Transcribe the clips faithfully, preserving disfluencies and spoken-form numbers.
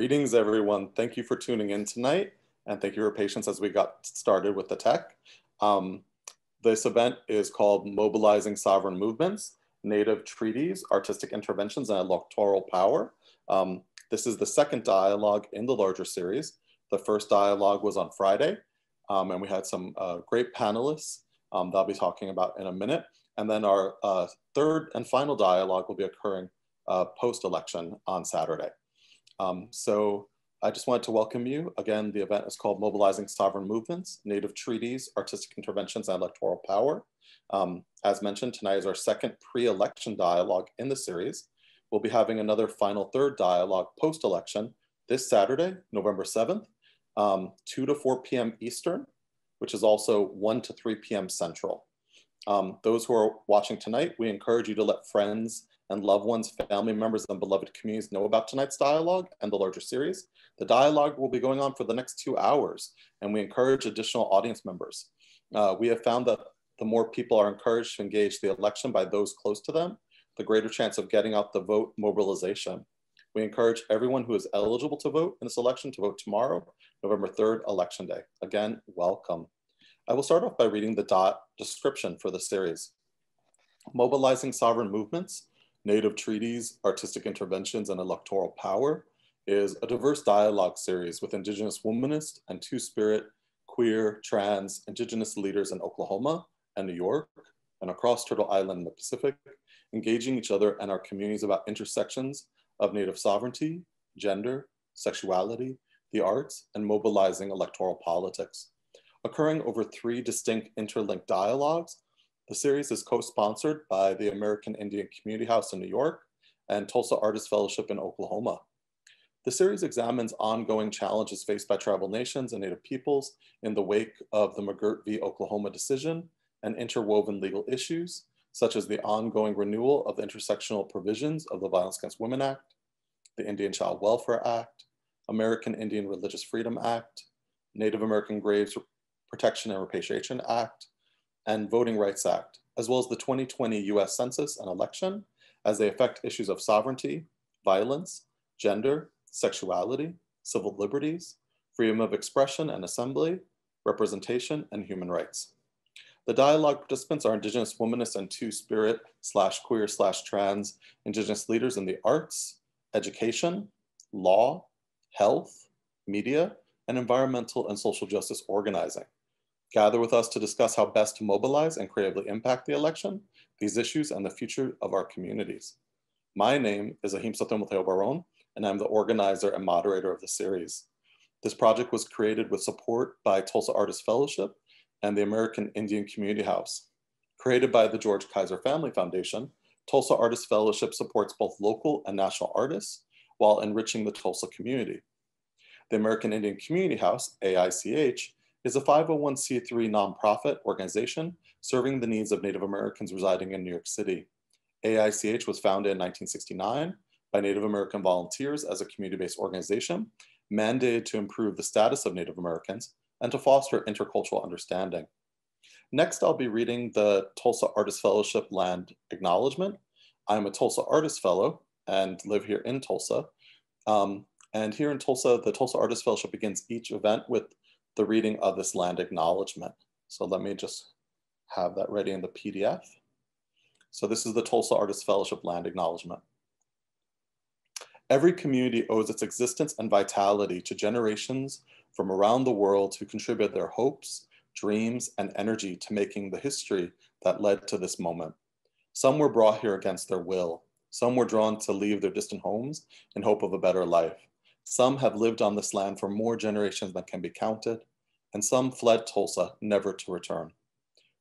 Greetings, everyone. Thank you for tuning in tonight, and thank you for your patience as we got started with the tech. Um, this event is called Mobilizing Sovereign Movements, Native Treaties, Artistic Interventions, and Electoral Power. Um, this is the second dialogue in the larger series. The first dialogue was on Friday, um, and we had some uh, great panelists um, that I'll be talking about in a minute. And then our uh, third and final dialogue will be occurring uh, post-election on Saturday. Um, so I just wanted to welcome you. Again, the event is called Mobilizing Sovereign Movements, Native Treaties, Artistic Interventions, and Electoral Power. Um, as mentioned, tonight is our second pre-election dialogue in the series. We'll be having another final third dialogue post-election this Saturday, November seventh, um, two to four p m Eastern, which is also one to three p m Central. Um, those who are watching tonight, we encourage you to let friends and loved ones, family members, and beloved communities know about tonight's dialogue and the larger series. The dialogue will be going on for the next two hours, and we encourage additional audience members. Uh, we have found that the more people are encouraged to engage the election by those close to them, the greater chance of getting out the vote mobilization. We encourage everyone who is eligible to vote in this election to vote tomorrow, November third, Election Day. Again, welcome. I will start off by reading the dot description for the series. Mobilizing Sovereign Movements, Native Treaties, Artistic Interventions, and Electoral Power is a diverse dialogue series with Indigenous womanist and two-spirit, queer, trans, Indigenous leaders in Oklahoma and New York and across Turtle Island in the Pacific, engaging each other and our communities about intersections of Native sovereignty, gender, sexuality, the arts, and mobilizing electoral politics. Occurring over three distinct interlinked dialogues, the series is co-sponsored by the American Indian Community House in New York and Tulsa Artist Fellowship in Oklahoma. The series examines ongoing challenges faced by tribal nations and Native peoples in the wake of the McGirt v. Oklahoma decision and interwoven legal issues, such as the ongoing renewal of the intersectional provisions of the Violence Against Women Act, the Indian Child Welfare Act, American Indian Religious Freedom Act, Native American Graves Protection and Repatriation Act, and Voting Rights Act, as well as the twenty twenty U S Census and election, as they affect issues of sovereignty, violence, gender, sexuality, civil liberties, freedom of expression and assembly, representation, and human rights. The dialogue participants are Indigenous womanists and two-spirit slash queer slash trans Indigenous leaders in the arts, education, law, health, media, and environmental and social justice organizing. Gather with us to discuss how best to mobilize and creatively impact the election, these issues, and the future of our communities. My name is Ahimsa Timoteo Bodhrán, and I'm the organizer and moderator of the series. This project was created with support by Tulsa Artist Fellowship and the American Indian Community House. Created by the George Kaiser Family Foundation, Tulsa Artist Fellowship supports both local and national artists while enriching the Tulsa community. The American Indian Community House, A I C H, is a five oh one c three nonprofit organization serving the needs of Native Americans residing in New York City. A I C H was founded in nineteen sixty-nine by Native American volunteers as a community-based organization mandated to improve the status of Native Americans and to foster intercultural understanding. Next, I'll be reading the Tulsa Artist Fellowship Land Acknowledgement. I'm a Tulsa Artist Fellow and live here in Tulsa. Um, and here in Tulsa, the Tulsa Artist Fellowship begins each event with the reading of this land acknowledgement. So let me just have that ready in the P D F. So this is the Tulsa Artist Fellowship land acknowledgement. Every community owes its existence and vitality to generations from around the world who contribute their hopes, dreams, and energy to making the history that led to this moment. Some were brought here against their will. Some were drawn to leave their distant homes in hope of a better life. Some have lived on this land for more generations than can be counted, and some fled Tulsa, never to return.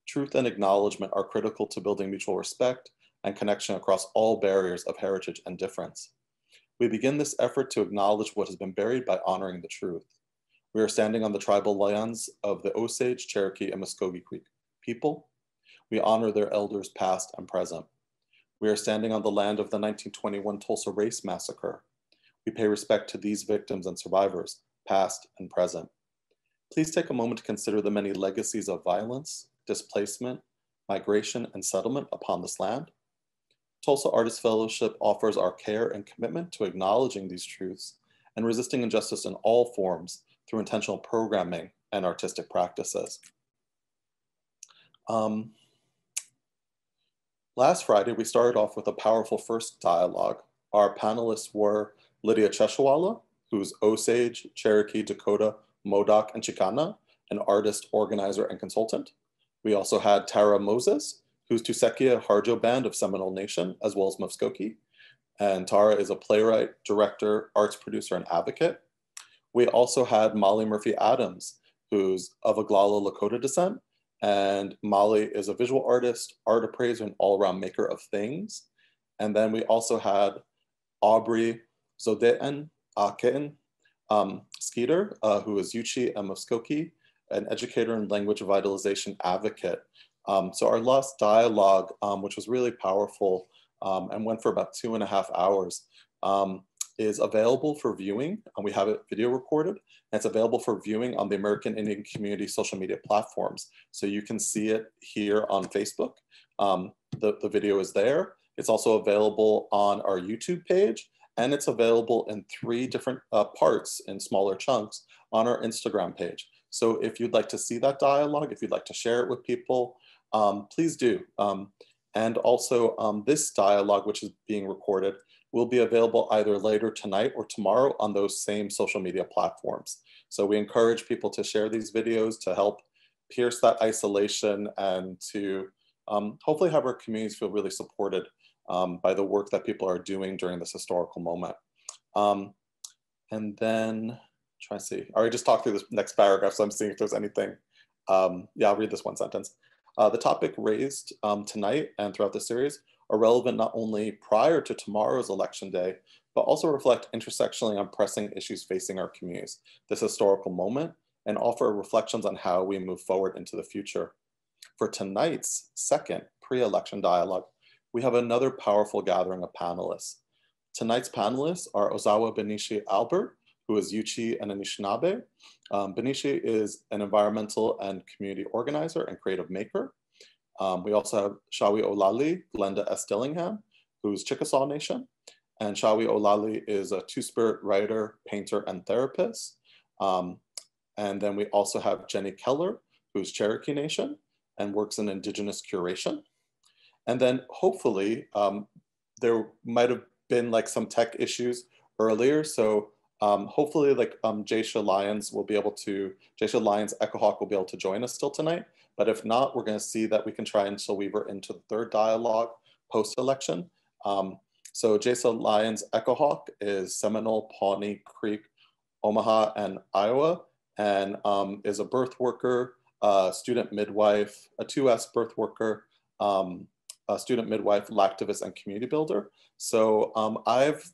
Truth and acknowledgement are critical to building mutual respect and connection across all barriers of heritage and difference. We begin this effort to acknowledge what has been buried by honoring the truth. We are standing on the tribal lands of the Osage, Cherokee, and Muscogee Creek people. We honor their elders past and present. We are standing on the land of the nineteen twenty-one Tulsa Race Massacre. We pay respect to these victims and survivors, past and present. Please take a moment to consider the many legacies of violence, displacement, migration, and settlement upon this land. Tulsa Artist Fellowship offers our care and commitment to acknowledging these truths and resisting injustice in all forms through intentional programming and artistic practices. Um, last Friday, we started off with a powerful first dialogue. Our panelists were Lydia Cheshawalla, who's Osage, Cherokee, Dakota, Modoc, and Chicana, an artist, organizer, and consultant. We also had Tara Moses, who's Tusekia Harjo Band of Seminole Nation, as well as Muskogee. And Tara is a playwright, director, arts producer, and advocate. We also had Molly Murphy Adams, who's of Oglala Lakota descent. And Molly is a visual artist, art appraiser, and all-around maker of things. And then we also had Aubrey Zodin Akin um, Skeeter, uh, who is Yuchi and Muskogee, an educator and language revitalization advocate. Um, so our last dialogue, um, which was really powerful um, and went for about two and a half hours, um, is available for viewing, and we have it video recorded, and it's available for viewing on the American Indian Community social media platforms. So you can see it here on Facebook. Um, the, the video is there. It's also available on our YouTube page, and it's available in three different uh, parts in smaller chunks on our Instagram page. So if you'd like to see that dialogue, if you'd like to share it with people, um, please do. Um, and also um, this dialogue, which is being recorded, will be available either later tonight or tomorrow on those same social media platforms. So we encourage people to share these videos to help pierce that isolation and to um, hopefully have our communities feel really supported um, by the work that people are doing during this historical moment. Um, and then, try to see. I already just talked through this next paragraph, so I'm seeing if there's anything. Um, yeah, I'll read this one sentence. Uh, the topic raised um, tonight and throughout the series are relevant not only prior to tomorrow's election day, but also reflect intersectionally on pressing issues facing our communities, this historical moment, and offer reflections on how we move forward into the future. For tonight's second pre-election dialogue, we have another powerful gathering of panelists. Tonight's panelists are Ozawa Bineshi Albert, who is Yuchi and Anishinaabe. Um, Bineshi is an environmental and community organizer and creative maker. Um, we also have Shawi Olalli, Glenda S. Dillingham, who's Chickasaw Nation. And Shawi Olalli is a two-spirit writer, painter, and therapist. Um, and then we also have Jenny Keller, who's Cherokee Nation and works in indigenous curation. And then hopefully um, there might have been like some tech issues earlier, so Um, hopefully, like um, Jasha Lyons will be able to, Jasha Lyons Echo-Hawk will be able to join us still tonight. But if not, we're going to see that we can try and still weave her into the third dialogue post-election. Um, so Jasha Lyons Echo-Hawk is Seminole, Pawnee, Creek, Omaha, and Iowa, and um, is a birth worker, uh, student midwife, a two S birth worker, um, a student midwife, lactivist, and community builder. So um, I've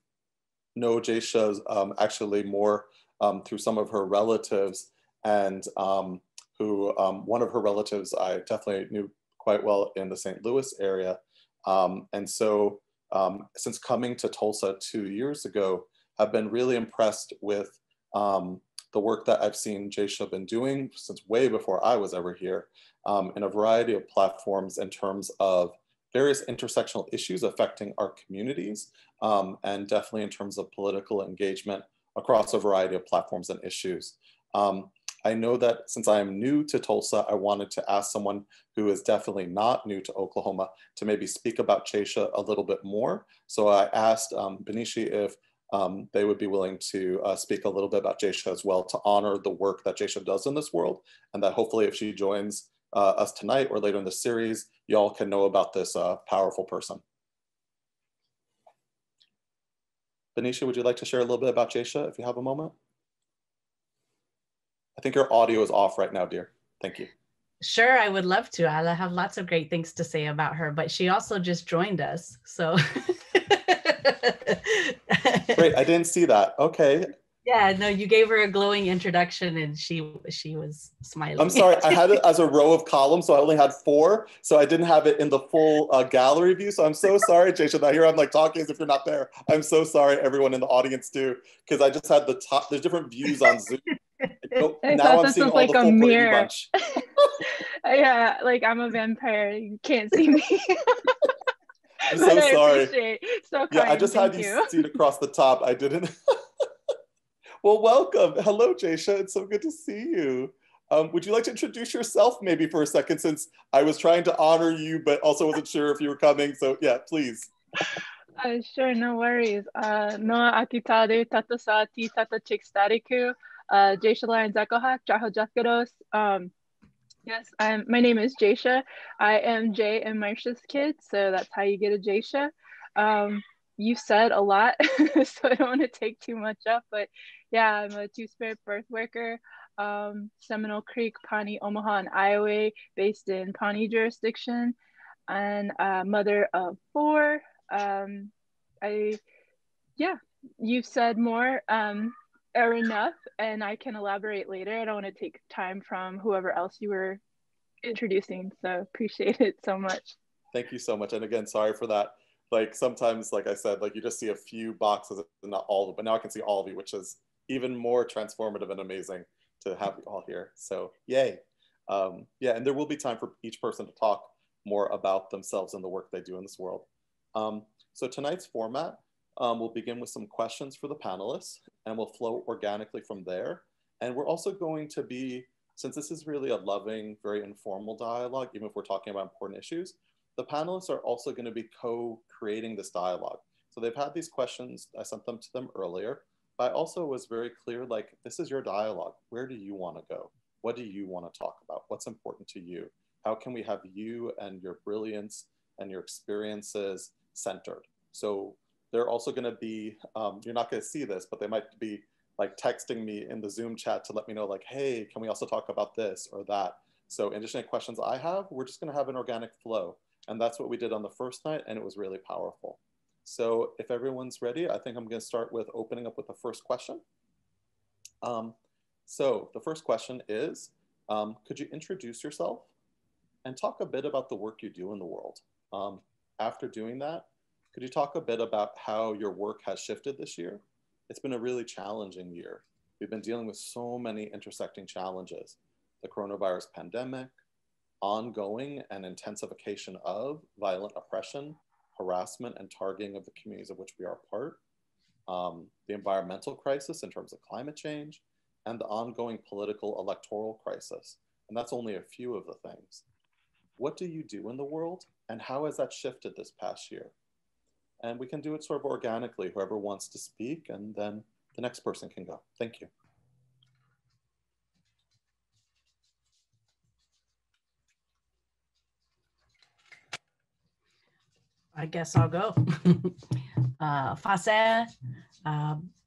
know Jasha's um, actually more um, through some of her relatives, and um, who um, one of her relatives I definitely knew quite well in the Saint Louis area. Um, and so um, since coming to Tulsa two years ago, I've been really impressed with um, the work that I've seen Jasha been doing since way before I was ever here um, in a variety of platforms in terms of various intersectional issues affecting our communities, um, and definitely in terms of political engagement across a variety of platforms and issues. Um, I know that since I am new to Tulsa, I wanted to ask someone who is definitely not new to Oklahoma to maybe speak about Jasha a little bit more. So I asked um, Bineshi if um, they would be willing to uh, speak a little bit about Jasha as well, to honor the work that Jasha does in this world, and that hopefully if she joins Uh, us tonight or later in the series, y'all can know about this uh, powerful person. Bineshi, would you like to share a little bit about Jasha if you have a moment? I think your audio is off right now, dear. Thank you. Sure, I would love to. I have lots of great things to say about her, but she also just joined us, so. Great, I didn't see that. Okay. Yeah, no, you gave her a glowing introduction and she she was smiling. I'm sorry, I had it as a row of columns, so I only had four, so I didn't have it in the full uh, gallery view, so I'm so sorry, Jasha. Now here I'm like talking as if you're not there. I'm so sorry, everyone in the audience too, because I just had the top, there's different views on Zoom. So I now I'm this seeing was all like the full a mirror. Bunch. Yeah, like I'm a vampire, you can't see me. I'm so sorry. So kind, yeah, I just had you, you seat across the top, I didn't. Well, welcome. Hello, Jasha. It's so good to see you. Um, would you like to introduce yourself maybe for a second, since I was trying to honor you, but also wasn't sure if you were coming. So yeah, please. Uh, sure, no worries. Noa akitaru tata saati tata chikstariku. Jasha Lyons Echo-Hawk, Jaho Jethgaros. Yes, I'm, my name is Jasha. I am Jay and Marcia's kid, so that's how you get a Jasha. Um, you said a lot, so I don't want to take too much up, but yeah, I'm a two-spirit birth worker, um, Seminole Creek, Pawnee, Omaha, and Iowa, based in Pawnee jurisdiction, and uh, mother of four. Um, I, yeah, you've said more. Um, Or enough, and I can elaborate later. I don't want to take time from whoever else you were introducing, so appreciate it so much. Thank you so much, and again, sorry for that. Like sometimes, like I said, like you just see a few boxes, and not all of them, but now I can see all of you, which is even more transformative and amazing to have you all here. So yay. Um, yeah, and there will be time for each person to talk more about themselves and the work they do in this world. Um, so tonight's format, Um, we'll begin with some questions for the panelists, and we'll flow organically from there. And we're also going to be, since this is really a loving, very informal dialogue, even if we're talking about important issues, the panelists are also going to be co-creating this dialogue. So they've had these questions, I sent them to them earlier, but I also was very clear, like, this is your dialogue. Where do you want to go? What do you want to talk about? What's important to you? How can we have you and your brilliance and your experiences centered? So they're also going to be, um, you're not going to see this, but they might be like texting me in the Zoom chat to let me know like, hey, can we also talk about this or that? So in addition to questions I have, we're just going to have an organic flow. And that's what we did on the first night. And it was really powerful. So if everyone's ready, I think I'm going to start with opening up with the first question. Um, so the first question is, um, could you introduce yourself and talk a bit about the work you do in the world? Um, after doing that, could you talk a bit about how your work has shifted this year? It's been a really challenging year. We've been dealing with so many intersecting challenges: the coronavirus pandemic, ongoing and intensification of violent oppression, harassment and targeting of the communities of which we are part, um, the environmental crisis in terms of climate change, and the ongoing political electoral crisis. And that's only a few of the things. What do you do in the world, and how has that shifted this past year? And we can do it sort of organically, whoever wants to speak, and then the next person can go. Thank you. I guess I'll go. Fase,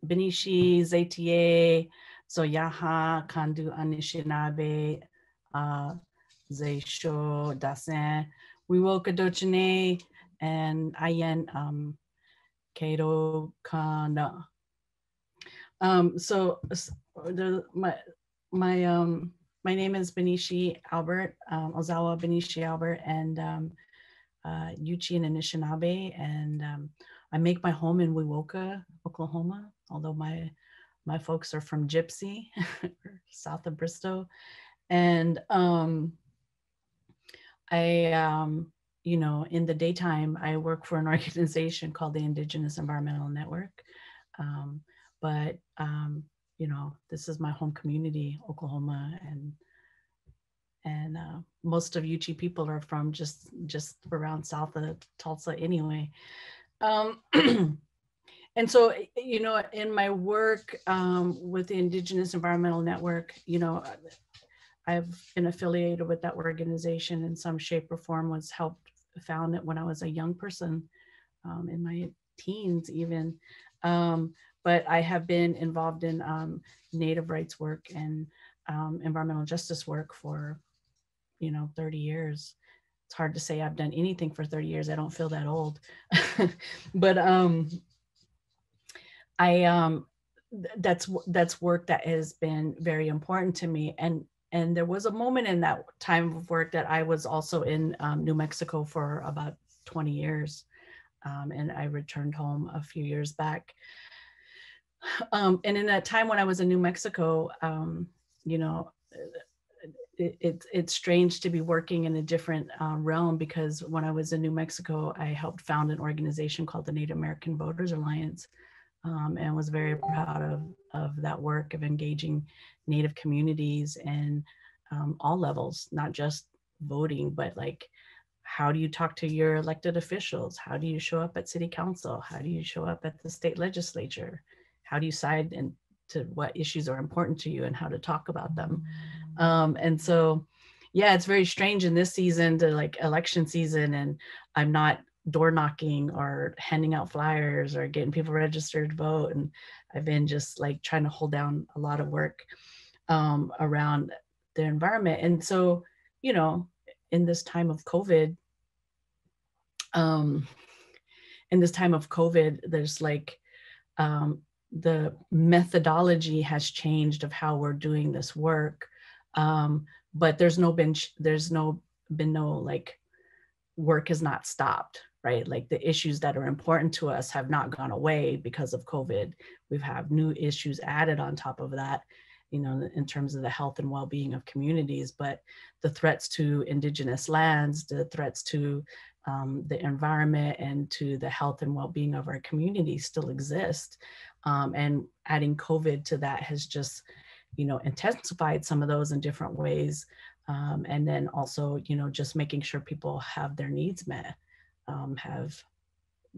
Benishi, Zetie, Zoyaha, Kandu Anishinaabe, Zeisho, Dasen, Wiwokadochine, and Ayen um Kato Kana. Um so the my my um my name is Bineshi Albert, um, Ozawa Bineshi Albert, and um uh Yuchi and Anishinaabe, and um I make my home in Wewoka, Oklahoma, although my my folks are from Gypsy, south of Bristol. And um I um you know, in the daytime, I work for an organization called the Indigenous Environmental Network. Um, but, um, you know, this is my home community, Oklahoma, and and uh, most of Yuchi people are from just, just around south of Tulsa anyway. Um, and so, you know, in my work um, with the Indigenous Environmental Network, you know, I've been affiliated with that organization in some shape or form, was helped found it when I was a young person, um, in my teens even, um, but I have been involved in um, Native rights work and um, environmental justice work for, you know, thirty years. It's hard to say I've done anything for thirty years. I don't feel that old, but um, I um, that's that's work that has been very important to me. And And there was a moment in that time of work that I was also in um, New Mexico for about twenty years. Um, and I returned home a few years back. Um, and in that time when I was in New Mexico, um, you know, it, it, it's strange to be working in a different uh, realm, because when I was in New Mexico, I helped found an organization called the Native American Voters Alliance, um, and was very proud of, of that work of engaging Native communities in um, all levels, not just voting, but like, how do you talk to your elected officials? How do you show up at city council? How do you show up at the state legislature? How do you side and to what issues are important to you and how to talk about them? Um, and so, yeah, it's very strange in this season to like election season, and I'm not door knocking or handing out flyers or getting people registered to vote. And I've been just like trying to hold down a lot of work um, around the environment. And so, you know, in this time of COVID, um, in this time of COVID, there's like, um, the methodology has changed of how we're doing this work. Um, but there's no been, there's no been no like work has not stopped, right? Like the issues that are important to us have not gone away because of COVID. We've had new issues added on top of that, you know, in terms of the health and well-being of communities, but the threats to indigenous lands, the threats to um, the environment and to the health and well-being of our communities still exist. Um, and adding COVID to that has just, you know, intensified some of those in different ways. Um, and then also, you know, just making sure people have their needs met, um, have,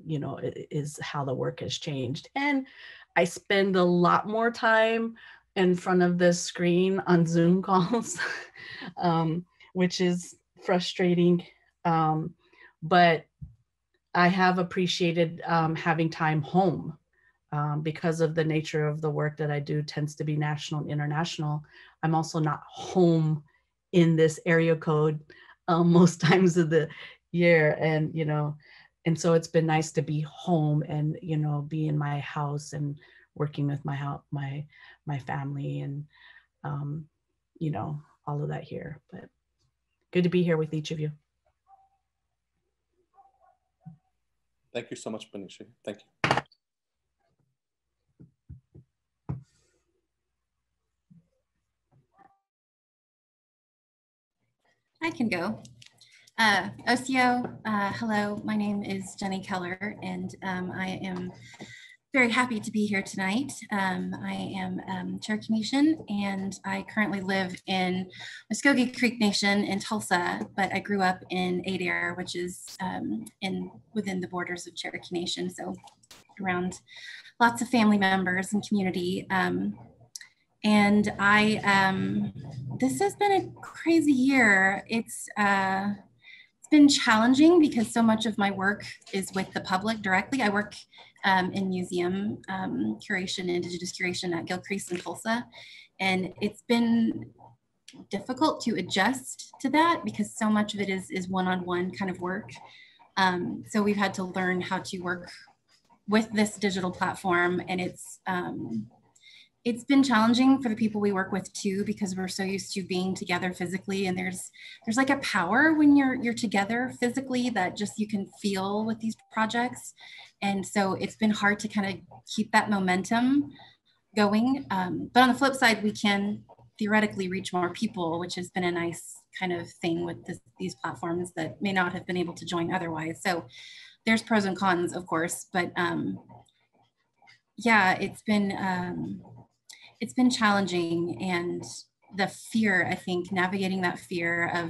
you know, is how the work has changed. And I spend a lot more time in front of the screen on Zoom calls, um, which is frustrating. Um, but I have appreciated um, having time home um, because of the nature of the work that I do tends to be national and international. I'm also not home in this area code um, most times of the year. And, you know, and so it's been nice to be home and, you know, be in my house and working with my my my family and um, you know, all of that here. But good to be here with each of you. Thank you so much, Bineshi. Thank you. I can go. Uh, O C O, uh, hello. My name is Jenny Keller, and um, I am very happy to be here tonight. Um, I am um, Cherokee Nation, and I currently live in Muskogee Creek Nation in Tulsa, but I grew up in Adair, which is um, in within the borders of Cherokee Nation, so around lots of family members and community. Um, and I, um, this has been a crazy year. It's, uh, it's been challenging because so much of my work is with the public directly. I work Um, in museum um, curation, indigenous curation at Gilcrease in Tulsa. And it's been difficult to adjust to that because so much of it is is one-on-one kind of work. Um, so we've had to learn how to work with this digital platform, and it's, um, it's been challenging for the people we work with too, because we're so used to being together physically, and there's there's like a power when you're you're together physically that just you can feel with these projects. And so it's been hard to kind of keep that momentum going. Um, but on the flip side, we can theoretically reach more people, which has been a nice kind of thing with this, these platforms that may not have been able to join otherwise. So there's pros and cons, of course, but um, yeah, it's been, um, it's been challenging. And the fear, I think, navigating that fear of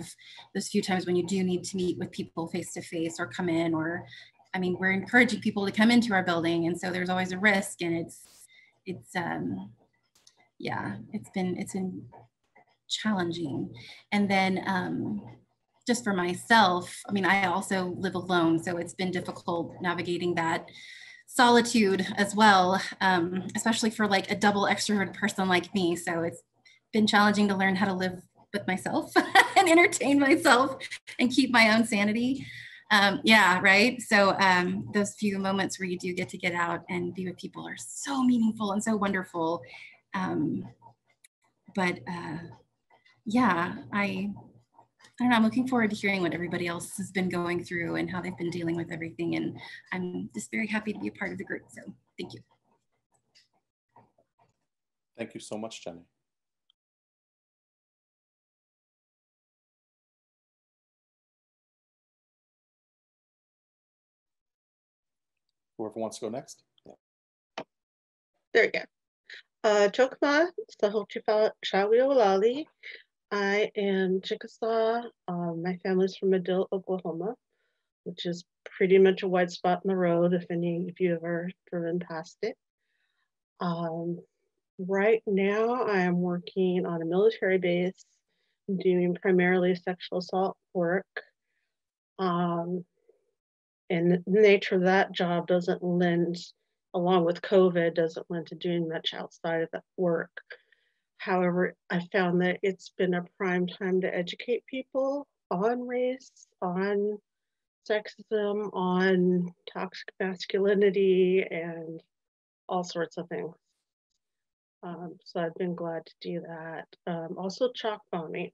those few times when you do need to meet with people face-to-face or come in, or I mean, we're encouraging people to come into our building, and so there's always a risk, and it's, it's, um, yeah, it's been, it's been challenging. And then um, just for myself, I mean, I also live alone, so it's been difficult navigating that solitude as well, um, especially for like a double extrovert person like me. So it's been challenging to learn how to live with myself and entertain myself and keep my own sanity. Um, yeah, right. So um, those few moments where you do get to get out and be with people are so meaningful and so wonderful. Um, but uh, yeah, I, I don't know, I'm looking forward to hearing what everybody else has been going through and how they've been dealing with everything. And I'm just very happy to be a part of the group. So thank you. Thank you so much, Jenny. Whoever wants to go next. there we go. Uh, Chokma Sahochipa Shawi Olalli. I am Chickasaw. Uh, my family's from Medill, Oklahoma, which is pretty much a wide spot in the road if any if you ever driven past it. Um, right now I am working on a military base doing primarily sexual assault work. Um, and the nature of that job doesn't lend, along with COVID, doesn't lend to doing much outside of that work. However, I found that it's been a prime time to educate people on race, on sexism, on toxic masculinity, and all sorts of things. Um, so I've been glad to do that. Um, also chalk bombing.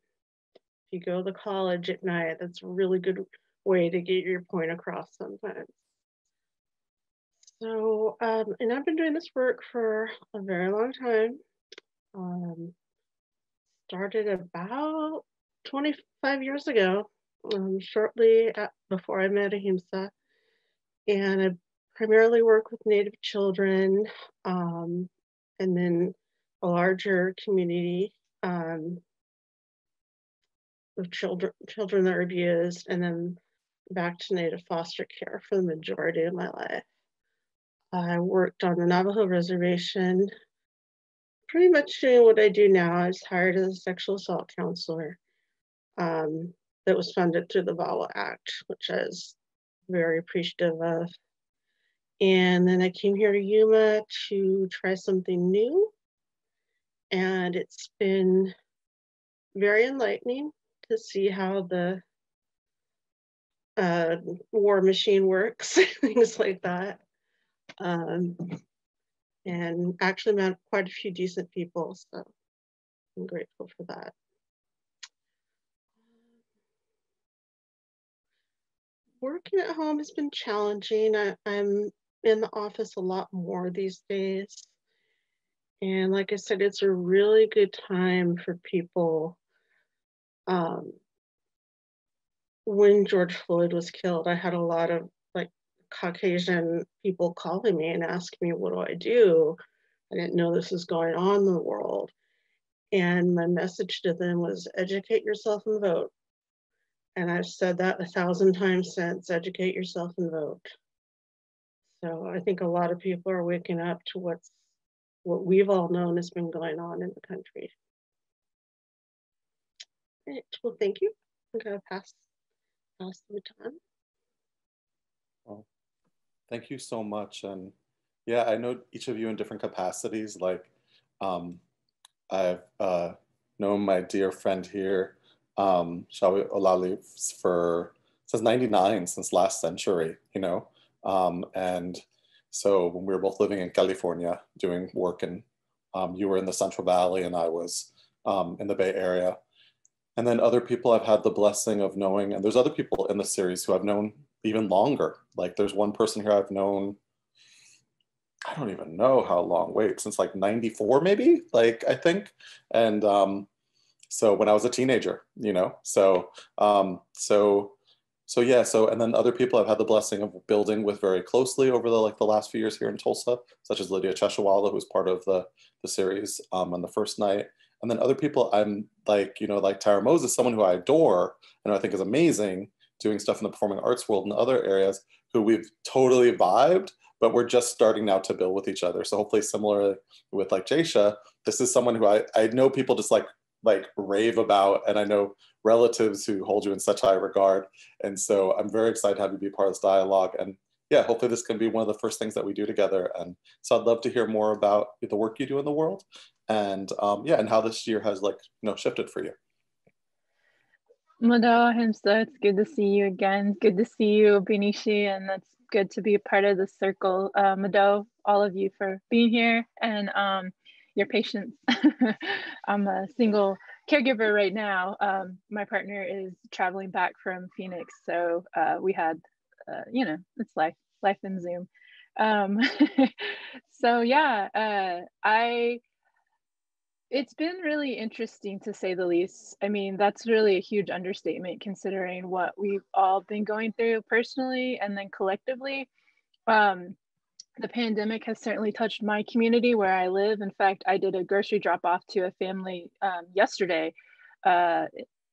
If you go to college at night, that's a really good way to get your point across sometimes. So, um, and I've been doing this work for a very long time. Um, started about twenty-five years ago, um, shortly at, before I met Ahimsa. And I primarily work with Native children, um, and then a larger community um, of children, children that are abused, and then back to Native foster care for the majority of my life. I worked on the Navajo reservation, pretty much doing what I do now. I was hired as a sexual assault counselor um, that was funded through the VAWA Act, which I was very appreciative of. And then I came here to Yuma to try something new. And it's been very enlightening to see how the uh, war machine works, things like that. Um, and actually met quite a few decent people, so I'm grateful for that. Working at home has been challenging. I, I'm in the office a lot more these days. And like I said, it's a really good time for people. Um, when George Floyd was killed, I had a lot of like Caucasian people calling me and asking me, what do I do? I didn't know this was going on in the world. And my message to them was, educate yourself and vote. And I've said that a thousand times since, educate yourself and vote. So I think a lot of people are waking up to what's, what we've all known has been going on in the country. Right. Well, thank you. I'm gonna pass, pass the baton. Well, thank you so much. And yeah, I know each of you in different capacities. Like um, I've uh, known my dear friend here, um, Shawi Olalli, for, since ninety-nine, since last century, you know? Um, and so when we were both living in California doing work, and um, you were in the Central Valley and I was um, in the Bay Area. And then other people I've had the blessing of knowing, and there's other people in the series who I've known even longer. Like there's one person here I've known, I don't even know how long, wait, since like ninety-four maybe, like I think. And um, so when I was a teenager, you know, so, um, so, so yeah, so, and then other people I've had the blessing of building with very closely over the, like the last few years here in Tulsa, such as Lydia Cheshawalla, who's part of the, the series um, on the first night. And then other people I'm like, you know, like Tara Moses, someone who I adore and who I think is amazing, doing stuff in the performing arts world and other areas, who we've totally vibed, but we're just starting now to build with each other. So hopefully similar with like Jasha, this is someone who I, I know people just like, like rave about, and I know relatives who hold you in such high regard. And so I'm very excited to have you be part of this dialogue. And yeah, hopefully this can be one of the first things that we do together. And so I'd love to hear more about the work you do in the world. And um, yeah, and how this year has like, you know, shifted for you. Mada Ahimsa, it's good to see you again. It's good to see you, Bineshi, and that's good to be a part of the circle. Uh, Mada, all of you for being here and um, your patience. I'm a single caregiver right now. Um, my partner is traveling back from Phoenix, so uh, we had, uh, you know, it's life, life in Zoom. Um, so yeah, uh, I. It's been really interesting, to say the least. I mean, that's really a huge understatement considering what we've all been going through personally and then collectively. Um, The pandemic has certainly touched my community where I live. In fact, I did a grocery drop-off to a family um, yesterday uh,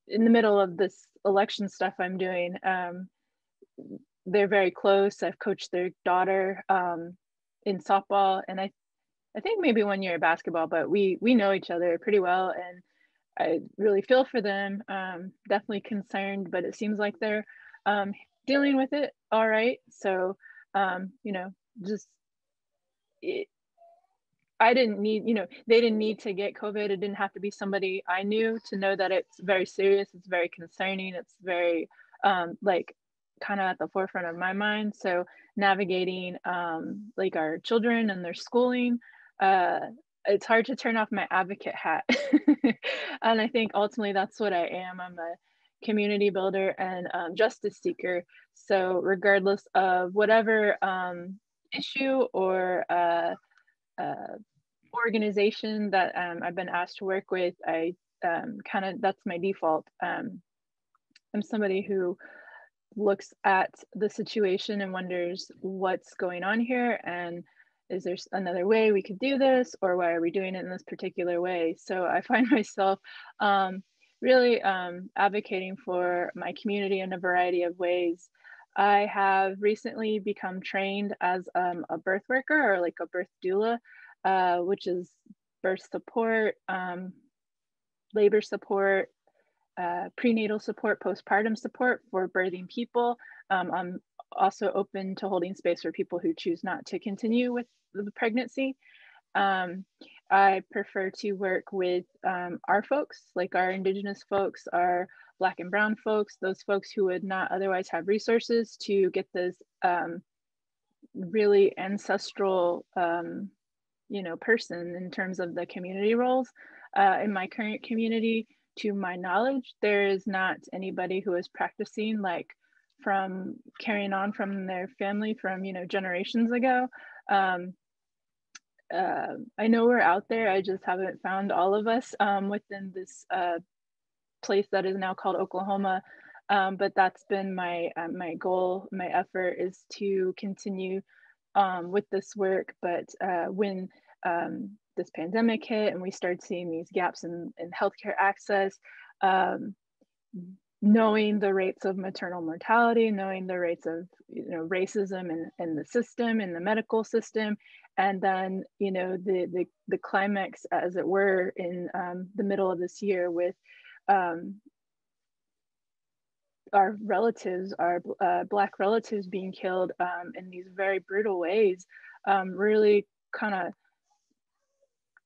in the middle of this election stuff I'm doing. Um, they're very close. I've coached their daughter um, in softball, and I, I think maybe one year basketball, but we, we know each other pretty well, and I really feel for them. Um, definitely concerned, but it seems like they're um, dealing with it all right. So, um, you know, just it, I didn't need, you know, they didn't need to get COVID. It didn't have to be somebody I knew to know that it's very serious. It's very concerning. It's very um, like kind of at the forefront of my mind. So navigating um, like our children and their schooling, uh, it's hard to turn off my advocate hat. And I think ultimately that's what I am. I'm a community builder and um, justice seeker. So regardless of whatever um, issue or uh, uh, organization that um, I've been asked to work with, I um, kind of, that's my default. Um, I'm somebody who looks at the situation and wonders what's going on here, and is there another way we could do this, or why are we doing it in this particular way? So I find myself um, really um, advocating for my community in a variety of ways. I have recently become trained as um, a birth worker, or like a birth doula, uh, which is birth support, um, labor support, uh, prenatal support, postpartum support for birthing people. Um, I'm also open to holding space for people who choose not to continue with the pregnancy. Um, I prefer to work with um, our folks, like our Indigenous folks, our Black and Brown folks, those folks who would not otherwise have resources to get this um, really ancestral, um, you know, person in terms of the community roles. Uh, in my current community, to my knowledge, there is not anybody who is practicing like from carrying on from their family from, you know, generations ago. Um, uh, I know we're out there. I just haven't found all of us um, within this uh, place that is now called Oklahoma. Um, but that's been my, uh, my goal, my effort is to continue um, with this work. But uh, when um, this pandemic hit and we started seeing these gaps in, in healthcare access, um, knowing the rates of maternal mortality, knowing the rates of you know, racism in, in the system, in the medical system, and then you know the, the, the climax, as it were, in um, the middle of this year with um, our relatives, our uh, Black relatives being killed um, in these very brutal ways, um, really kind of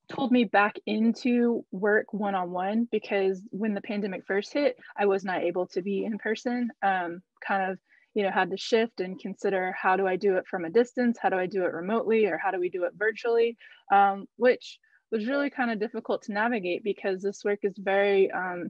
pulled me back into work one-on-one, because when the pandemic first hit, I was not able to be in person, um, kind of, you know, had to shift and consider how do I do it from a distance? How do I do it remotely? Or how do we do it virtually? Um, which was really kind of difficult to navigate because this work is very um,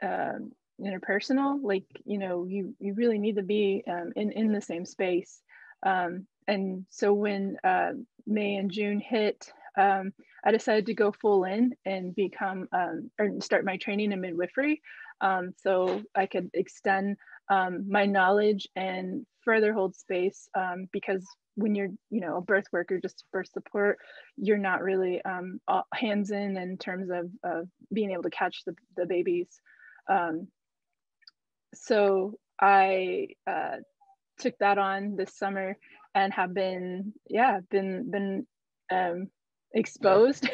uh, interpersonal. Like, you know, you, you really need to be um, in, in the same space. Um, and so when uh, May and June hit, Um, I decided to go full in and become, um, or start my training in midwifery, um, so I could extend um, my knowledge and further hold space, um, because when you're, you know, a birth worker, just birth support, you're not really um, hands in in terms of, of being able to catch the, the babies. Um, so I uh, took that on this summer and have been, yeah, been, been, um, exposed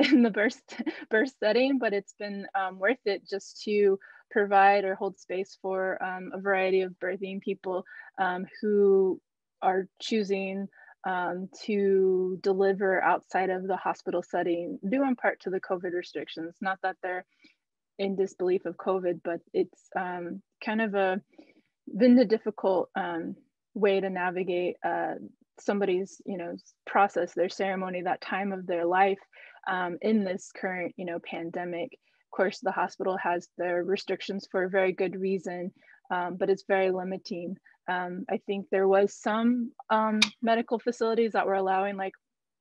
in the birth, birth setting, but it's been um, worth it just to provide or hold space for um, a variety of birthing people um, who are choosing um, to deliver outside of the hospital setting, due in part to the COVID restrictions. Not that they're in disbelief of COVID, but it's um, kind of a, been a difficult um, way to navigate uh, somebody's, you know, process, their ceremony, that time of their life um, in this current, you know, pandemic. Of course, the hospital has their restrictions for a very good reason, um, but it's very limiting. Um, I think there was some um, medical facilities that were allowing like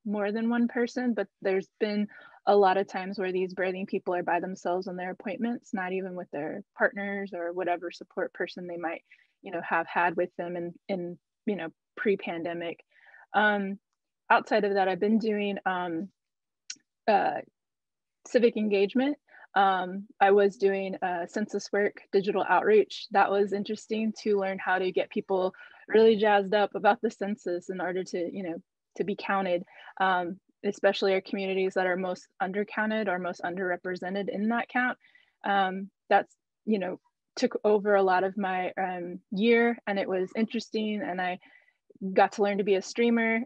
more than one person, but there's been a lot of times where these birthing people are by themselves on their appointments, not even with their partners or whatever support person they might, you know, have had with them in, in you know, pre-pandemic. Um, outside of that, I've been doing um, uh, civic engagement. Um, I was doing uh, census work, digital outreach. That was interesting to learn how to get people really jazzed up about the census in order to, you know, to be counted, um, especially our communities that are most undercounted or most underrepresented in that count. Um, that's, you know, took over a lot of my um, year, and it was interesting, and I got to learn to be a streamer,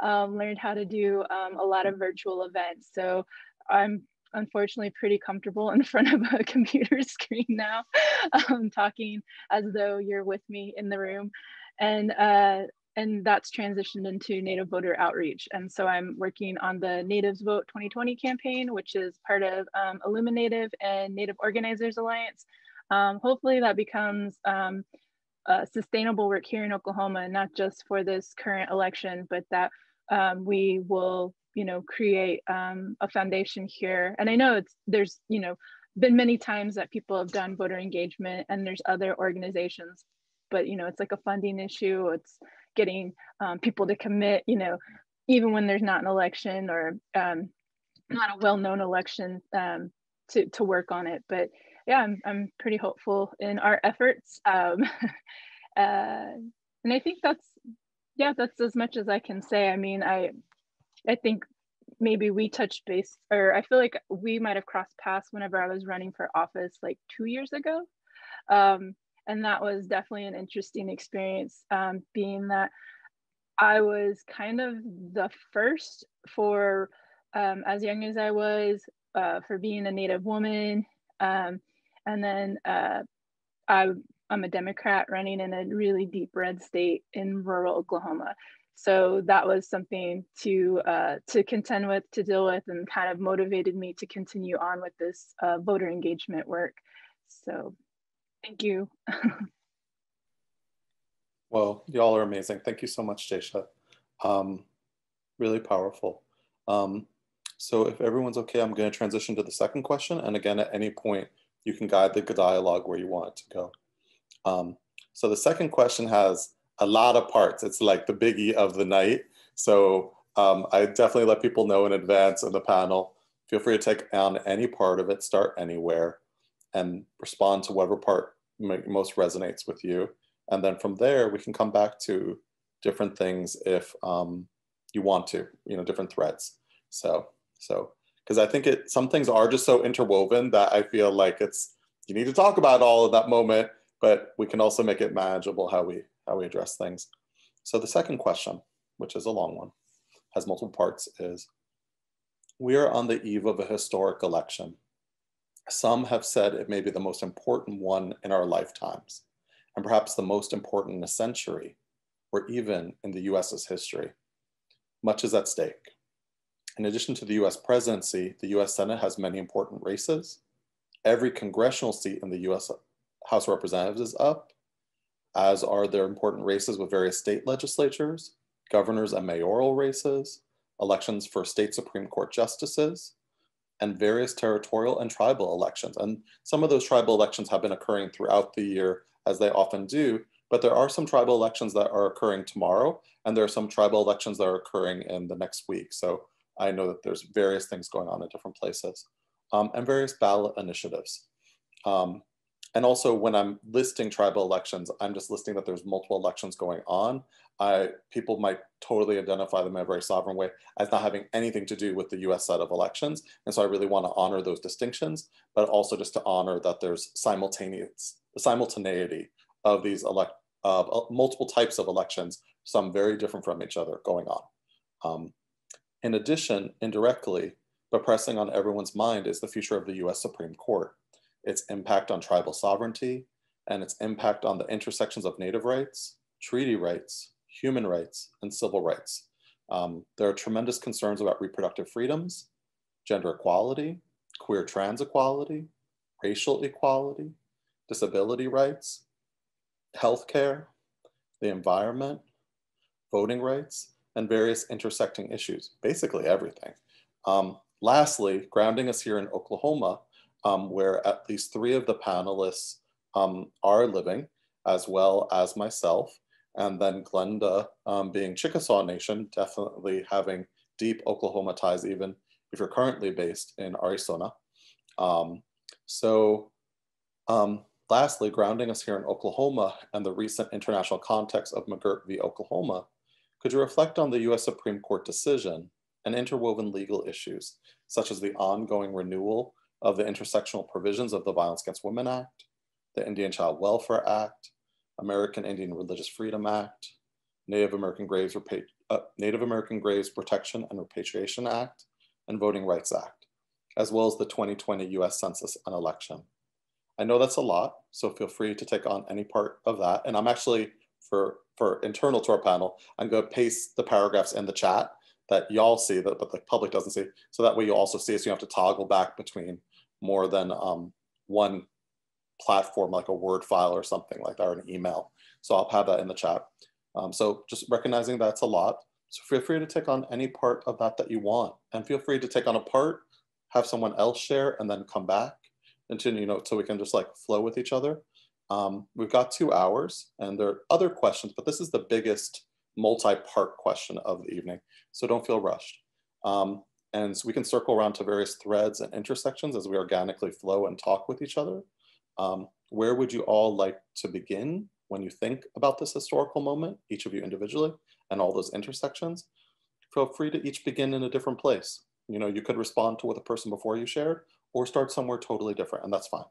um, learned how to do um, a lot of virtual events. So I'm unfortunately pretty comfortable in front of a computer screen now, um, talking as though you're with me in the room. And, uh, and that's transitioned into Native voter outreach. And so I'm working on the Natives Vote twenty twenty campaign, which is part of um, Illuminative and Native Organizers Alliance. Um, hopefully that becomes um, Uh, sustainable work here in Oklahoma, not just for this current election, but that um, we will, you know, create um, a foundation here. And I know it's, there's, you know, been many times that people have done voter engagement and there's other organizations, but, you know, it's like a funding issue. It's getting um, people to commit, you know, even when there's not an election or um, not a well-known election um, to, to work on it. But yeah, I'm, I'm pretty hopeful in our efforts. Um, uh, and I think that's, yeah, that's as much as I can say. I mean, I I think maybe we touched base, or I feel like we might've crossed paths whenever I was running for office like two years ago. Um, and that was definitely an interesting experience, um, being that I was kind of the first for, um, as young as I was, uh, for being a Native woman. Um, And then uh, I, I'm a Democrat running in a really deep red state in rural Oklahoma. So that was something to, uh, to contend with, to deal with, and kind of motivated me to continue on with this uh, voter engagement work. So thank you. Well, y'all are amazing. Thank you so much, Jasha. Um, really powerful. Um, so if everyone's okay, I'm gonna transition to the second question. And again, at any point, you can guide the dialogue where you want it to go. Um, so the second question has a lot of parts. It's like the biggie of the night. So um, I definitely let people know in advance in the panel, feel free to take on any part of it, start anywhere, and respond to whatever part most resonates with you. And then from there, we can come back to different things if um, you want to, you know, different threads. So, so. Because I think it, some things are just so interwoven that I feel like it's, you need to talk about all of that moment, but we can also make it manageable how we, how we address things. So the second question, which is a long one, has multiple parts, is, we are on the eve of a historic election. Some have said it may be the most important one in our lifetimes, and perhaps the most important in a century, or even in the U S's history. Much is at stake. In addition to the U S presidency, the U S Senate has many important races. Every congressional seat in the U S House of Representatives is up, as are their important races with various state legislatures, governors and mayoral races, elections for state Supreme Court justices, and various territorial and tribal elections. And some of those tribal elections have been occurring throughout the year, as they often do, but there are some tribal elections that are occurring tomorrow, and there are some tribal elections that are occurring in the next week. So I know that there's various things going on in different places, um, and various ballot initiatives. Um, and also when I'm listing tribal elections, I'm just listing that there's multiple elections going on. I, people might totally identify them in a very sovereign way as not having anything to do with the U S set of elections. And so I really want to honor those distinctions, but also just to honor that there's simultaneous, simultaneity of these elect, uh, multiple types of elections, some very different from each other going on. Um, In addition, indirectly, but pressing on everyone's mind is the future of the U S Supreme Court, its impact on tribal sovereignty, and its impact on the intersections of Native rights, treaty rights, human rights, and civil rights. Um, there are tremendous concerns about reproductive freedoms, gender equality, queer trans equality, racial equality, disability rights, healthcare, the environment, voting rights, and various intersecting issues, basically everything. Um, lastly, grounding us here in Oklahoma, um, where at least three of the panelists um, are living, as well as myself, and then Glenda um, being Chickasaw Nation, definitely having deep Oklahoma ties, even if you're currently based in Arizona. Um, so um, lastly, grounding us here in Oklahoma and the recent international context of McGirt v. Oklahoma, could you reflect on the U S Supreme Court decision and interwoven legal issues, such as the ongoing renewal of the intersectional provisions of the Violence Against Women Act, the Indian Child Welfare Act, American Indian Religious Freedom Act, Native American Graves, uh, Native American Graves Protection and Repatriation Act, and Voting Rights Act, as well as the twenty twenty U S Census and election. I know that's a lot, so feel free to take on any part of that. And I'm actually, for, for internal to our panel, I'm gonna paste the paragraphs in the chat that y'all see, that but the public doesn't see. So that way you also see it, so you have to toggle back between more than um, one platform, like a Word file or something like that, or an email. So I'll have that in the chat. Um, so just recognizing that's a lot. So feel free to take on any part of that that you want, and feel free to take on a part, have someone else share, and then come back until, you know, so we can just like flow with each other. Um, we've got two hours and there are other questions, but this is the biggest multi-part question of the evening. So don't feel rushed. Um, and so we can circle around to various threads and intersections as we organically flow and talk with each other. Um, where would you all like to begin when you think about this historical moment, each of you individually, and all those intersections? Feel free to each begin in a different place. You know, you could respond to what the person before you shared, or start somewhere totally different, and that's fine.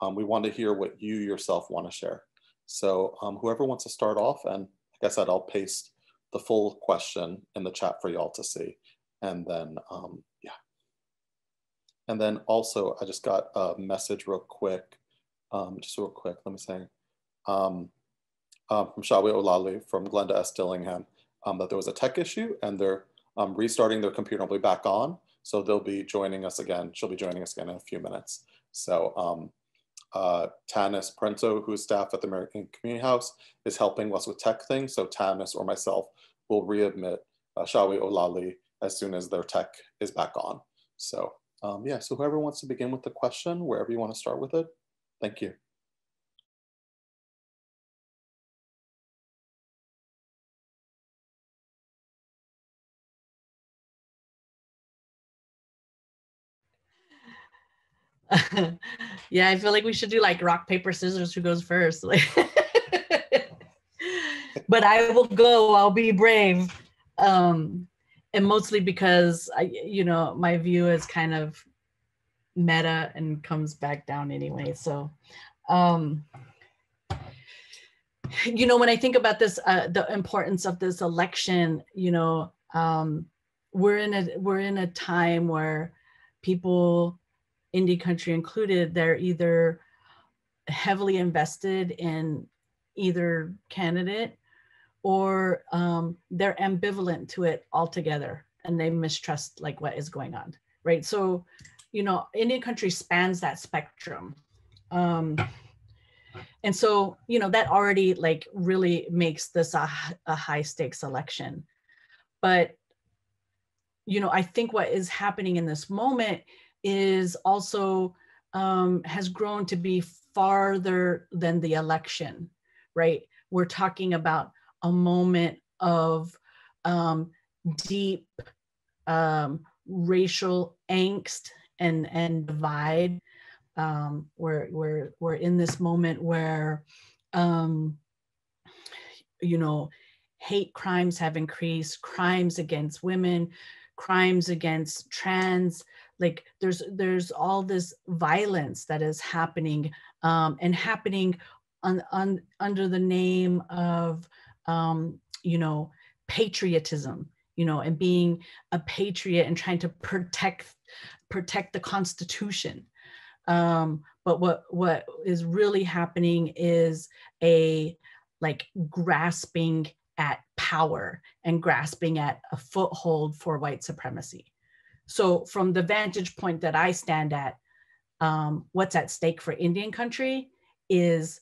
Um, we want to hear what you yourself want to share. So um, whoever wants to start off, and like I said, I'll paste the full question in the chat for y'all to see. And then, um, yeah. And then also, I just got a message real quick. Um, just real quick, let me say, um, um, from Shawi Olalli, from Glenda S. Dillingham, um, that there was a tech issue and they're um, restarting their computer, will be back on. So they'll be joining us again. She'll be joining us again in a few minutes. So um, uh, Tannis Parenteau, who's staff at the American Community House, is helping us with tech things. So Tannis or myself will readmit uh, Shawi Olalli as soon as their tech is back on. So um, yeah, so whoever wants to begin with the question, wherever you want to start with it, thank you. Yeah, I feel like we should do like rock, paper, scissors, who goes first. Like but I will go, I'll be brave. Um, and mostly because, I, you know, my view is kind of meta and comes back down anyway. So, um, you know, when I think about this, uh, the importance of this election, you know, um, we're in a we're in a time where people, Indie country included, they're either heavily invested in either candidate or um, they're ambivalent to it altogether and they mistrust like what is going on, right? So, you know, Indian country spans that spectrum. Um, and so, you know, that already like really makes this a, a high stakes election. But, you know, I think what is happening in this moment is also um, has grown to be farther than the election, right? We're talking about a moment of um, deep um, racial angst and and divide. Um, we're we're we're in this moment where, um, you know, hate crimes have increased, crimes against women, crimes against trans. Like there's there's all this violence that is happening um, and happening on, on under the name of um, you know, patriotism, you know, and being a patriot and trying to protect. protect the Constitution. Um, but what, what is really happening is a like grasping at power and grasping at a foothold for white supremacy. So from the vantage point that I stand at, um, what's at stake for Indian country is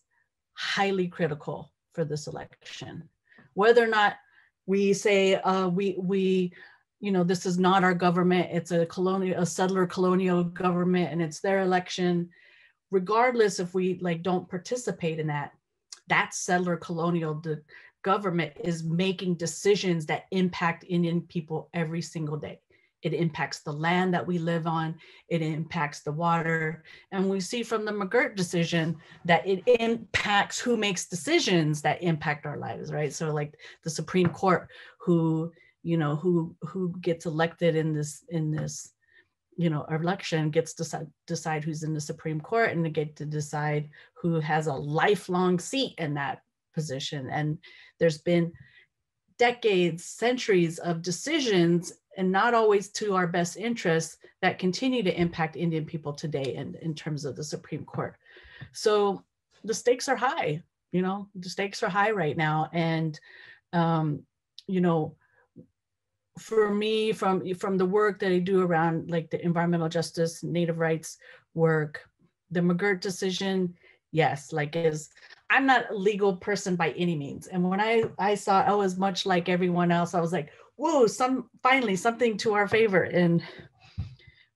highly critical for this election. Whether or not we say uh, we, we, you know, this is not our government, it's a colonial, a settler colonial government and it's their election. Regardless if we like don't participate in that, that's settler colonial government is making decisions that impact Indian people every single day. It impacts the land that we live on, it impacts the water. And we see from the McGirt decision that it impacts who makes decisions that impact our lives, right? So like the Supreme Court, who, you know, who who gets elected in this, in this, you know, election gets to decide who's in the Supreme Court, and they get to decide who has a lifelong seat in that position. And there's been decades, centuries of decisions, and not always to our best interests, that continue to impact Indian people today in, in terms of the Supreme Court. So the stakes are high, you know, the stakes are high right now. And, um, you know, for me, from, from the work that I do around like the environmental justice, Native rights work, the McGirt decision, yes, like is, I'm not a legal person by any means. And when I, I saw, I was much like everyone else, I was like, whoa, some, finally something to our favor. And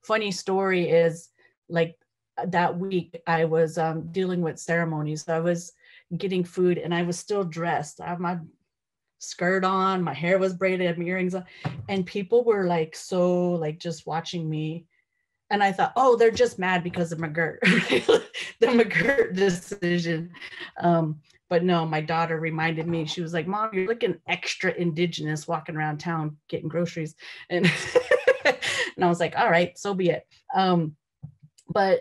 funny story is like that week I was um, dealing with ceremonies. So I was getting food and I was still dressed. I had my skirt on, my hair was braided, my earrings on, and people were like, so like just watching me. And I thought, oh, they're just mad because of McGirt, the McGirt decision. Um, But no, my daughter reminded me, she was like, Mom, you're looking extra indigenous walking around town getting groceries. And, and I was like, all right, so be it. Um, but,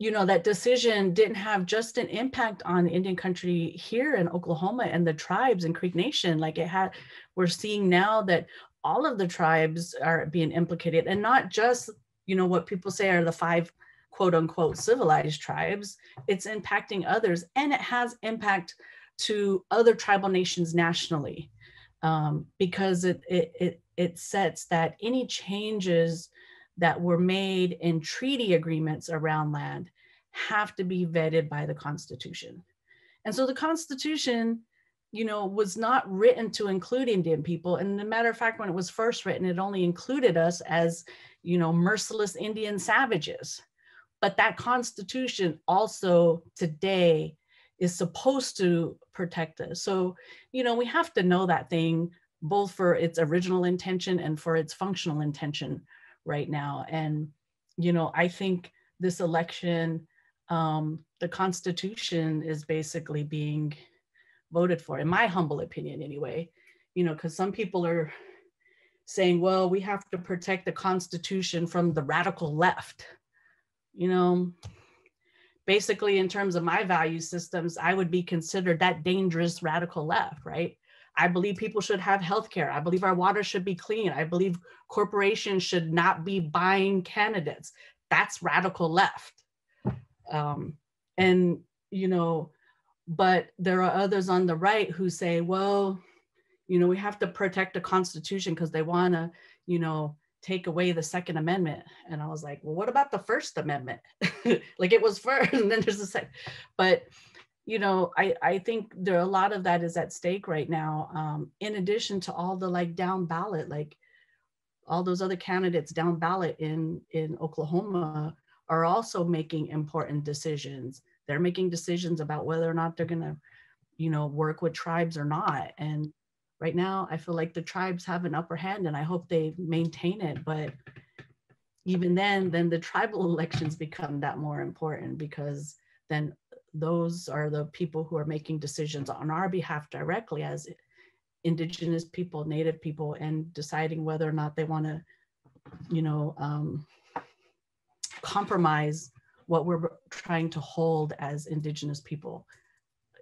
you know, that decision didn't have just an impact on Indian country here in Oklahoma and the tribes in Creek Nation. Like it had, we're seeing now that all of the tribes are being implicated, and not just, you know, what people say are the five quote unquote civilized tribes. It's impacting others, and it has impact to other tribal nations nationally, um, because it, it, it, it sets that any changes that were made in treaty agreements around land have to be vetted by the Constitution. And so the Constitution, you know, was not written to include Indian people. And as a matter of fact, when it was first written, it only included us as, you know, merciless Indian savages. But that Constitution also today is supposed to protect us. So, you know, we have to know that thing both for its original intention and for its functional intention right now. And, you know, I think this election, um, the Constitution is basically being voted for, in my humble opinion anyway, you know, because some people are saying, well, we have to protect the Constitution from the radical left. You know, basically in terms of my value systems, I would be considered that dangerous radical left, right? I believe people should have healthcare. I believe our water should be clean. I believe corporations should not be buying candidates. That's radical left. Um, and, you know, but there are others on the right who say, well, you know, we have to protect the Constitution because they want to, you know, take away the Second Amendment. And I was like, well, what about the First Amendment? Like it was first and then there's the second. But, you know, I, I think there are a lot of that is at stake right now. Um, in addition to all the like down ballot, like all those other candidates down ballot in, in Oklahoma are also making important decisions. They're making decisions about whether or not they're gonna, you know, work with tribes or not. And right now, I feel like the tribes have an upper hand, and I hope they maintain it. But even then, then the tribal elections become that more important, because then those are the people who are making decisions on our behalf directly as indigenous people, Native people, and deciding whether or not they want to, you know, um, compromise what we're trying to hold as indigenous people,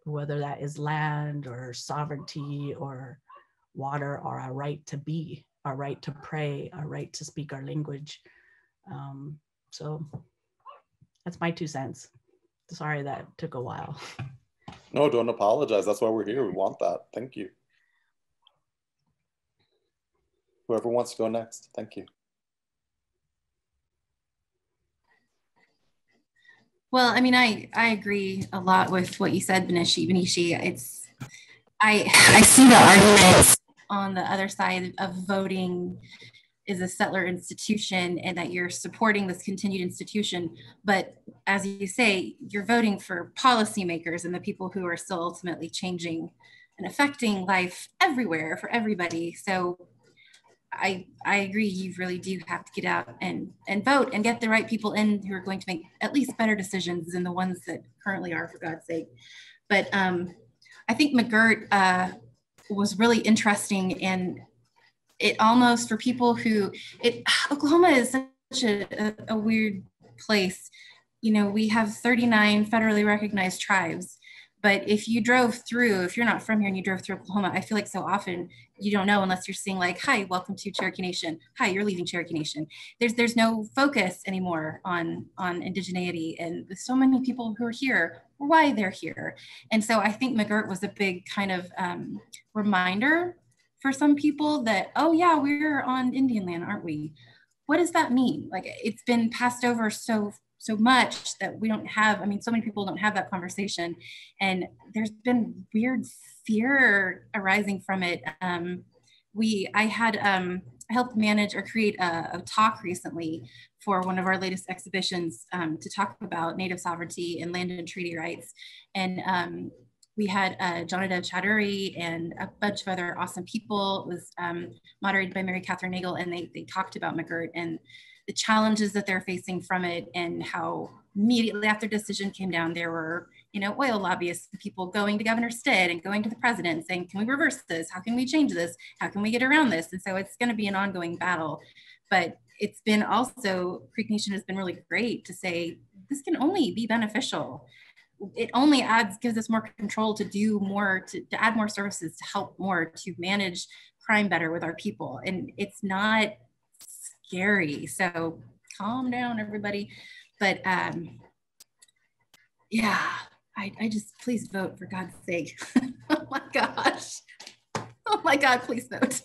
whether that is land or sovereignty or water, or our right to be, our right to pray, our right to speak our language. Um, so that's my two cents. Sorry that took a while. No, don't apologize. That's why we're here. We want that. Thank you. Whoever wants to go next, thank you. Well, I mean, I, I agree a lot with what you said, Bineshi. Bineshi, it's, I, I see the arguments on the other side of voting is a settler institution, and that you're supporting this continued institution. But as you say, you're voting for policymakers and the people who are still ultimately changing and affecting life everywhere for everybody. So I, I agree, you really do have to get out and, and vote and get the right people in who are going to make at least better decisions than the ones that currently are, for God's sake. But um, I think McGirt uh, was really interesting, and it almost, for people who, it, Oklahoma is such a, a weird place. You know, we have thirty-nine federally recognized tribes, but if you drove through, if you're not from here and you drove through Oklahoma, I feel like so often you don't know unless you're seeing like, hi, welcome to Cherokee Nation. Hi, you're leaving Cherokee Nation. There's there's no focus anymore on, on indigeneity, and there's so many people who are here, why they're here. And so I think McGirt was a big kind of um, reminder for some people that, oh yeah, we're on Indian land, aren't we? What does that mean? Like, it's been passed over so so much that we don't have, I mean, so many people don't have that conversation. And there's been weird fear arising from it. Um, we, I had um, helped manage or create a, a talk recently for one of our latest exhibitions um, to talk about Native sovereignty and land and treaty rights. And um, we had uh, Jonathan Chowdhury and a bunch of other awesome people. It was um, moderated by Mary Catherine Nagel, and they, they talked about McGirt and the challenges that they're facing from it, and how immediately after decision came down, there were, you know, oil lobbyists, people going to Governor Stitt and going to the president saying, can we reverse this? How can we change this? How can we get around this? And so it's going to be an ongoing battle. But it's been also, Creek Nation has been really great to say, this can only be beneficial. It only adds, gives us more control to do more, to, to add more services, to help more, to manage crime better with our people. And it's not scary, so calm down, everybody. But um, yeah, I, I just, please vote, for God's sake. Oh my gosh. Oh my God, please vote.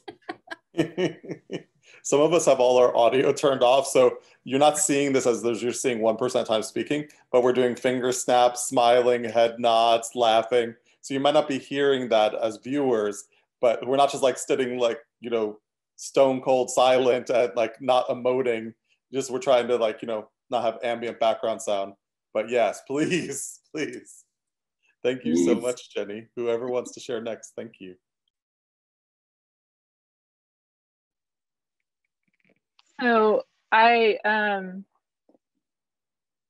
Some of us have all our audio turned off, so you're not seeing this as you're seeing one person at a time speaking, but we're doing finger snaps, smiling, head nods, laughing. So you might not be hearing that as viewers, but we're not just like sitting like, you know, stone cold silent and like not emoting. Just we're trying to like, you know, not have ambient background sound. But yes, please, please. Thank you so much, Jenny. Whoever wants to share next, thank you. So I um,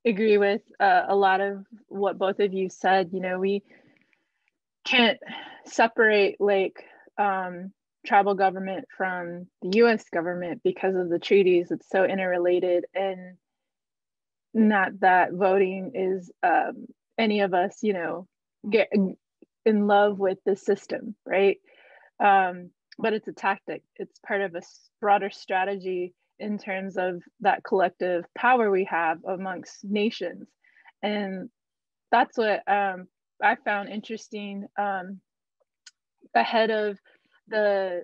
agree with uh, a lot of what both of you said. You know, we can't separate like um, tribal government from the U S government because of the treaties. It's so interrelated, and not that voting is um, any of us, you know, get in love with the system, right? Um, but it's a tactic. It's part of a broader strategy in terms of that collective power we have amongst nations. And that's what um, I found interesting um, ahead of the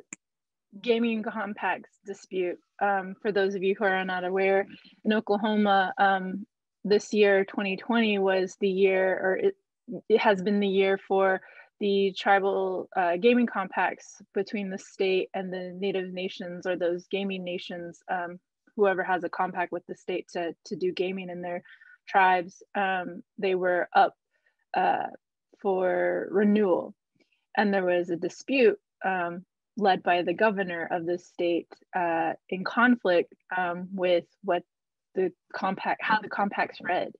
gaming compacts dispute. Um, for those of you who are not aware, in Oklahoma, um, this year, twenty twenty was the year, or it, it has been the year for the tribal uh, gaming compacts between the state and the native nations, or those gaming nations, um, whoever has a compact with the state to, to do gaming in their tribes. Um, they were up uh, for renewal. And there was a dispute um, led by the governor of the state uh, in conflict um, with what the compact, how the compacts read.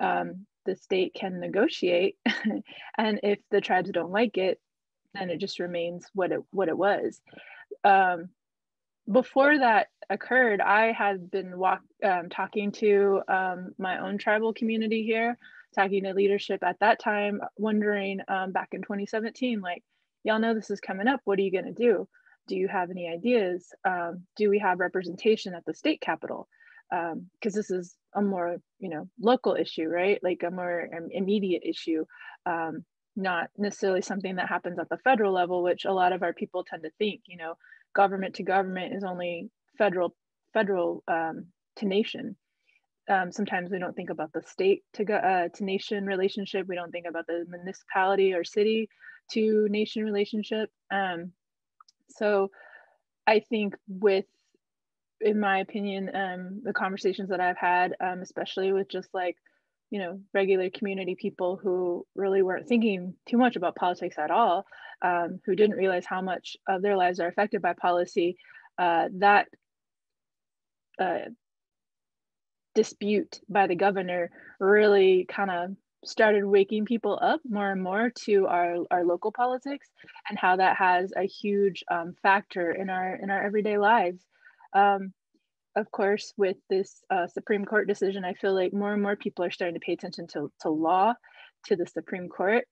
Um, the state can negotiate, and if the tribes don't like it, then it just remains what it what it was. Um, before that occurred, I had been walk, um, talking to um, my own tribal community here, talking to leadership at that time, wondering um, back in twenty seventeen, like, y'all know this is coming up, what are you gonna do? Do you have any ideas? Um, do we have representation at the state capitol? Because um, this is a more, you know, local issue, right? Like a more um, immediate issue, um, not necessarily something that happens at the federal level, which a lot of our people tend to think, you know, government to government is only federal, federal um, to nation. Um, sometimes we don't think about the state to, go, uh, to nation relationship. We don't think about the municipality or city to nation relationship. Um, so I think with, in my opinion, um, the conversations that I've had, um, especially with just like, you know, regular community people who really weren't thinking too much about politics at all, um, who didn't realize how much of their lives are affected by policy, uh, that uh, dispute by the governor really kind of started waking people up more and more to our, our local politics and how that has a huge um, factor in our, in our everyday lives. Um, of course, with this uh, Supreme Court decision, I feel like more and more people are starting to pay attention to, to law, to the Supreme Court.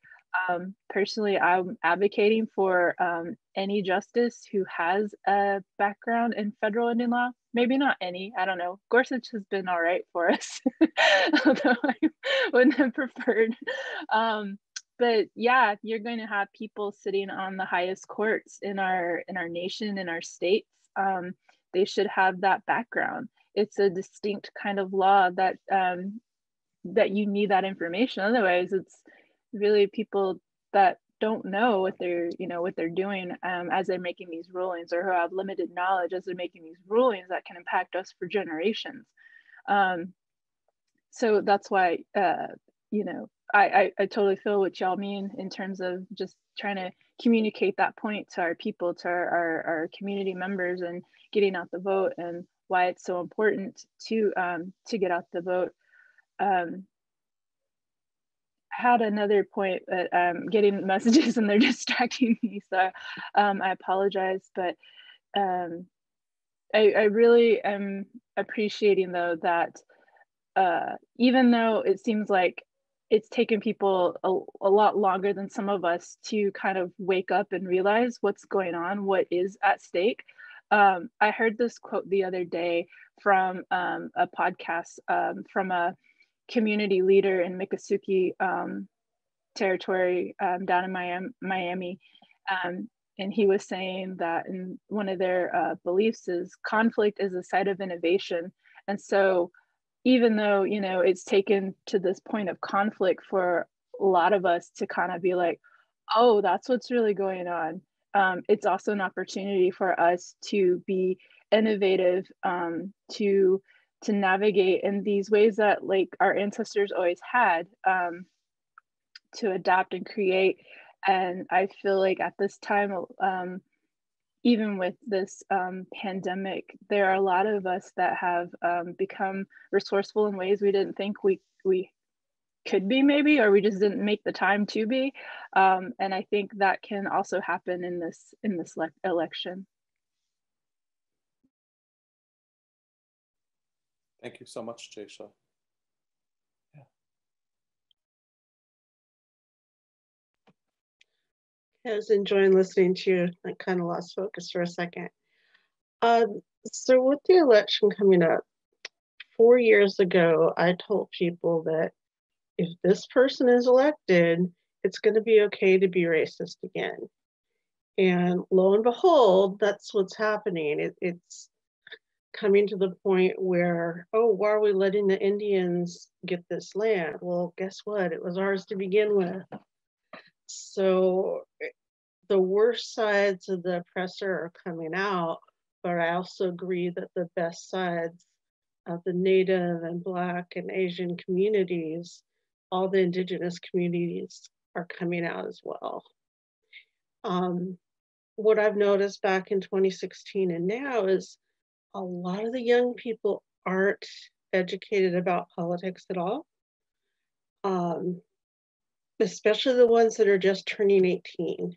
Um, personally, I'm advocating for um, any justice who has a background in federal Indian law. Maybe not any, I don't know. Gorsuch has been all right for us, although I wouldn't have preferred. Um, but yeah, you're going to have people sitting on the highest courts in our, in our nation, in our states. Um, they should have that background. It's a distinct kind of law that, um, that you need that information. Otherwise, it's really people that don't know what they're, you know, what they're doing um, as they're making these rulings, or who have limited knowledge as they're making these rulings that can impact us for generations. Um, so that's why, uh, you know, I, I, I totally feel what y'all mean in terms of just trying to communicate that point to our people, to our, our, our community members, and getting out the vote, and why it's so important to, um, to get out the vote. Um, I had another point, but I'm getting messages and they're distracting me, so um, I apologize. But um, I, I really am appreciating, though, that uh, even though it seems like it's taken people a, a lot longer than some of us to kind of wake up and realize what's going on, what is at stake. Um, I heard this quote the other day from um, a podcast um, from a community leader in Miccosukee um, territory um, down in Miami. Um, and he was saying that in one of their uh, beliefs is conflict is a site of innovation. And so even though, you know, it's taken to this point of conflict for a lot of us to kind of be like, oh, that's what's really going on. Um, it's also an opportunity for us to be innovative, um, to to navigate in these ways that like our ancestors always had, um, to adapt and create. And I feel like at this time, um, even with this um, pandemic, there are a lot of us that have um, become resourceful in ways we didn't think we, we could be, maybe, or we just didn't make the time to be. Um, and I think that can also happen in this, in this election. Thank you so much, Jasha. Yeah. I was enjoying listening to you. I kind of lost focus for a second. Um, so with the election coming up, four years ago, I told people that if this person is elected, it's going to be okay to be racist again. And lo and behold, that's what's happening. It, it's coming to the point where, oh, why are we letting the Indians get this land? Well, guess what? It was ours to begin with. So the worst sides of the oppressor are coming out, but I also agree that the best sides of the Native and Black and Asian communities, all the Indigenous communities, are coming out as well. Um, what I've noticed back in twenty sixteen and now is a lot of the young people aren't educated about politics at all, um, especially the ones that are just turning eighteen.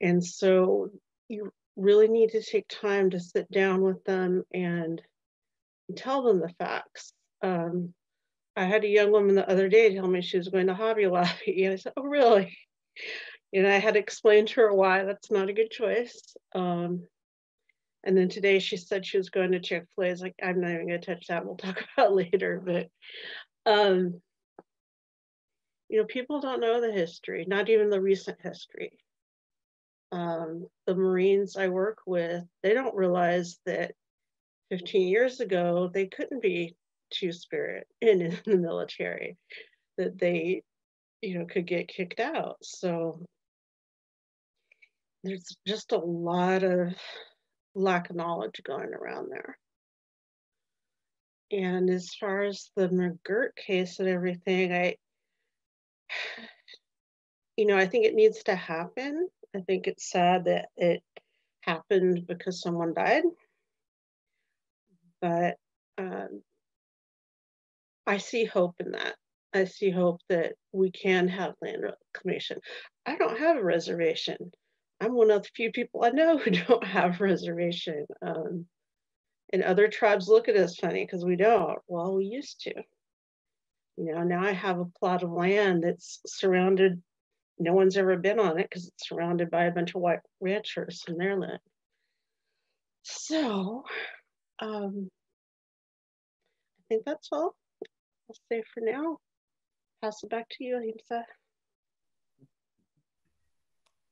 And so you really need to take time to sit down with them and tell them the facts. Um, I had a young woman the other day tell me she was going to Hobby Lobby, and I said, oh, really? And I had explained to her why that's not a good choice. Um, And then today she said she was going to Chick-fil-A. I was like, I'm not even going to touch that. We'll talk about it later. But, um, you know, people don't know the history, not even the recent history. Um, the Marines I work with, they don't realize that fifteen years ago, they couldn't be two-spirit in, in the military, that they, you know, could get kicked out. So there's just a lot of lack of knowledge going around there. And as far as the McGirt case and everything, I, you know, I think it needs to happen. I think it's sad that it happened because someone died, but um, I see hope in that. I see hope that we can have land reclamation. I don't have a reservation. I'm one of the few people I know who don't have a reservation. Um, and other tribes look at us funny because we don't. Well, we used to. You know, now I have a plot of land that's surrounded, no one's ever been on it because it's surrounded by a bunch of white ranchers in their land. So um, I think that's all I'll say for now. Pass it back to you, Ahimsa.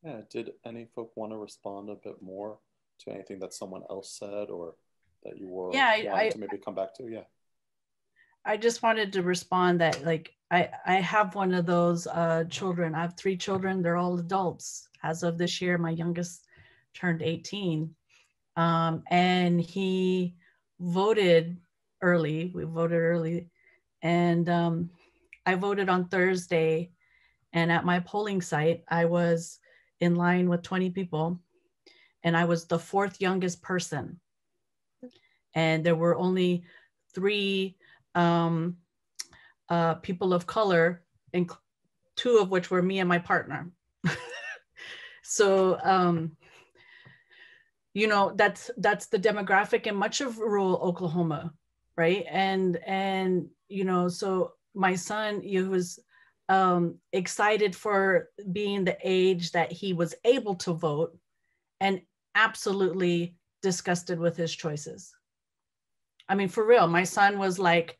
Yeah, did any folk want to respond a bit more to anything that someone else said or that you were yeah, wanting I, to maybe come back to? Yeah. I just wanted to respond that, like, I, I have one of those uh, children. I have three children. They're all adults. As of this year, my youngest turned eighteen. Um, and he voted early. We voted early. And um, I voted on Thursday. And at my polling site, I was in line with twenty people. And I was the fourth youngest person. And there were only three Um, uh, people of color, and two of which were me and my partner. So, um, you know, that's that's the demographic in much of rural Oklahoma, right? And and you know, so my son, he was um, excited for being the age that he was able to vote, and absolutely disgusted with his choices. I mean, for real, my son was like,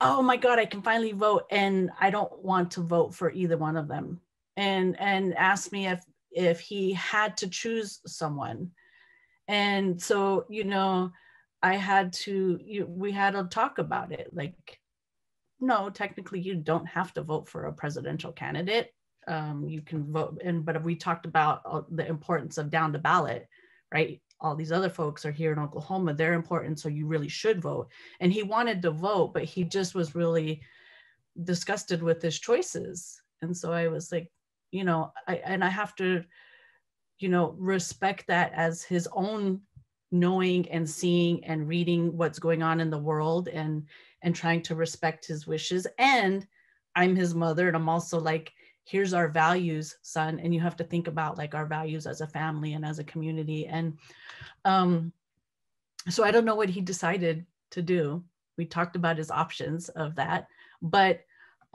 oh my God, I can finally vote. And I don't want to vote for either one of them. And, and asked me if, if he had to choose someone. And so, you know, I had to, you, we had a talk about it. Like, no, technically you don't have to vote for a presidential candidate. Um, you can vote. And, but we talked about the importance of down the ballot, right? All these other folks are here in Oklahoma, they're important, so you really should vote. And he wanted to vote, but he just was really disgusted with his choices. And so I was like, you know, I, and I have to, you know, respect that as his own knowing and seeing and reading what's going on in the world, and, and trying to respect his wishes. And I'm his mother, and I'm also like, here's our values, son, and you have to think about like our values as a family and as a community. And um, so I don't know what he decided to do. We talked about his options of that, but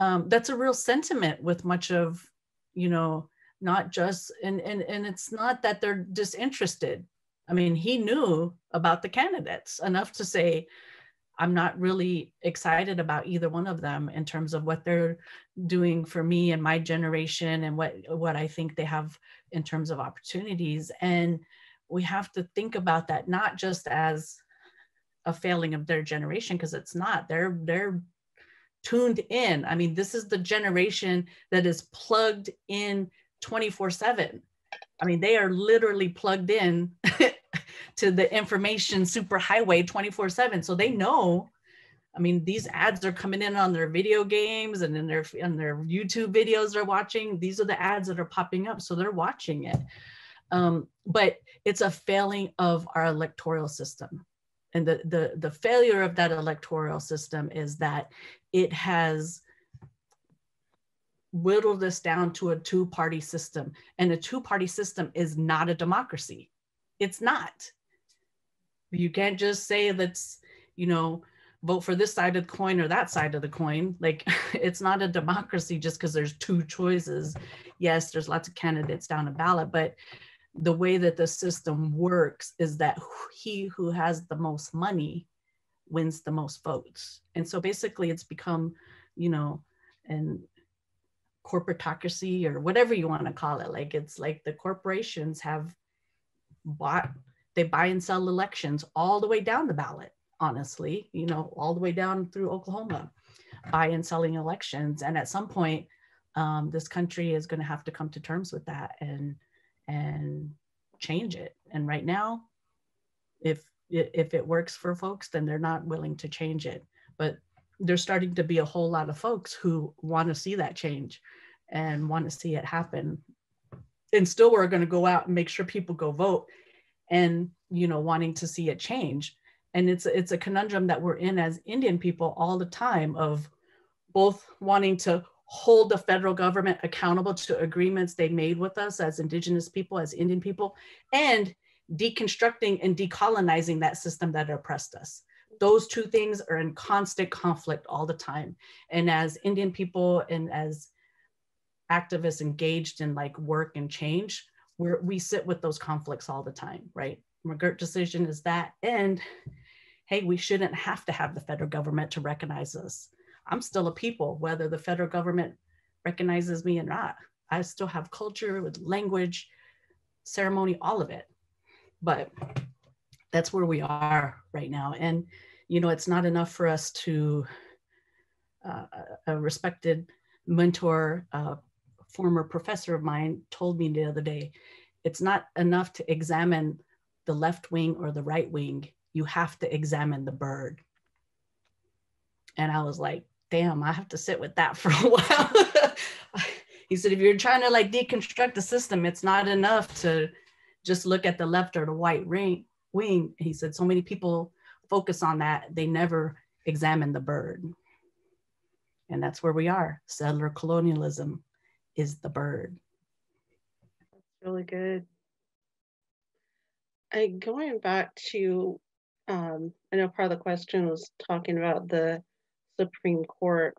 um, that's a real sentiment with much of, you know, not just, and, and, and it's not that they're disinterested. I mean, he knew about the candidates enough to say, I'm not really excited about either one of them in terms of what they're doing for me and my generation, and what, what I think they have in terms of opportunities. And we have to think about that, not just as a failing of their generation, because it's not, they're, they're tuned in. I mean, this is the generation that is plugged in twenty-four seven. I mean, they are literally plugged in to the information superhighway twenty-four seven. So they know, I mean, these ads are coming in on their video games and in their, in their YouTube videos they're watching. These are the ads that are popping up. So they're watching it. Um, but it's a failing of our electoral system. And the, the, the failure of that electoral system is that it has whittled us down to a two-party system. And a two-party system is not a democracy. It's not. You can't just say that's, you know, vote for this side of the coin or that side of the coin. Like, it's not a democracy just because there's two choices. Yes, there's lots of candidates down a ballot, but the way that the system works is that he who has the most money wins the most votes. And so basically it's become, you know, and corporatocracy or whatever you want to call it. Like, it's like the corporations have bought, they buy and sell elections all the way down the ballot, honestly, you know, all the way down through Oklahoma, buy and selling elections. And at some point, um, this country is going to have to come to terms with that and, and change it. And right now, if, if it works for folks, then they're not willing to change it. But there's starting to be a whole lot of folks who want to see that change and want to see it happen. and still we're going to go out and make sure people go vote and, you know, wanting to see it change. And it's, it's a conundrum that we're in as Indian people all the time, of both wanting to hold the federal government accountable to agreements they made with us as Indigenous people, as Indian people, and deconstructing and decolonizing that system that oppressed us. Those two things are in constant conflict all the time. And as Indian people and as activists engaged in like work and change, we're, we sit with those conflicts all the time, right? McGirt decision is that, and hey, we shouldn't have to have the federal government to recognize us. I'm still a people, whether the federal government recognizes me or not. I still have culture with language, ceremony, all of it. But that's where we are right now. And, you know, it's not enough for us to, uh, a respected mentor, uh, former professor of mine told me the other day, it's not enough to examine the left wing or the right wing, you have to examine the bird. And I was like, damn, I have to sit with that for a while. He said, if you're trying to like deconstruct the system, it's not enough to just look at the left or the white wing. He said, so many people focus on that, they never examine the bird. And that's where we are. Settler colonialism is the bird. That's really good. I, going back to, um, I know part of the question was talking about the Supreme Court.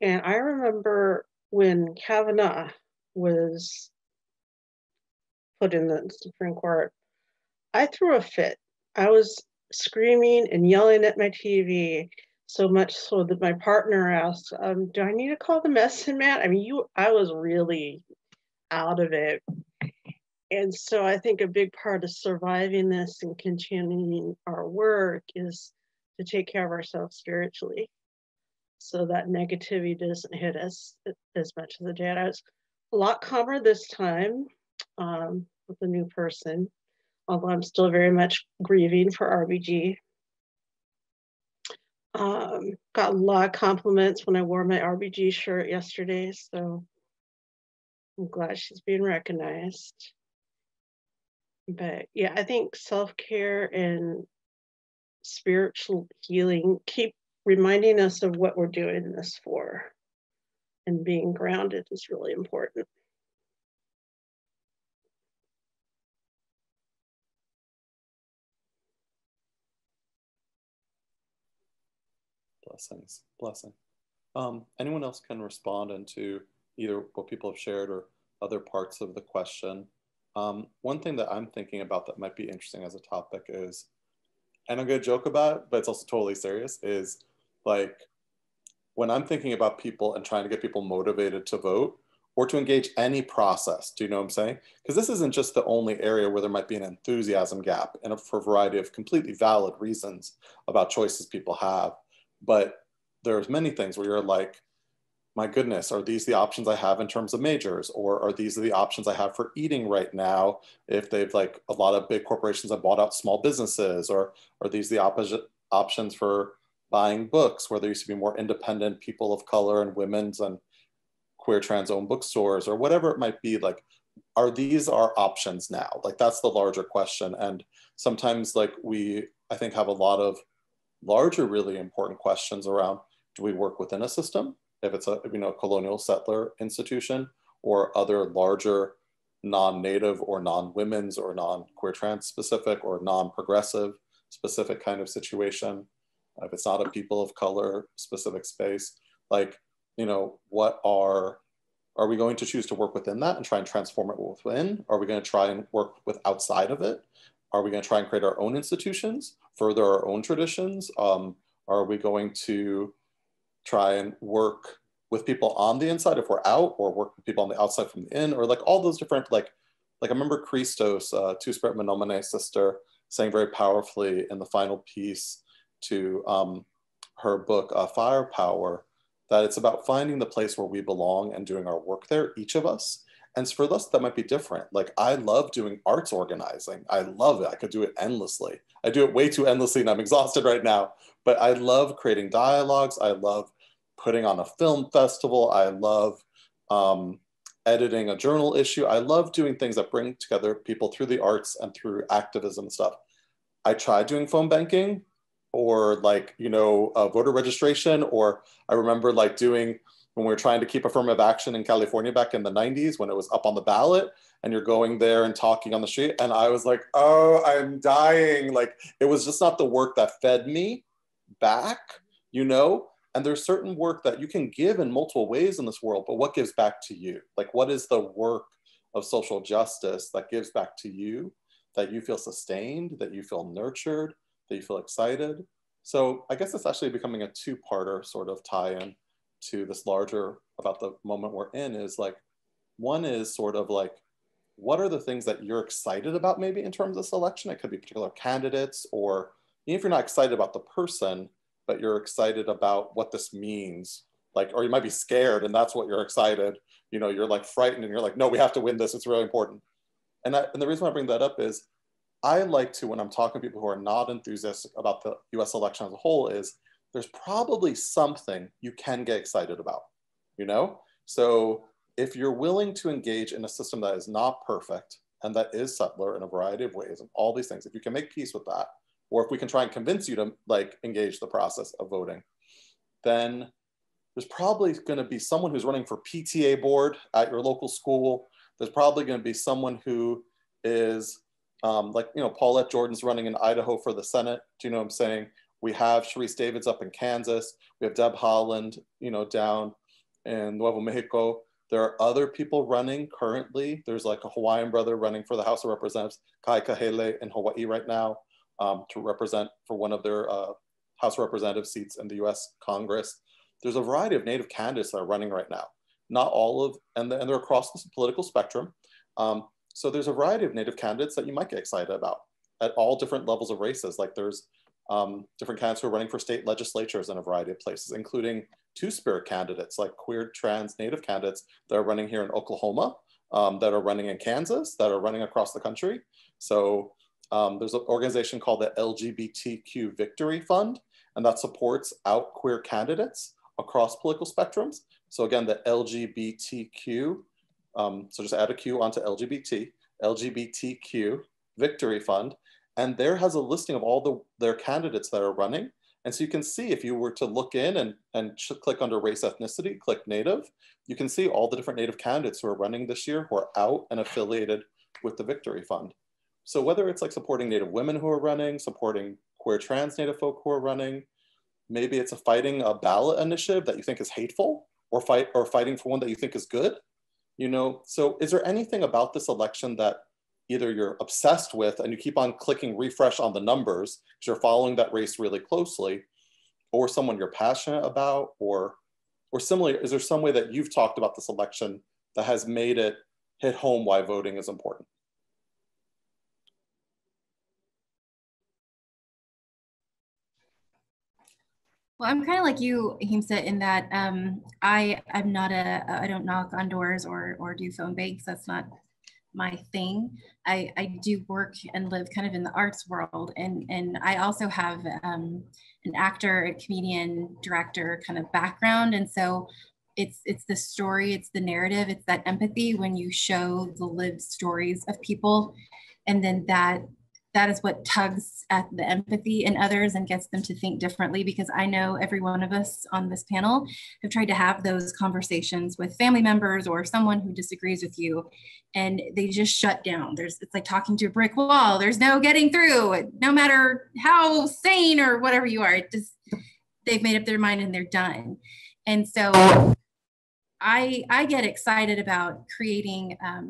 And I remember when Kavanaugh was put in the Supreme Court, I threw a fit. I was screaming and yelling at my T V, so much so that my partner asked, um, do I need to call the medicine man? I mean, you, I was really out of it. And so I think a big part of surviving this and continuing our work is to take care of ourselves spiritually, so that negativity doesn't hit us as much as it did. I was a lot calmer this time um, with a new person, although I'm still very much grieving for R B G. Um, got a lot of compliments when I wore my R B G shirt yesterday, so I'm glad she's being recognized. But yeah, I think self-care and spiritual healing keep reminding us of what we're doing this for, and being grounded is really important. Blessings, blessing. Um, anyone else can respond into either what people have shared or other parts of the question. Um, one thing that I'm thinking about that might be interesting as a topic is, and I'm going to joke about it, but it's also totally serious, is like when I'm thinking about people and trying to get people motivated to vote or to engage any process, do you know what I'm saying? Because this isn't just the only area where there might be an enthusiasm gap, and for a variety of completely valid reasons about choices people have. But there's many things where you're like, my goodness, are these the options I have in terms of majors? Or are these the options I have for eating right now? If they've like a lot of big corporations have bought out small businesses, or are these the opposite options for buying books, where there used to be more independent people of color and women's and queer trans owned bookstores, or whatever it might be? Like, are these our options now? Like, that's the larger question. And sometimes like we, I think, have a lot of larger, really important questions around, do we work within a system? If it's a, you know, colonial settler institution, or other larger non-native or non-women's or non-queer trans specific or non-progressive specific kind of situation, if it's not a people of color specific space, like, you know, what are, are we going to choose to work within that and try and transform it within? Are we going to try and work with outside of it? Are we going to try and create our own institutions, further our own traditions? Um, are we going to try and work with people on the inside if we're out, or work with people on the outside from the in, or like all those different, like, like I remember Christos, uh, Two Spirit Menomene sister, saying very powerfully in the final piece to um, her book, uh, Firepower, that it's about finding the place where we belong and doing our work there, each of us. And for us, that might be different. Like, I love doing arts organizing. I love it. I could do it endlessly. I do it way too endlessly, and I'm exhausted right now. But I love creating dialogues. I love putting on a film festival. I love um, editing a journal issue. I love doing things that bring together people through the arts and through activism and stuff. I tried doing phone banking or like, you know, uh, voter registration, or I remember like doing when we were trying to keep affirmative action in California back in the nineties when it was up on the ballot and you're going there and talking on the street. And I was like, oh, I'm dying. Like, it was just not the work that fed me back, you know? And there's certain work that you can give in multiple ways in this world, but what gives back to you? Like, what is the work of social justice that gives back to you, that you feel sustained, that you feel nurtured, that you feel excited? So I guess it's actually becoming a two-parter sort of tie-in to this larger about the moment we're in, is like, one is sort of like, what are the things that you're excited about maybe in terms of selection? It could be particular candidates, or even if you're not excited about the person, but you're excited about what this means, like, or you might be scared and that's what you're excited. You know, you're like frightened and you're like, no, we have to win this, it's really important. And, I, and the reason why I bring that up is, I like to, when I'm talking to people who are not enthusiastic about the U S election as a whole, is there's probably something you can get excited about, you know? So if you're willing to engage in a system that is not perfect and that is settler in a variety of ways and all these things, if you can make peace with that, or if we can try and convince you to like engage the process of voting, then there's probably gonna be someone who's running for P T A board at your local school. There's probably gonna be someone who is um, like, you know, Paulette Jordan's running in Idaho for the Senate. Do you know what I'm saying? We have Sharice Davids up in Kansas. We have Deb Holland, you know, down in Nuevo Mexico. There are other people running currently. There's like a Hawaiian brother running for the House of Representatives, Kai Kahele in Hawaii right now. Um, to represent for one of their uh, House of Representative seats in the U S Congress. There's a variety of Native candidates that are running right now. Not all of, and, the, and they're across the political spectrum. Um, so there's a variety of Native candidates that you might get excited about at all different levels of races. Like there's um, different candidates who are running for state legislatures in a variety of places, including two-spirit candidates, like queer, trans, Native candidates that are running here in Oklahoma, um, that are running in Kansas, that are running across the country. So Um, there's an organization called the L G B T Q Victory Fund, and that supports out queer candidates across political spectrums. So again, the L G B T Q, um, so just add a Q onto L G B T, L G B T Q Victory Fund, and there has a listing of all the, their candidates that are running. And so you can see, if you were to look in and, and click under race ethnicity, click Native, you can see all the different Native candidates who are running this year, who are out and affiliated with the Victory Fund. So whether it's like supporting Native women who are running, supporting queer trans Native folk who are running, maybe it's a fighting a ballot initiative that you think is hateful, or fight or fighting for one that you think is good, you know? So is there anything about this election that either you're obsessed with and you keep on clicking refresh on the numbers because you're following that race really closely, or someone you're passionate about, or, or similarly, is there some way that you've talked about this election that has made it hit home why voting is important? Well, I'm kind of like you, Ahimsa, in that um, I, I'm not a, I don't knock on doors or, or do phone banks. That's not my thing. I, I do work and live kind of in the arts world. And, and I also have um, an actor, a comedian, director kind of background. And so it's, it's the story, it's the narrative, it's that empathy when you show the lived stories of people. And then that That is what tugs at the empathy in others and gets them to think differently, because I know every one of us on this panel have tried to have those conversations with family members or someone who disagrees with you, and they just shut down. There's, it's like talking to a brick wall. There's no getting through, no matter how sane or whatever you are. It just, they've made up their mind and they're done. And so I, I get excited about creating um,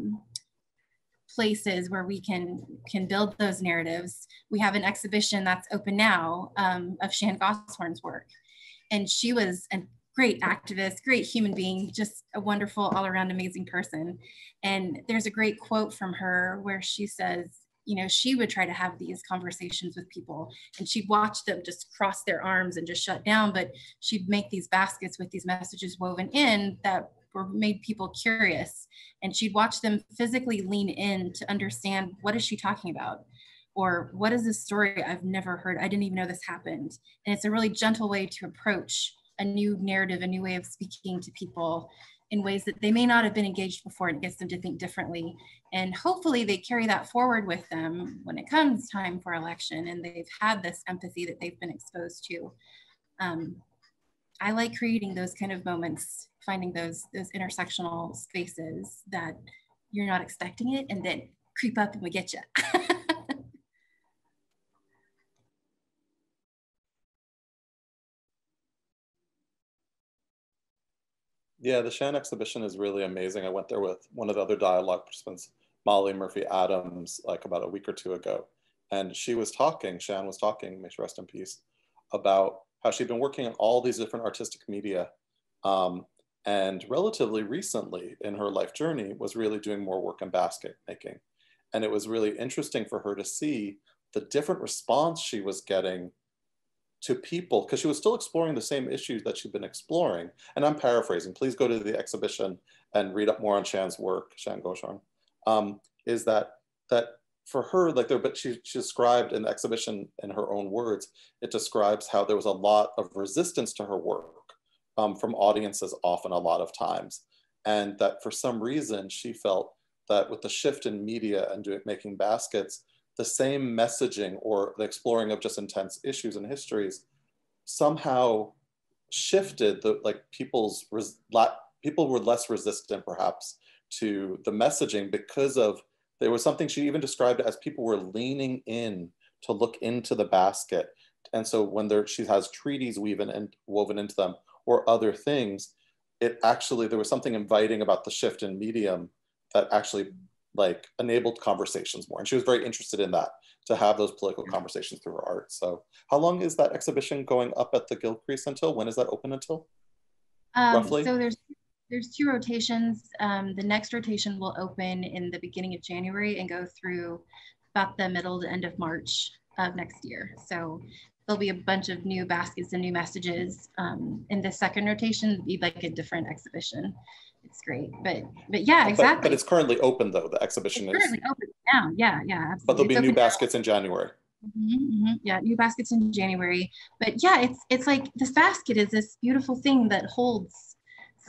places where we can can build those narratives. We have an exhibition that's open now um, of Shan Goshorn's work. And she was a great activist, great human being, just a wonderful, all around amazing person. And there's a great quote from her where she says, you know, she would try to have these conversations with people and she'd watch them just cross their arms and just shut down, but she'd make these baskets with these messages woven in that were made people curious, and she'd watch them physically lean in to understand, what is she talking about? Or what is this story I've never heard? I didn't even know this happened. And it's a really gentle way to approach a new narrative, a new way of speaking to people in ways that they may not have been engaged before, and it gets them to think differently. And hopefully they carry that forward with them when it comes time for election, and they've had this empathy that they've been exposed to. Um, I like creating those kind of moments, finding those, those intersectional spaces that you're not expecting it, and then creep up and we get you. Yeah, the Shan exhibition is really amazing. I went there with one of the other dialogue participants, Molly Murphy Adams, like about a week or two ago. And she was talking, Shan was talking, may she rest in peace, about how she'd been working on all these different artistic media. Um, and relatively recently in her life journey was really doing more work in basket making. And it was really interesting for her to see the different response she was getting to people, because she was still exploring the same issues that she'd been exploring. And I'm paraphrasing, please go to the exhibition and read up more on Shan's work, Shan Gosharn, um, is that that for her, like there, but she, she described in the exhibition in her own words, it describes how there was a lot of resistance to her work um, from audiences often a lot of times. And that for some reason, she felt that with the shift in media and doing, making baskets, the same messaging or the exploring of just intense issues and histories somehow shifted the like people's, res, people were less resistant perhaps to the messaging because of, there was something she even described as people were leaning in to look into the basket. And so when there, she has treaties woven, in, woven into them or other things, it actually, there was something inviting about the shift in medium that actually like enabled conversations more. And she was very interested in that, to have those political conversations through her art. So how long is that exhibition going up at the Gilcrease until? When is that open until? Um, Roughly? So there's, there's two rotations. Um, the next rotation will open in the beginning of January and go through about the middle to end of March of next year. So there'll be a bunch of new baskets and new messages. Um, in the second rotation, it'll be like a different exhibition. It's great, but but yeah, exactly. But, but it's currently open though. The exhibition it's currently is currently open now. Yeah, yeah. Absolutely. But there'll be it's new baskets now. In January. Mm-hmm, mm-hmm. Yeah, new baskets in January. But yeah, it's it's like this basket is this beautiful thing that holds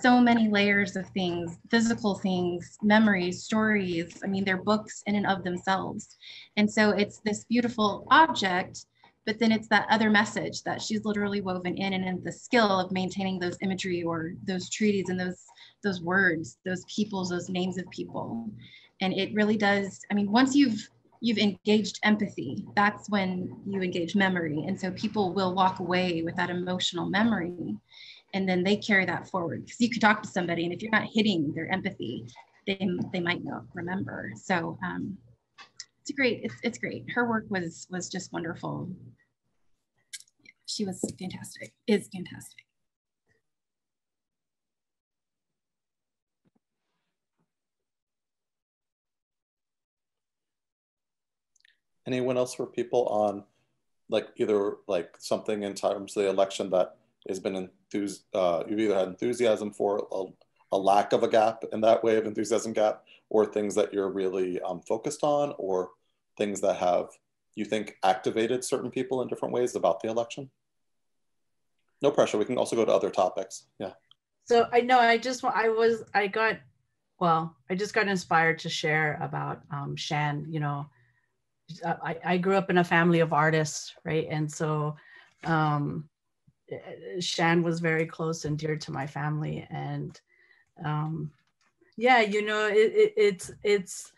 so many layers of things, physical things, memories, stories. I mean, they're books in and of themselves, and so it's this beautiful object. But then it's that other message that she's literally woven in, and in the skill of maintaining those imagery or those treaties and those those words, those peoples, those names of people. And it really does, I mean, once you've you've engaged empathy, that's when you engage memory. And so people will walk away with that emotional memory, and then they carry that forward. Because you could talk to somebody, and if you're not hitting their empathy, they, they might not remember. So um, it's great, it's, it's great. Her work was, was just wonderful. Yeah, she was fantastic, is fantastic. Anyone else for people on like either like something in terms of the election that has been enthused, uh, you've either had enthusiasm for a, a lack of a gap in that way of enthusiasm gap, or things that you're really um, focused on, or things that have, you think activated certain people in different ways about the election? No pressure, we can also go to other topics, yeah. So I know I just, I was, I got, well, I just got inspired to share about um, Shan, you know, I, I grew up in a family of artists, right? And so um, Shan was very close and dear to my family. And um, yeah, you know, it, it, it's, it's,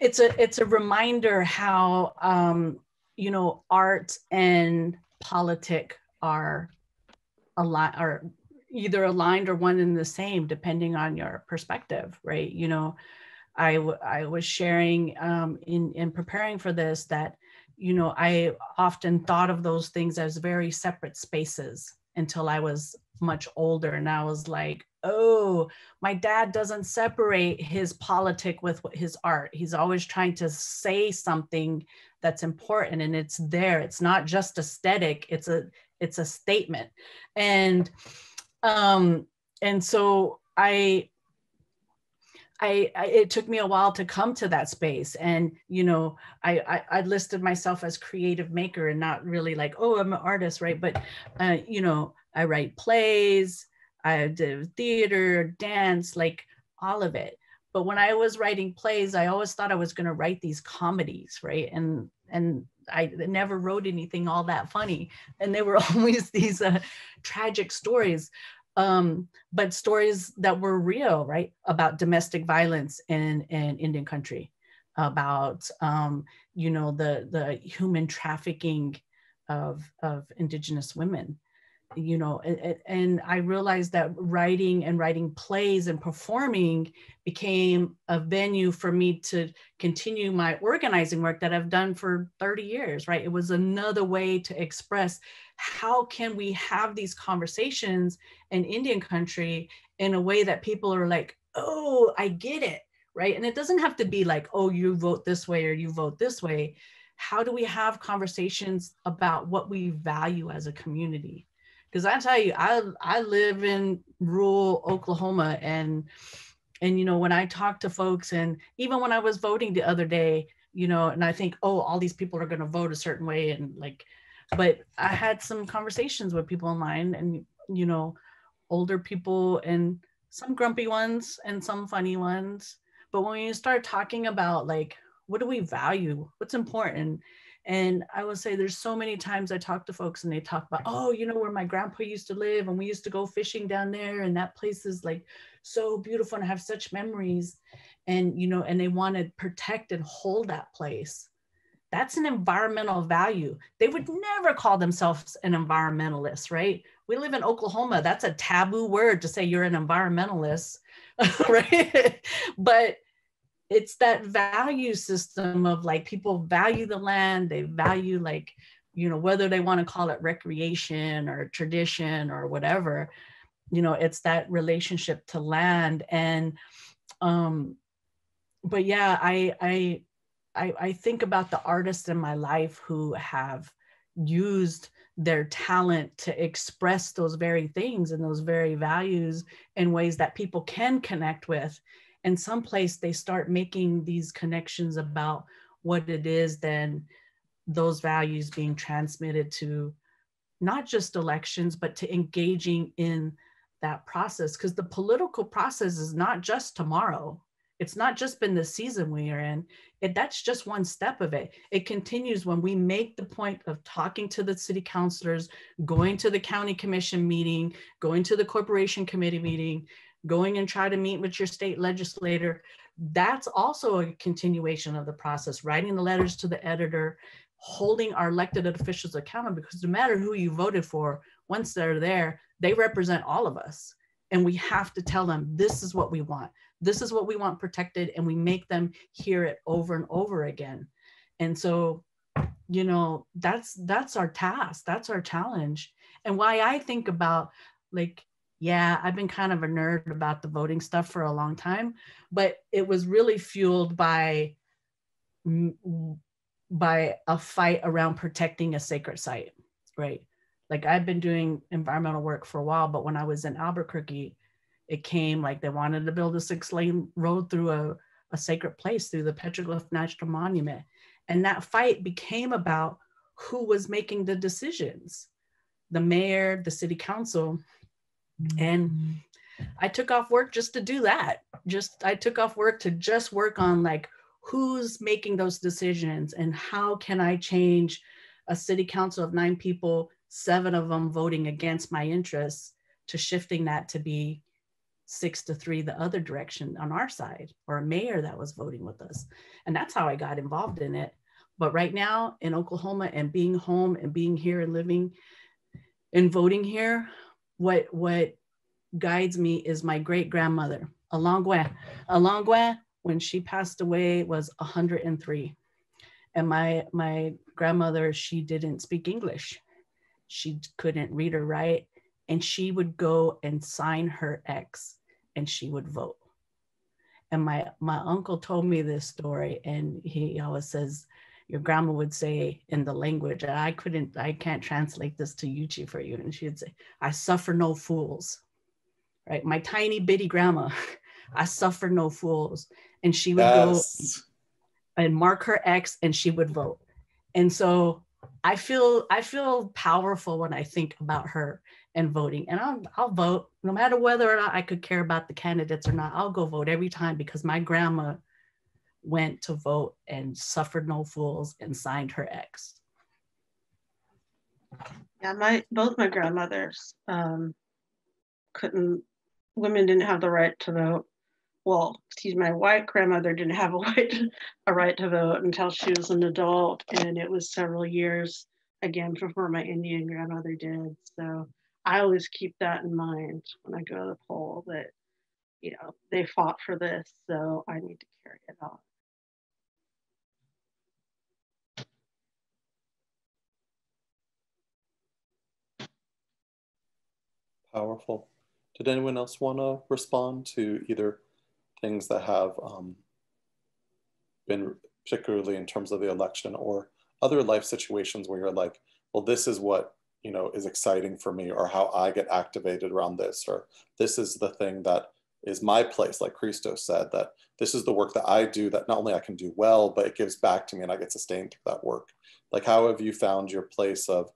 it's a, it's a reminder how, um, you know, art and politic are, aligned, are either aligned or one and the same, depending on your perspective, right? You know, I, w I was sharing um, in, in preparing for this that, you know, I often thought of those things as very separate spaces until I was much older. And I was like, oh, my dad doesn't separate his politic with his art. He's always trying to say something that's important, and it's there. It's not just aesthetic. It's a, it's a statement. And, um, and so I, I, I, it took me a while to come to that space. And, you know, I, I, I listed myself as creative maker and not really like, oh, I'm an artist, right? But, uh, you know, I write plays, I did theater, dance, like all of it. But when I was writing plays, I always thought I was going to write these comedies, right? And and I never wrote anything all that funny. And they were always these uh, tragic stories, um, but stories that were real, right? About domestic violence in, in Indian country, about, um, you know, the, the human trafficking of, of Indigenous women. You know, and, and I realized that writing and writing plays and performing became a venue for me to continue my organizing work that I've done for thirty years, right? It was another way to express how can we have these conversations in Indian country in a way that people are like, oh, I get it, right? And it doesn't have to be like, oh, you vote this way or you vote this way. How do we have conversations about what we value as a community? Because I tell you, I, I live in rural Oklahoma, and, and, you know, when I talk to folks, and even when I was voting the other day, you know, and I think, oh, all these people are going to vote a certain way. And like, but I had some conversations with people online, and, you know, older people, and some grumpy ones and some funny ones. But when you start talking about like, what do we value? What's important? And I will say there's so many times I talk to folks and they talk about, oh, you know, where my grandpa used to live and we used to go fishing down there, and that place is like so beautiful and I have such memories, and, you know, and they want to protect and hold that place. That's an environmental value. They would never call themselves an environmentalist, right? We live in Oklahoma. That's a taboo word to say you're an environmentalist, right? But it's that value system of like people value the land, they value like, you know, whether they want to call it recreation or tradition or whatever, you know, it's that relationship to land. And, um, but yeah, I, I, I, I think about the artists in my life who have used their talent to express those very things and those very values in ways that people can connect with. And someplace they start making these connections about what it is then those values being transmitted to not just elections, but to engaging in that process. Because the political process is not just tomorrow. It's not just been the season we are in. It, that's just one step of it. It continues when we make the point of talking to the city councilors, going to the county commission meeting, going to the corporation committee meeting, going and try to meet with your state legislator. That's also a continuation of the process, writing the letters to the editor, holding our elected officials accountable, because no matter who you voted for, once they're there, they represent all of us. And we have to tell them, this is what we want. This is what we want protected. And we make them hear it over and over again. And so, you know, that's, that's our task, that's our challenge. And why I think about like, yeah, I've been kind of a nerd about the voting stuff for a long time, but it was really fueled by, by a fight around protecting a sacred site, right? Like I've been doing environmental work for a while, but when I was in Albuquerque, it came like they wanted to build a six lane road through a, a sacred place, through the Petroglyph National Monument. And that fight became about who was making the decisions, the mayor, the city council. And I took off work just to do that. Just, I took off work to just work on like, who's making those decisions and how can I change a city council of nine people, seven of them voting against my interests, to shifting that to be six to three the other direction on our side, or a mayor that was voting with us. And that's how I got involved in it. But right now in Oklahoma, and being home and being here and living and voting here, What what guides me is my great grandmother, Alangwe. Alangwe, when she passed away, was one hundred and three. And my my grandmother, she didn't speak English. She couldn't read or write. And she would go and sign her ex, and she would vote. And my my uncle told me this story, and he always says, your grandma would say in the language, and I couldn't, I can't translate this to Yuchi for you. And she would say, I suffer no fools, right? My tiny bitty grandma, I suffer no fools. And she would yes. go and mark her X, and she would vote. And so I feel, I feel powerful when I think about her and voting. And I'll, I'll vote no matter whether or not I could care about the candidates or not. I'll go vote every time because my grandma went to vote and suffered no fools and signed her ex. Yeah, my both my grandmothers um, couldn't, women didn't have the right to vote. Well, excuse me, my white grandmother didn't have a right, a right to vote until she was an adult, and it was several years, again, before my Indian grandmother did. So I always keep that in mind when I go to the poll, that, you know, they fought for this, so I need to carry it on. Powerful. Did anyone else want to respond to either things that have um, been particularly in terms of the election, or other life situations where you're like, well, this is what, you know, is exciting for me, or how I get activated around this, or this is the thing that is my place, like Christos said, that this is the work that I do that not only I can do well, but it gives back to me and I get sustained through that work. Like, how have you found your place of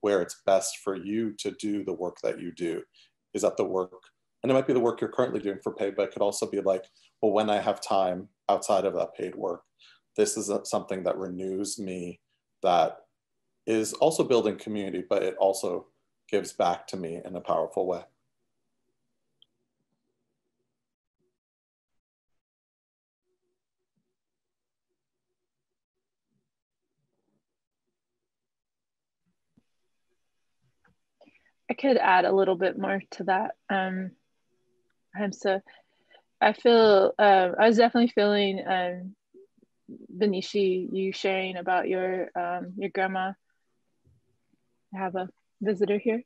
where it's best for you to do the work that you do? Is that the work? And it might be the work you're currently doing for pay, but it could also be like, well, when I have time outside of that paid work, this is something that renews me, that is also building community, but it also gives back to me in a powerful way. I could add a little bit more to that. Um, I'm so, I feel, uh, I was definitely feeling, um, Bineshi, you sharing about your um, your grandma. I have a visitor here.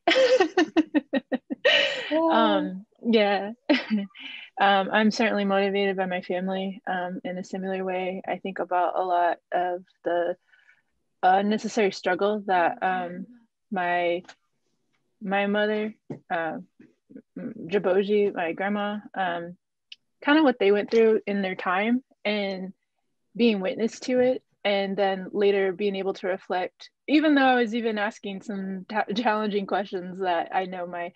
Yeah. Um, yeah. um, I'm certainly motivated by my family um, in a similar way. I think about a lot of the unnecessary struggle that um, my my mother, uh, Djiboji, my grandma, um, kind of what they went through in their time, and being witness to it, and then later being able to reflect, even though I was even asking some challenging questions that I know my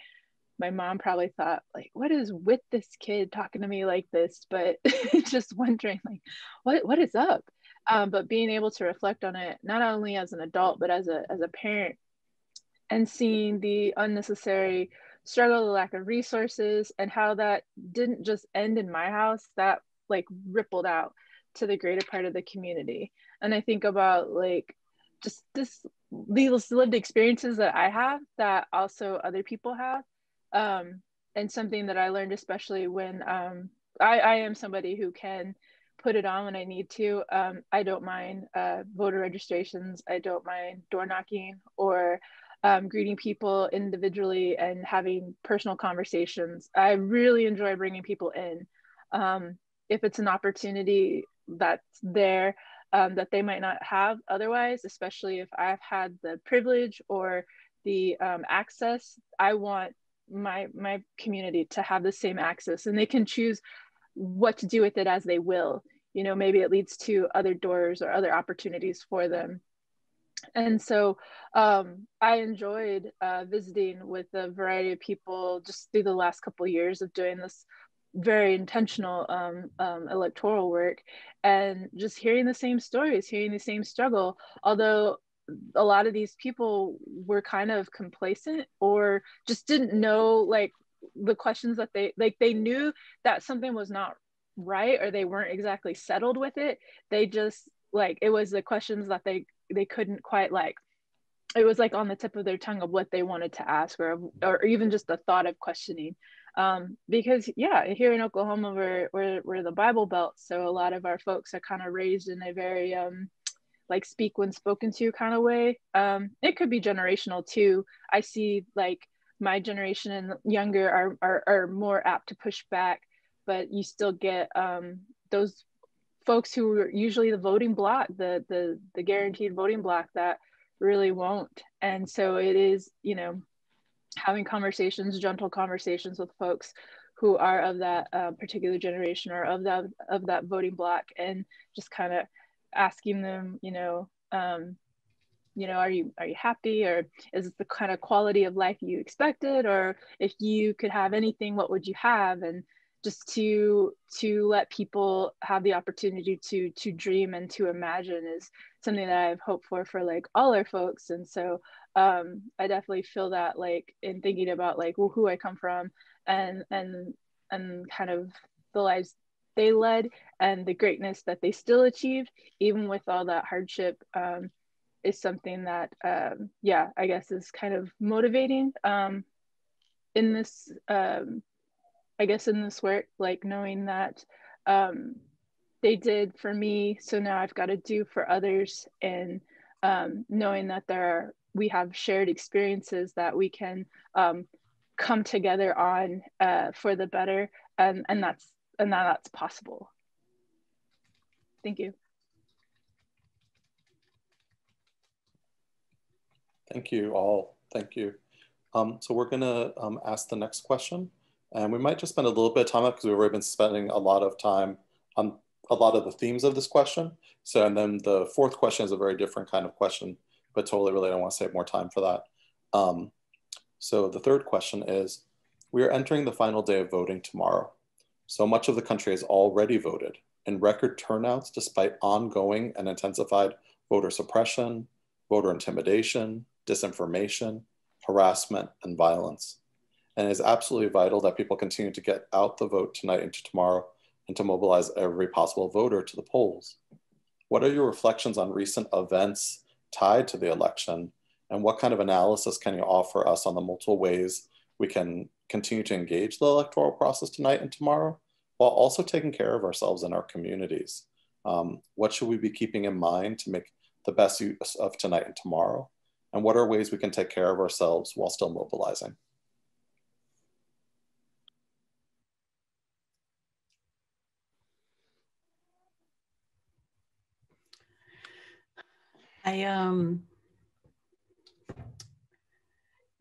my mom probably thought, like, what is with this kid talking to me like this? But just wondering, like, what what is up? Um, but being able to reflect on it, not only as an adult, but as a, as a parent, and seeing the unnecessary struggle, the lack of resources, and how that didn't just end in my house, that like rippled out to the greater part of the community. And I think about like just this, these lived experiences that I have that also other people have, um, and something that I learned, especially when um, I, I am somebody who can put it on when I need to. Um, I don't mind uh, voter registrations. I don't mind door knocking, or um, greeting people individually and having personal conversations. I really enjoy bringing people in. Um, if it's an opportunity that's there um, that they might not have otherwise, especially if I've had the privilege or the um, access, I want my, my community to have the same access, and they can choose what to do with it as they will. You know, maybe it leads to other doors or other opportunities for them. And so um, I enjoyed uh, visiting with a variety of people just through the last couple of years of doing this very intentional um, um, electoral work, and just hearing the same stories, hearing the same struggle, although a lot of these people were kind of complacent or just didn't know like the questions that they, like they knew that something was not right, or they weren't exactly settled with it. They just like, it was the questions that they, they couldn't quite like, it was like on the tip of their tongue of what they wanted to ask, or, or even just the thought of questioning. Um, because yeah, here in Oklahoma, we're, we're, we're the Bible Belt. So a lot of our folks are kind of raised in a very um, like speak when spoken to kind of way. Um, it could be generational too. I see like my generation and younger are, are, are more apt to push back, but you still get um, those folks who are usually the voting block, the, the, the guaranteed voting block that really won't. And so it is, you know, having conversations, gentle conversations with folks who are of that uh, particular generation or of that of that voting block, and just kind of asking them, you know, um, You know, are you, are you happy, or is it the kind of quality of life you expected? Or if you could have anything, what would you have? And just to, to let people have the opportunity to, to dream and to imagine is something that I've hoped for, for like all our folks. And so um, I definitely feel that, like, in thinking about like, well, who I come from and, and, and kind of the lives they led and the greatness that they still achieve, even with all that hardship, um, is something that, um, yeah, I guess is kind of motivating um, in this, um, I guess in this work, like knowing that um, they did for me, so now I've got to do for others, and um, knowing that there are, we have shared experiences that we can um, come together on uh, for the better, and, and that's, and that that's possible. Thank you. Thank you all, thank you. Um, so we're gonna um, ask the next question. And we might just spend a little bit of time on it because we've already been spending a lot of time on a lot of the themes of this question. So, and then the fourth question is a very different kind of question, but totally related. I want to save more time for that. Um, so the third question is, we are entering the final day of voting tomorrow. So much of the country has already voted in record turnouts, despite ongoing and intensified voter suppression, voter intimidation, disinformation, harassment, and violence. And it is absolutely vital that people continue to get out the vote tonight into tomorrow and to mobilize every possible voter to the polls. What are your reflections on recent events tied to the election? And what kind of analysis can you offer us on the multiple ways we can continue to engage the electoral process tonight and tomorrow, while also taking care of ourselves and our communities? Um, what should we be keeping in mind to make the best use of tonight and tomorrow? And what are ways we can take care of ourselves while still mobilizing? I, um,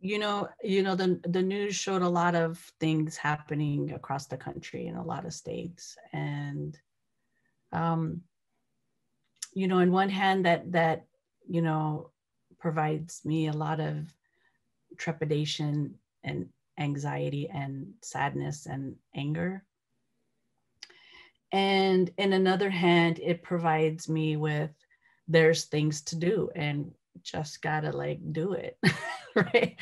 you know, you know, the, the news showed a lot of things happening across the country in a lot of states. And, um, you know, on one hand that, that, you know, provides me a lot of trepidation and anxiety and sadness and anger. And in another hand, it provides me with, there's things to do and just gotta like do it, right?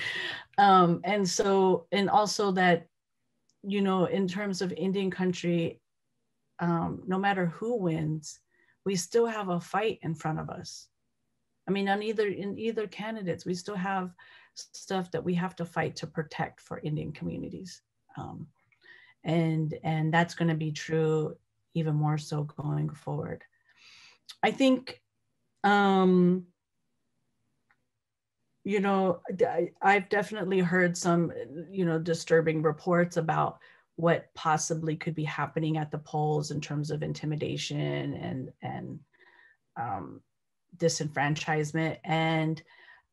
Um, and so, and also that, you know, in terms of Indian country, um, no matter who wins, we still have a fight in front of us. I mean, on either, in either candidates, we still have stuff that we have to fight to protect for Indian communities. Um, and, and that's gonna be true even more so going forward. I think, Um, you know, I, I've definitely heard some, you know, disturbing reports about what possibly could be happening at the polls in terms of intimidation and, and um, disenfranchisement. And,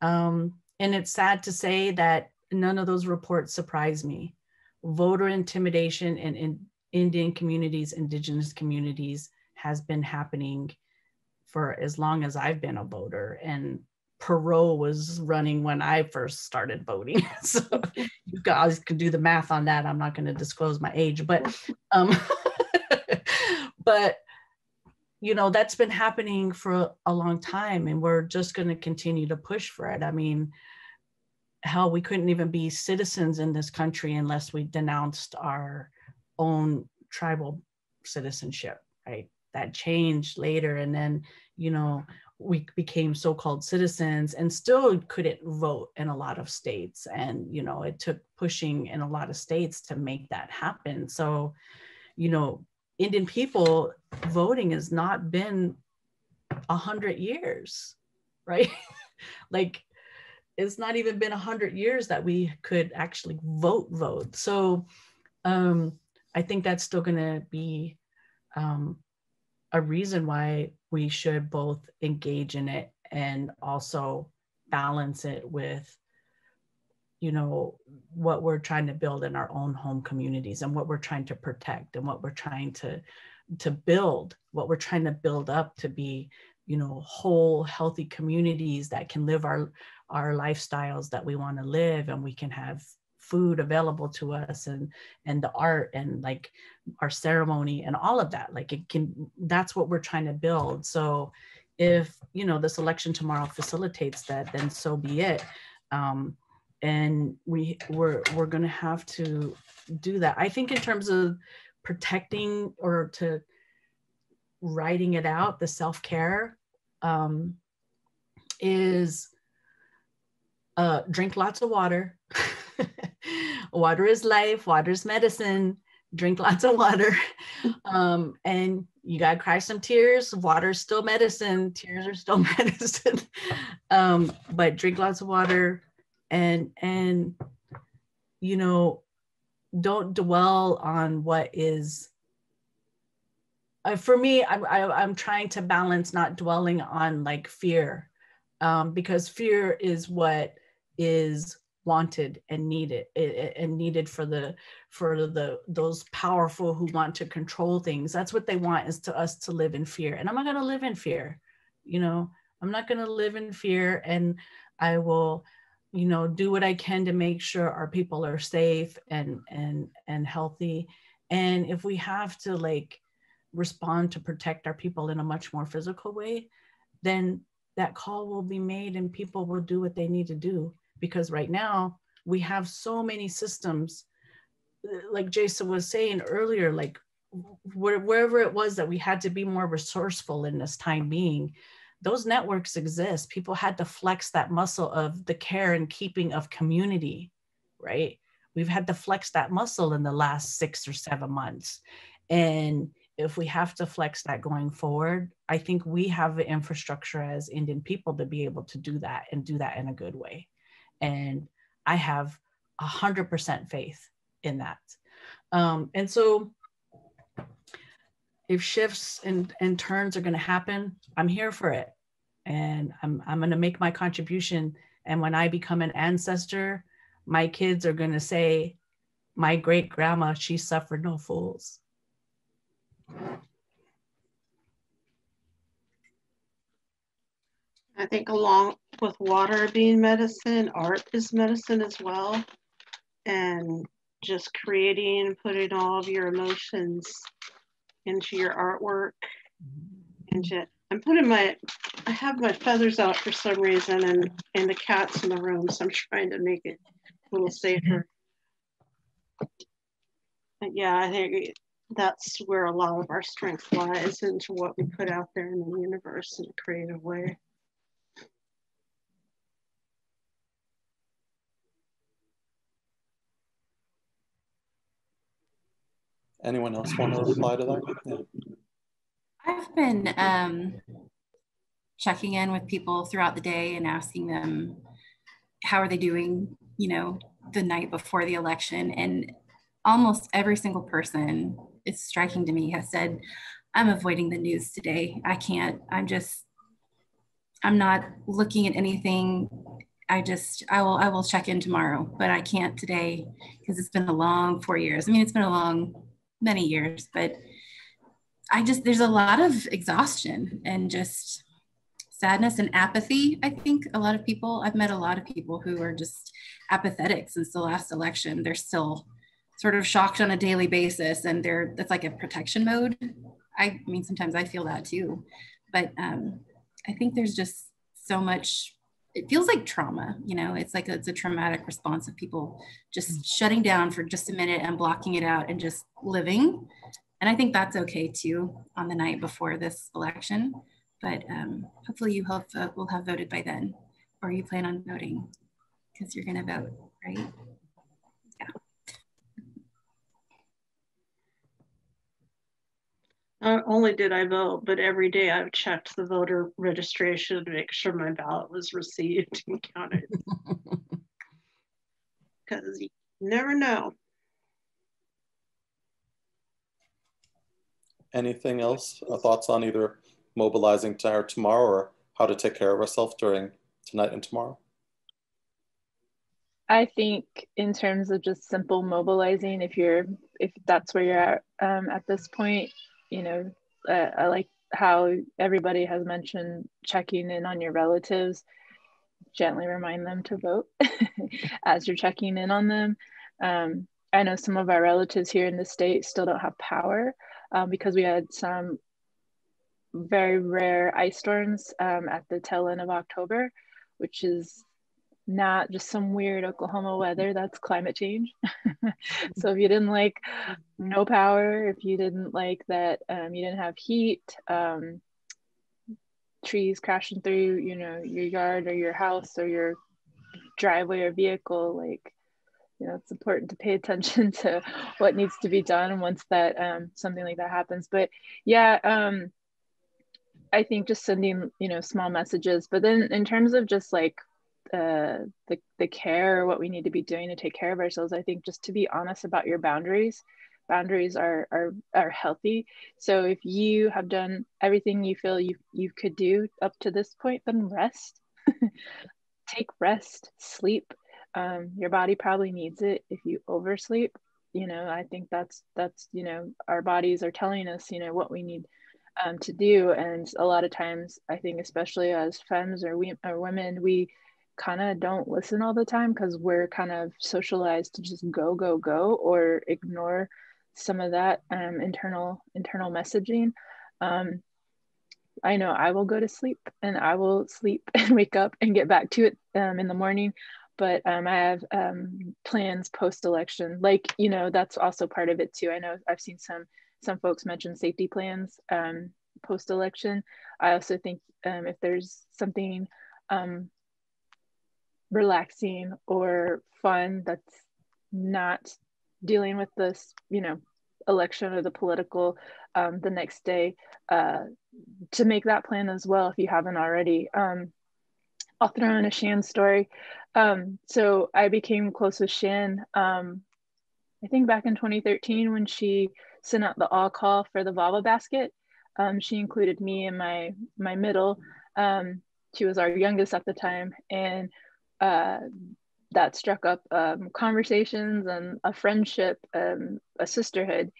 um, and it's sad to say that none of those reports surprise me. Voter intimidation in, in Indian communities, indigenous communities has been happening for as long as I've been a voter, and Perot was running when I first started voting. So you guys can do the math on that. I'm not gonna disclose my age, but, um, but you know, that's been happening for a long time, and we're just gonna continue to push for it. I mean, hell, we couldn't even be citizens in this country unless we denounced our own tribal citizenship, right? That changed later, and then, you know, we became so-called citizens and still couldn't vote in a lot of states. And, you know, it took pushing in a lot of states to make that happen. So, you know, Indian people voting has not been a hundred years, right? Like, it's not even been a hundred years that we could actually vote, vote. So um, I think that's still gonna be, um, a reason why we should both engage in it and also balance it with, you know, what we're trying to build in our own home communities and what we're trying to protect and what we're trying to, to build, what we're trying to build up to be you know, whole, healthy communities that can live our, our lifestyles that we want to live, and we can have food available to us, and and the art, and like our ceremony and all of that. Like it can, that's what we're trying to build. So if, you know, this election tomorrow facilitates that, then so be it. Um, and we, we're, we're going to have to do that. I think in terms of protecting, or to writing it out, the self-care um, is uh, drink lots of water. Water is life, water is medicine, drink lots of water. Um, and you gotta cry some tears, water's still medicine, tears are still medicine. Um, but drink lots of water, and, and you know, don't dwell on what is, uh, for me, I, I, I'm trying to balance not dwelling on like fear, um, because fear is what is wanted and needed, and needed for the for the those powerful who want to control things. That's what they want, is to us to live in fear. And I'm not going to live in fear. You know, I'm not going to live in fear, and I will, you know, do what I can to make sure our people are safe and and and healthy. And if we have to like respond to protect our people in a much more physical way, then that call will be made, and people will do what they need to do. Because right now we have so many systems, like Jason was saying earlier, like wh wherever it was that we had to be more resourceful in this time being, those networks exist. People had to flex that muscle of the care and keeping of community, right? We've had to flex that muscle in the last six or seven months. And if we have to flex that going forward, I think we have the infrastructure as Indian people to be able to do that, and do that in a good way. And I have a hundred percent faith in that. Um, and so if shifts and, and turns are going to happen, I'm here for it. And I'm, I'm going to make my contribution. And when I become an ancestor, my kids are going to say, my great grandma, she suffered no fools. I think along with water being medicine, art is medicine as well. And just creating and putting all of your emotions into your artwork. And just, I'm putting my, I have my feathers out for some reason, and, and the cat's in the room, so I'm trying to make it a little safer. But yeah, I think that's where a lot of our strength lies, into what we put out there in the universe in a creative way. Anyone else want to reply to that? Yeah. I've been um, checking in with people throughout the day and asking them, how are they doing, you know, the night before the election? And almost every single person, it's striking to me, has said, I'm avoiding the news today. I can't, I'm just, I'm not looking at anything. I just, I will, I will check in tomorrow, but I can't today because it's been a long four years. I mean, it's been a long, many years, but I just, there's a lot of exhaustion and just sadness and apathy. I think a lot of people, I've met a lot of people who are just apathetic since the last election. They're still sort of shocked on a daily basis, and they're, that's like a protection mode. I mean, sometimes I feel that too, but um, I think there's just so much, it feels like trauma, you know, it's like a, it's a traumatic response of people just shutting down for just a minute and blocking it out and just living. And I think that's okay too on the night before this election, but um, hopefully you hope uh, will have voted by then, or you plan on voting because you're gonna vote, right? Yeah. Not only did I vote, but every day I've checked the voter registration to make sure my ballot was received and counted. Because you never know. Anything else? Thoughts on either mobilizing tomorrow or how to take care of ourselves during tonight and tomorrow? I think in terms of just simple mobilizing, if you're, if that's where you're at um, at this point, you know, uh, I like how everybody has mentioned checking in on your relatives, gently remind them to vote as you're checking in on them. Um, I know some of our relatives here in the state still don't have power um, because we had some very rare ice storms um, at the tail end of October, which is not just some weird Oklahoma weather, that's climate change. So if you didn't like no power, if you didn't like that um, you didn't have heat, um, trees crashing through, you know, your yard or your house or your driveway or vehicle, like, you know, it's important to pay attention to what needs to be done once that um, something like that happens. But yeah, um, I think just sending, you know, small messages. But then in terms of just like uh, the, the care, what we need to be doing to take care of ourselves, I think just to be honest about your boundaries. Boundaries are, are, are healthy. So if you have done everything you feel you, you could do up to this point, then rest. Take rest, sleep. Um, your body probably needs it. If you oversleep, you know, I think that's, that's, you know, our bodies are telling us, you know, what we need Um, to do. And a lot of times, I think, especially as femmes or, we, or women, we kind of don't listen all the time because we're kind of socialized to just go, go, go, or ignore some of that um, internal internal messaging. Um, I know I will go to sleep and I will sleep and wake up and get back to it um, in the morning. But um, I have um, plans post-election. Like, you know, that's also part of it too. I know I've seen some Some folks mentioned safety plans um, post-election. I also think um, if there's something um, relaxing or fun that's not dealing with this, you know, election or the political um, the next day, uh, to make that plan as well if you haven't already. Um, I'll throw in a Shan story. Um, so I became close with Shan, um, I think back in twenty thirteen when she sent out the all call for the Vava basket. Um, she included me and my my middle. Um, she was our youngest at the time, and uh, that struck up um, conversations and a friendship, um, a sisterhood.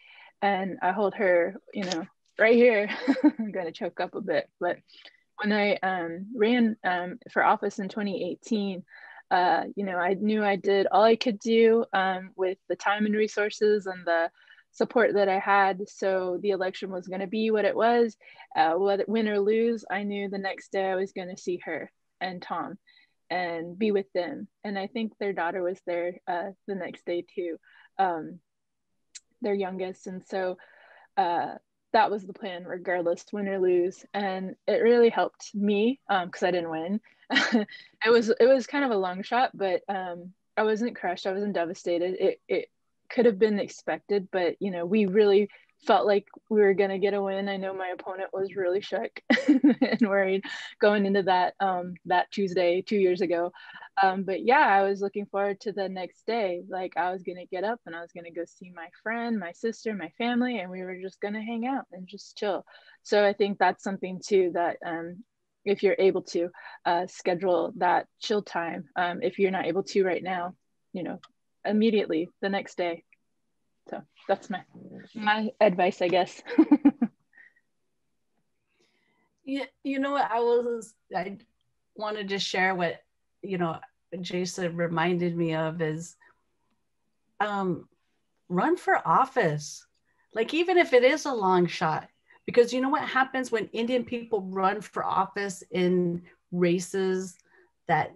And I hold her, you know, right here. I'm gonna choke up a bit, but when I um, ran um, for office in twenty eighteen. Uh, you know, I knew I did all I could do um, with the time and resources and the support that I had. So the election was going to be what it was, uh, win or lose. I knew the next day I was going to see her and Tom and be with them. And I think their daughter was there uh, the next day too, um, their youngest. And so uh, that was the plan, regardless, win or lose. And it really helped me because um, I didn't win. it was it was kind of a long shot, but um, I wasn't crushed. I wasn't devastated. It it could have been expected, but you know, we really felt like we were gonna get a win. I know my opponent was really shook and worried going into that um, that Tuesday two years ago. Um, but yeah, I was looking forward to the next day. Like I was gonna get up and I was gonna go see my friend, my sister, my family, and we were just gonna hang out and just chill. So I think that's something too that. Um, if you're able to uh, schedule that chill time. Um, if you're not able to right now, you know, immediately the next day. So that's my, my advice, I guess. Yeah, you know what, I was, I wanted to share what, you know, Jason reminded me of is um, run for office. Like, even if it is a long shot, because you know what happens when Indian people run for office in races that,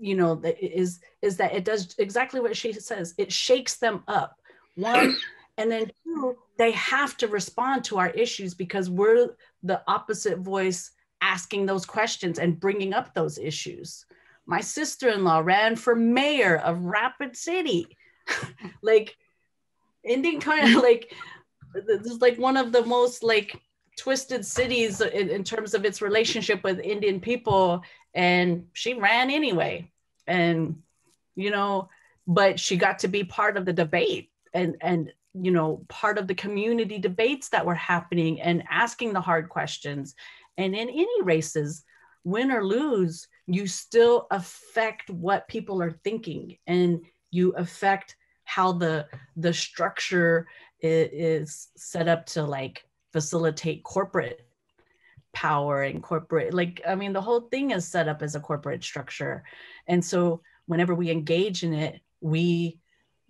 you know, that is, is that it does exactly what she says. It shakes them up, one, and then two, they have to respond to our issues because we're the opposite voice asking those questions and bringing up those issues. My sister-in-law ran for mayor of Rapid City. Like, Indian kind of like, this is like one of the most like twisted cities in, in terms of its relationship with Indian people, and she ran anyway, and you know, but she got to be part of the debate and and you know, part of the community debates that were happening and asking the hard questions. And in any races, win or lose, you still affect what people are thinking, and you affect how the the structure is set up to like facilitate corporate power and corporate, like, I mean, the whole thing is set up as a corporate structure. And so whenever we engage in it, we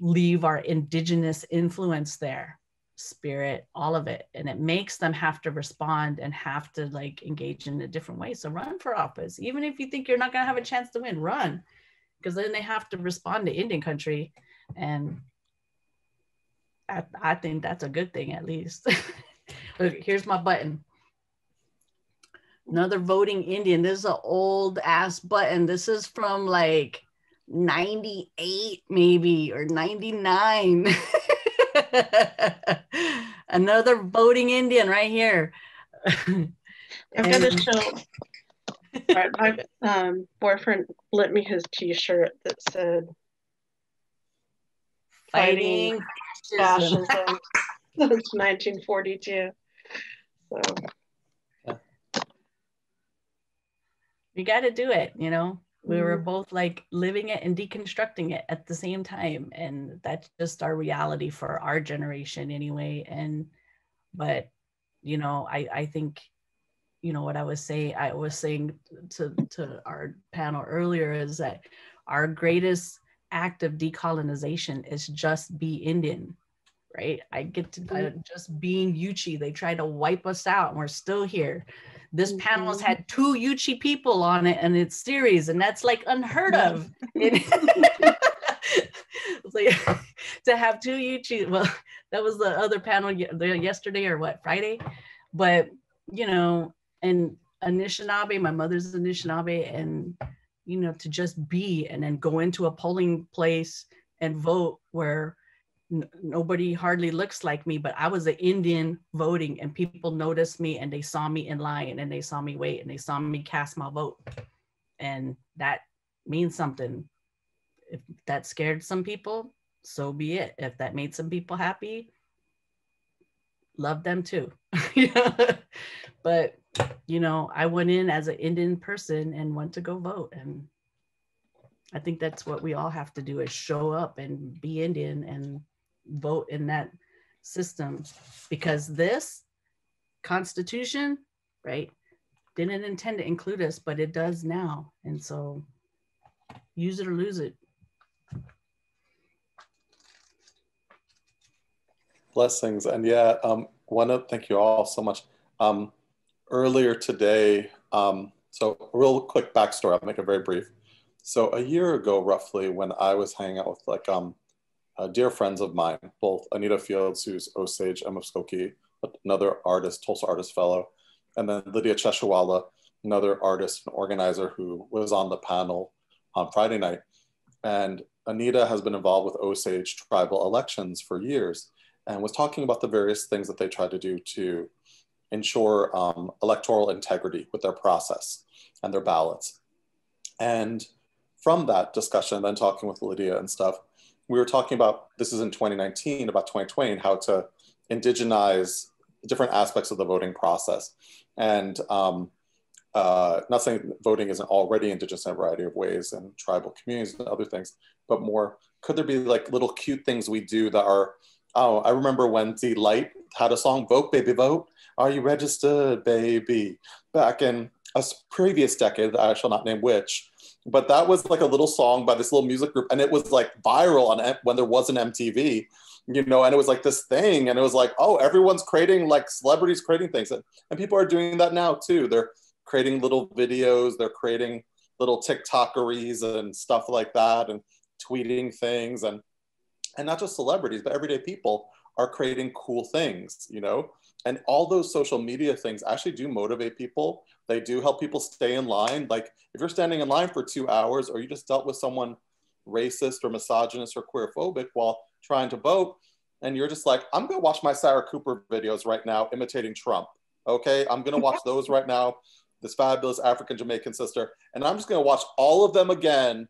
leave our indigenous influence there, spirit, all of it. And it makes them have to respond and have to like engage in a different way. So run for office. Even if you think you're not gonna have a chance to win, run. Because then they have to respond to Indian country. And I, I think that's a good thing, at least. Look, here's my button. Another voting Indian. This is an old ass button. This is from like ninety-eight maybe, or ninety-nine. Another voting Indian right here. I'm gonna show. My um, boyfriend lent me his T-shirt that said "Fighting Fascism." Fascism. Since nineteen forty-two. So we got to do it, you know. We mm-hmm. were both like living it and deconstructing it at the same time, and that's just our reality for our generation, anyway. And but you know, I I think. You know, what I was saying, I was saying to, to our panel earlier is that our greatest act of decolonization is just be Indian, right? I get to I, just being Yuchi. They try to wipe us out and we're still here. This mm-hmm. panel has had two Yuchi people on it and its series, and that's like unheard of. Like, to have two Yuchi, well, that was the other panel yesterday or what, Friday? But, you know, and Anishinaabe, my mother's Anishinaabe, and, you know, to just be, and then go into a polling place and vote where n nobody hardly looks like me, but I was an Indian voting and people noticed me and they saw me in line and they saw me wait and they saw me cast my vote. And that means something. If that scared some people, so be it. If that made some people happy, love them too. Yeah. But, you know, I went in as an Indian person and went to go vote. And I think that's what we all have to do, is show up and be Indian and vote in that system. Because this Constitution, right, didn't intend to include us, but it does now. And so use it or lose it. Blessings. And yeah, um, one of, thank you all so much. Um, Earlier today, um, so real quick backstory, I'll make it very brief. So a year ago, roughly, when I was hanging out with like um, uh, dear friends of mine, both Anita Fields, who's Osage and Muskoki, another artist, Tulsa Artist Fellow, and then Lydia Cheshawalla, another artist and organizer who was on the panel on Friday night. And Anita has been involved with Osage tribal elections for years and was talking about the various things that they tried to do to ensure um, electoral integrity with their process and their ballots. And from that discussion, then talking with Lydia and stuff, we were talking about, this is in twenty nineteen, about twenty twenty, and how to indigenize different aspects of the voting process. And um, uh, not saying voting isn't already indigenous in a variety of ways and tribal communities and other things, but more, could there be like little cute things we do that are, oh, I remember when D Light had a song, Vote Baby Vote, Are You Registered Baby? Back in a previous decade, I shall not name which, but that was like a little song by this little music group, and it was like viral on when there was an M T V, you know, and it was like this thing, and it was like, oh, everyone's creating, like celebrities creating things, and, and people are doing that now too. They're creating little videos, they're creating little TikTokeries and stuff like that, and tweeting things, and And not just celebrities, but everyday people are creating cool things, you know? And all those social media things actually do motivate people. They do help people stay in line. Like if you're standing in line for two hours or you just dealt with someone racist or misogynist or queerphobic while trying to vote, and you're just like, I'm gonna watch my Sarah Cooper videos right now imitating Trump, okay? I'm gonna watch those right now, this fabulous African Jamaican sister, and I'm just gonna watch all of them again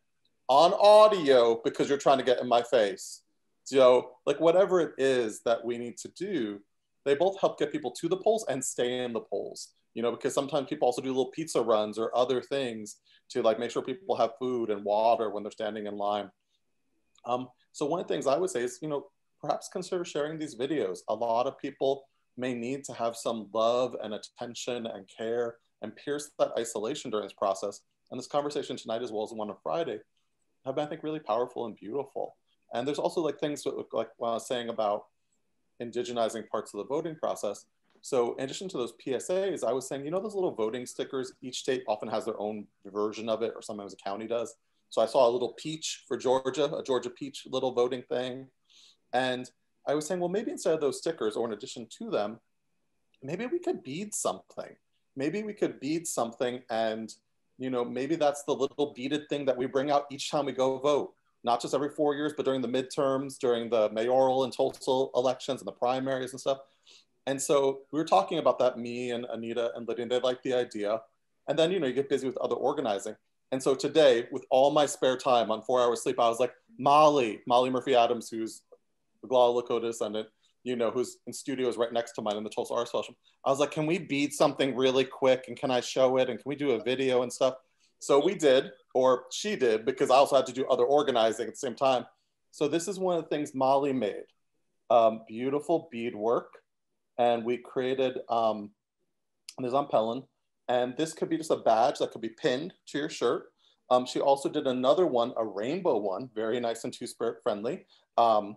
on audio because you're trying to get in my face. So like whatever it is that we need to do, they both help get people to the polls and stay in the polls, you know, because sometimes people also do little pizza runs or other things to like make sure people have food and water when they're standing in line. Um, so one of the things I would say is, you know, perhaps consider sharing these videos. A lot of people may need to have some love and attention and care and pierce that isolation during this process. And this conversation tonight, as well as the one on Friday, have been, I think, really powerful and beautiful. And there's also like things that look like what I was saying about indigenizing parts of the voting process. So in addition to those P S As, I was saying, you know, those little voting stickers, each state often has their own version of it, or sometimes a county does. So I saw a little peach for Georgia, a Georgia peach little voting thing. And I was saying, well, maybe instead of those stickers, or in addition to them, maybe we could bead something. Maybe we could bead something, and you know, maybe that's the little beaded thing that we bring out each time we go vote, not just every four years, but during the midterms, during the mayoral and Tulsa elections and the primaries and stuff. And so we were talking about that, me and Anita and Lydia, and they liked the idea. And then, you know, you get busy with other organizing. And so today, with all my spare time on four hours sleep, I was like, Molly, Molly Murphy Adams, who's Oglala Lakota descendant, you know, who's in studios right next to mine in the Tulsa Artist Fellowship. I was like, can we bead something really quick, and can I show it, and can we do a video and stuff? So we did, or she did, because I also had to do other organizing at the same time. So this is one of the things Molly made, um, beautiful bead work. And we created, um, and there's on Pelin, and this could be just a badge that could be pinned to your shirt. Um, she also did another one, a rainbow one, very nice and two-spirit friendly, um,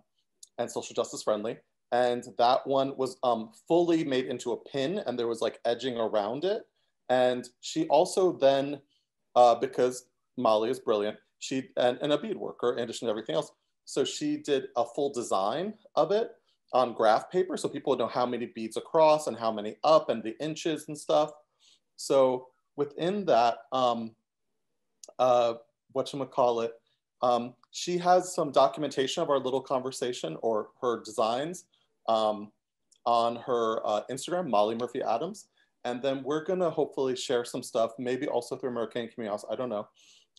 and social justice friendly. And that one was um, fully made into a pin, and there was like edging around it. And she also then, uh, because Molly is brilliant, she, and, and a bead worker in addition to everything else. So she did a full design of it on graph paper, so people would know how many beads across and how many up and the inches and stuff. So within that, um, uh, whatchamacallit, um, she has some documentation of our little conversation, or her designs, um, on her uh, Instagram, Molly Murphy Adams. And then we're gonna hopefully share some stuff, maybe also through American Community House, I don't know.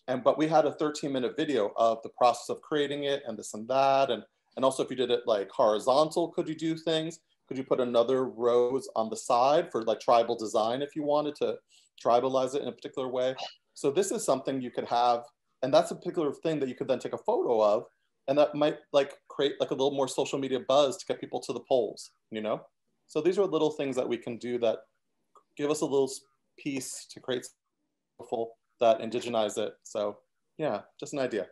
And, but we had a thirteen minute video of the process of creating it and this and that. And, and also if you did it like horizontal, could you do things? Could you put another rows on the side for like tribal design if you wanted to tribalize it in a particular way? So this is something you could have, and that's a particular thing that you could then take a photo of, and that might like create like a little more social media buzz to get people to the polls, you know? So these are little things that we can do that give us a little piece to create something that indigenize it. So yeah, just an idea.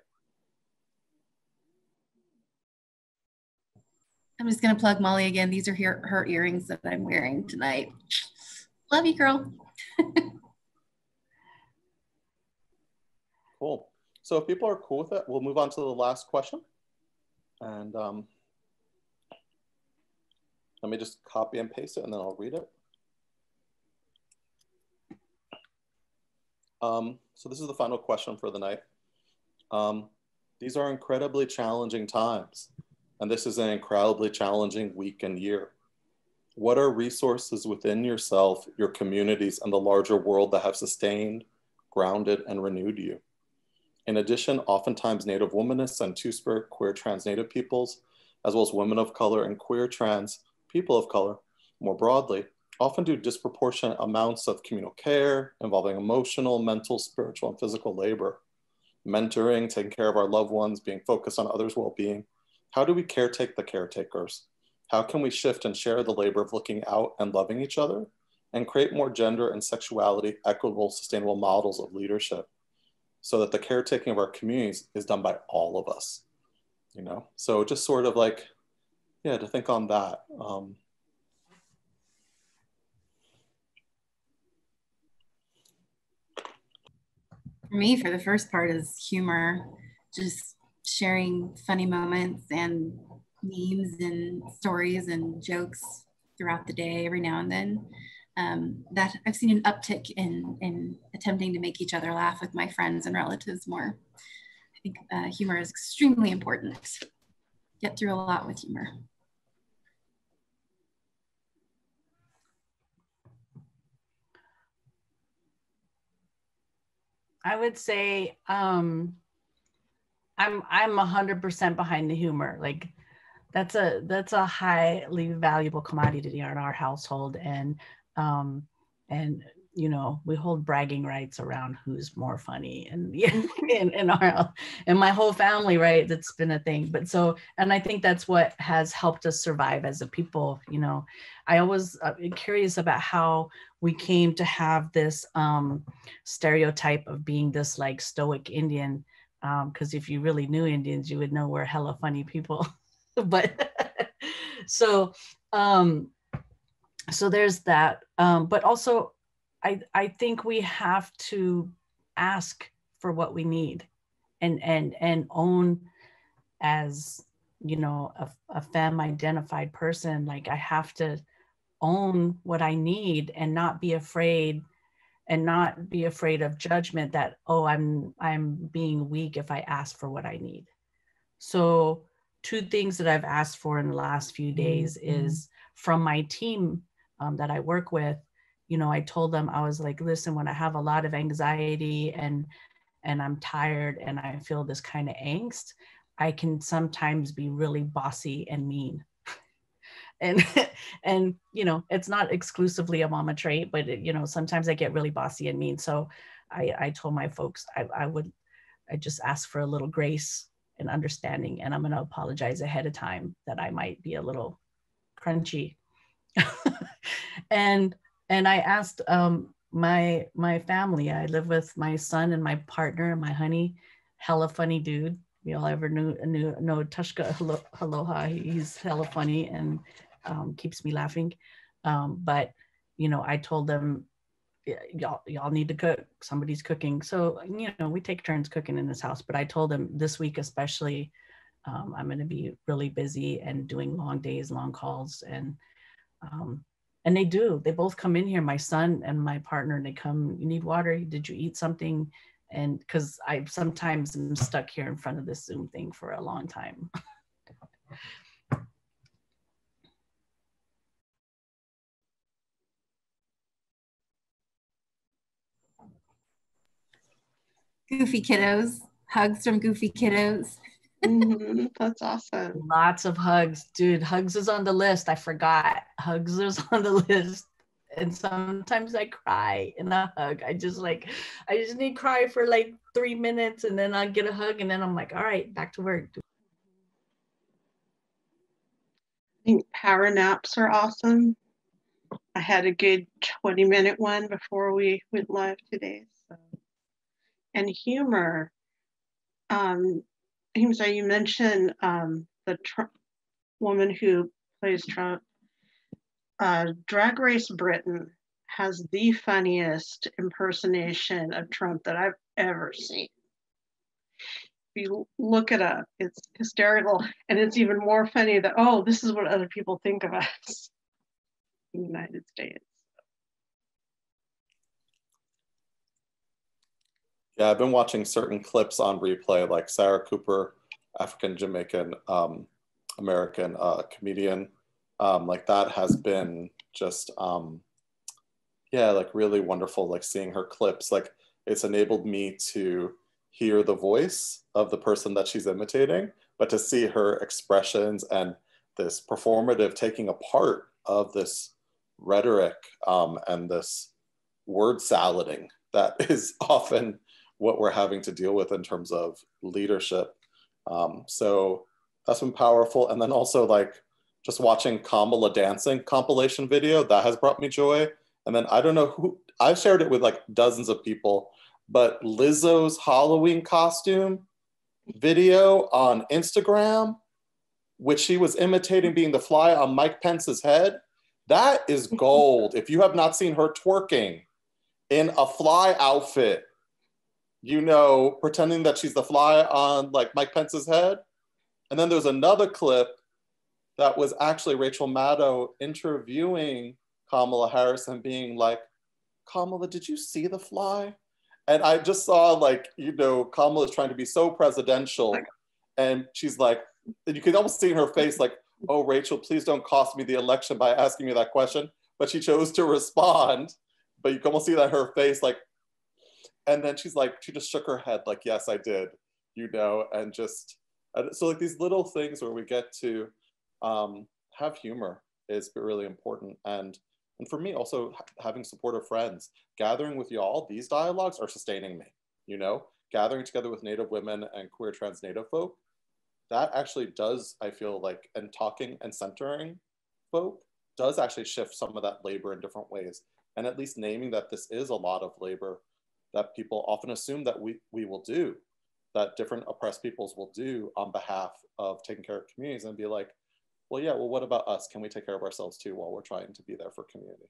I'm just gonna plug Molly again. These are her, her earrings that I'm wearing tonight. Love you, girl. Cool. So if people are cool with it, we'll move on to the last question. And um, let me just copy and paste it, and then I'll read it. Um, so this is the final question for the night. Um, these are incredibly challenging times, and this is an incredibly challenging week and year. What are resources within yourself, your communities, and the larger world that have sustained, grounded, and renewed you? In addition, oftentimes Native womanists and two-spirit queer trans Native peoples, as well as women of color and queer trans people of color, more broadly, often do disproportionate amounts of communal care involving emotional, mental, spiritual, and physical labor, mentoring, taking care of our loved ones, being focused on others' well-being. How do we caretake the caretakers? How can we shift and share the labor of looking out and loving each other and create more gender and sexuality equitable, sustainable models of leadership so that the caretaking of our communities is done by all of us, you know? So just sort of like, yeah, to think on that. Um, for me, for the first part is humor, just sharing funny moments and memes and stories and jokes throughout the day every now and then. Um, that I've seen an uptick in, in attempting to make each other laugh with my friends and relatives more. I think uh, humor is extremely important. Get through a lot with humor. I would say, um, I'm I'm one hundred percent behind the humor. Like that's a that's a highly valuable commodity in our household, and um and you know, we hold bragging rights around who's more funny and in and, and, and my whole family, right? That's been a thing. But so, and I think that's what has helped us survive as a people. You know, I always uh, curious about how we came to have this um, stereotype of being this like stoic Indian, because um, if you really knew Indians, you would know we're hella funny people. But so, um, so there's that, um, but also, I, I think we have to ask for what we need and and and own as, you know, a, a femme identified person. Like, I have to own what I need and not be afraid and not be afraid of judgment that, oh, I'm I'm being weak if I ask for what I need. So two things that I've asked for in the last few days mm-hmm. is from my team um, that I work with. You know, I told them, I was like, listen, when I have a lot of anxiety and and I'm tired and I feel this kind of angst, I can sometimes be really bossy and mean. and, and you know, it's not exclusively a mama trait, but, it, you know, sometimes I get really bossy and mean. So I, I told my folks, I, I would, I just ask for a little grace and understanding, and I'm going to apologize ahead of time that I might be a little crunchy. and And I asked um, my my family. I live with my son and my partner and my honey, hella funny dude. We all ever knew knew know Tushka Aloha. He's hella funny and um, keeps me laughing. Um, but you know, I told them, y'all y'all need to cook. Somebody's cooking, so you know we take turns cooking in this house. But I told them this week especially, um, I'm going to be really busy and doing long days, long calls, and. Um, And they do, they both come in here, my son and my partner, and they come, you need water? Did you eat something? And cause I sometimes am stuck here in front of this Zoom thing for a long time. Goofy kiddos, hugs from goofy kiddos. Mm-hmm. That's awesome. Lots of hugs, dude. Hugs is on the list. I forgot. Hugs is on the list. And sometimes I cry in a hug. I just like, I just need to cry for like three minutes and then I'll get a hug and then I'm like, all right, back to work. I think power naps are awesome. I had a good twenty minute one before we went live today. So, and humor. Um, Ahimsa, you mentioned um, the Trump woman who plays Trump. Uh, Drag Race Britain has the funniest impersonation of Trump that I've ever seen. If you look it up, it's hysterical. And it's even more funny that, oh, this is what other people think of us in the United States. Yeah, I've been watching certain clips on replay, like Sarah Cooper, African Jamaican um, American uh, comedian, um, like that has been just, um, yeah, like really wonderful, like seeing her clips, like it's enabled me to hear the voice of the person that she's imitating, but to see her expressions and this performative taking apart of this rhetoric um, and this word salading that is often what we're having to deal with in terms of leadership. Um, so that's been powerful. And then also like just watching Kamala dancing compilation video, that has brought me joy. And then I don't know who, I've shared it with like dozens of people, but Lizzo's Halloween costume video on Instagram, which she was imitating being the fly on Mike Pence's head, that is gold. If you have not seen her twerking in a fly outfit, you know, pretending that she's the fly on like Mike Pence's head. And then there's another clip that was actually Rachel Maddow interviewing Kamala Harris and being like, Kamala, did you see the fly? And I just saw like, you know, Kamala's trying to be so presidential. And she's like, and you can almost see in her face like, oh, Rachel, please don't cost me the election by asking me that question. But she chose to respond. But you can almost see that her face like, and then she's like, she just shook her head, like, yes, I did, you know, and just, so like these little things where we get to um, have humor is really important. And And for me also having supportive friends, gathering with y'all, these dialogues are sustaining me, you know, gathering together with Native women and queer trans Native folk, that actually does, I feel like, and talking and centering folk does actually shift some of that labor in different ways. And at least naming that this is a lot of labor that people often assume that we, we will do, that different oppressed peoples will do on behalf of taking care of communities, and be like, well, yeah, well, what about us? Can we take care of ourselves too while we're trying to be there for community?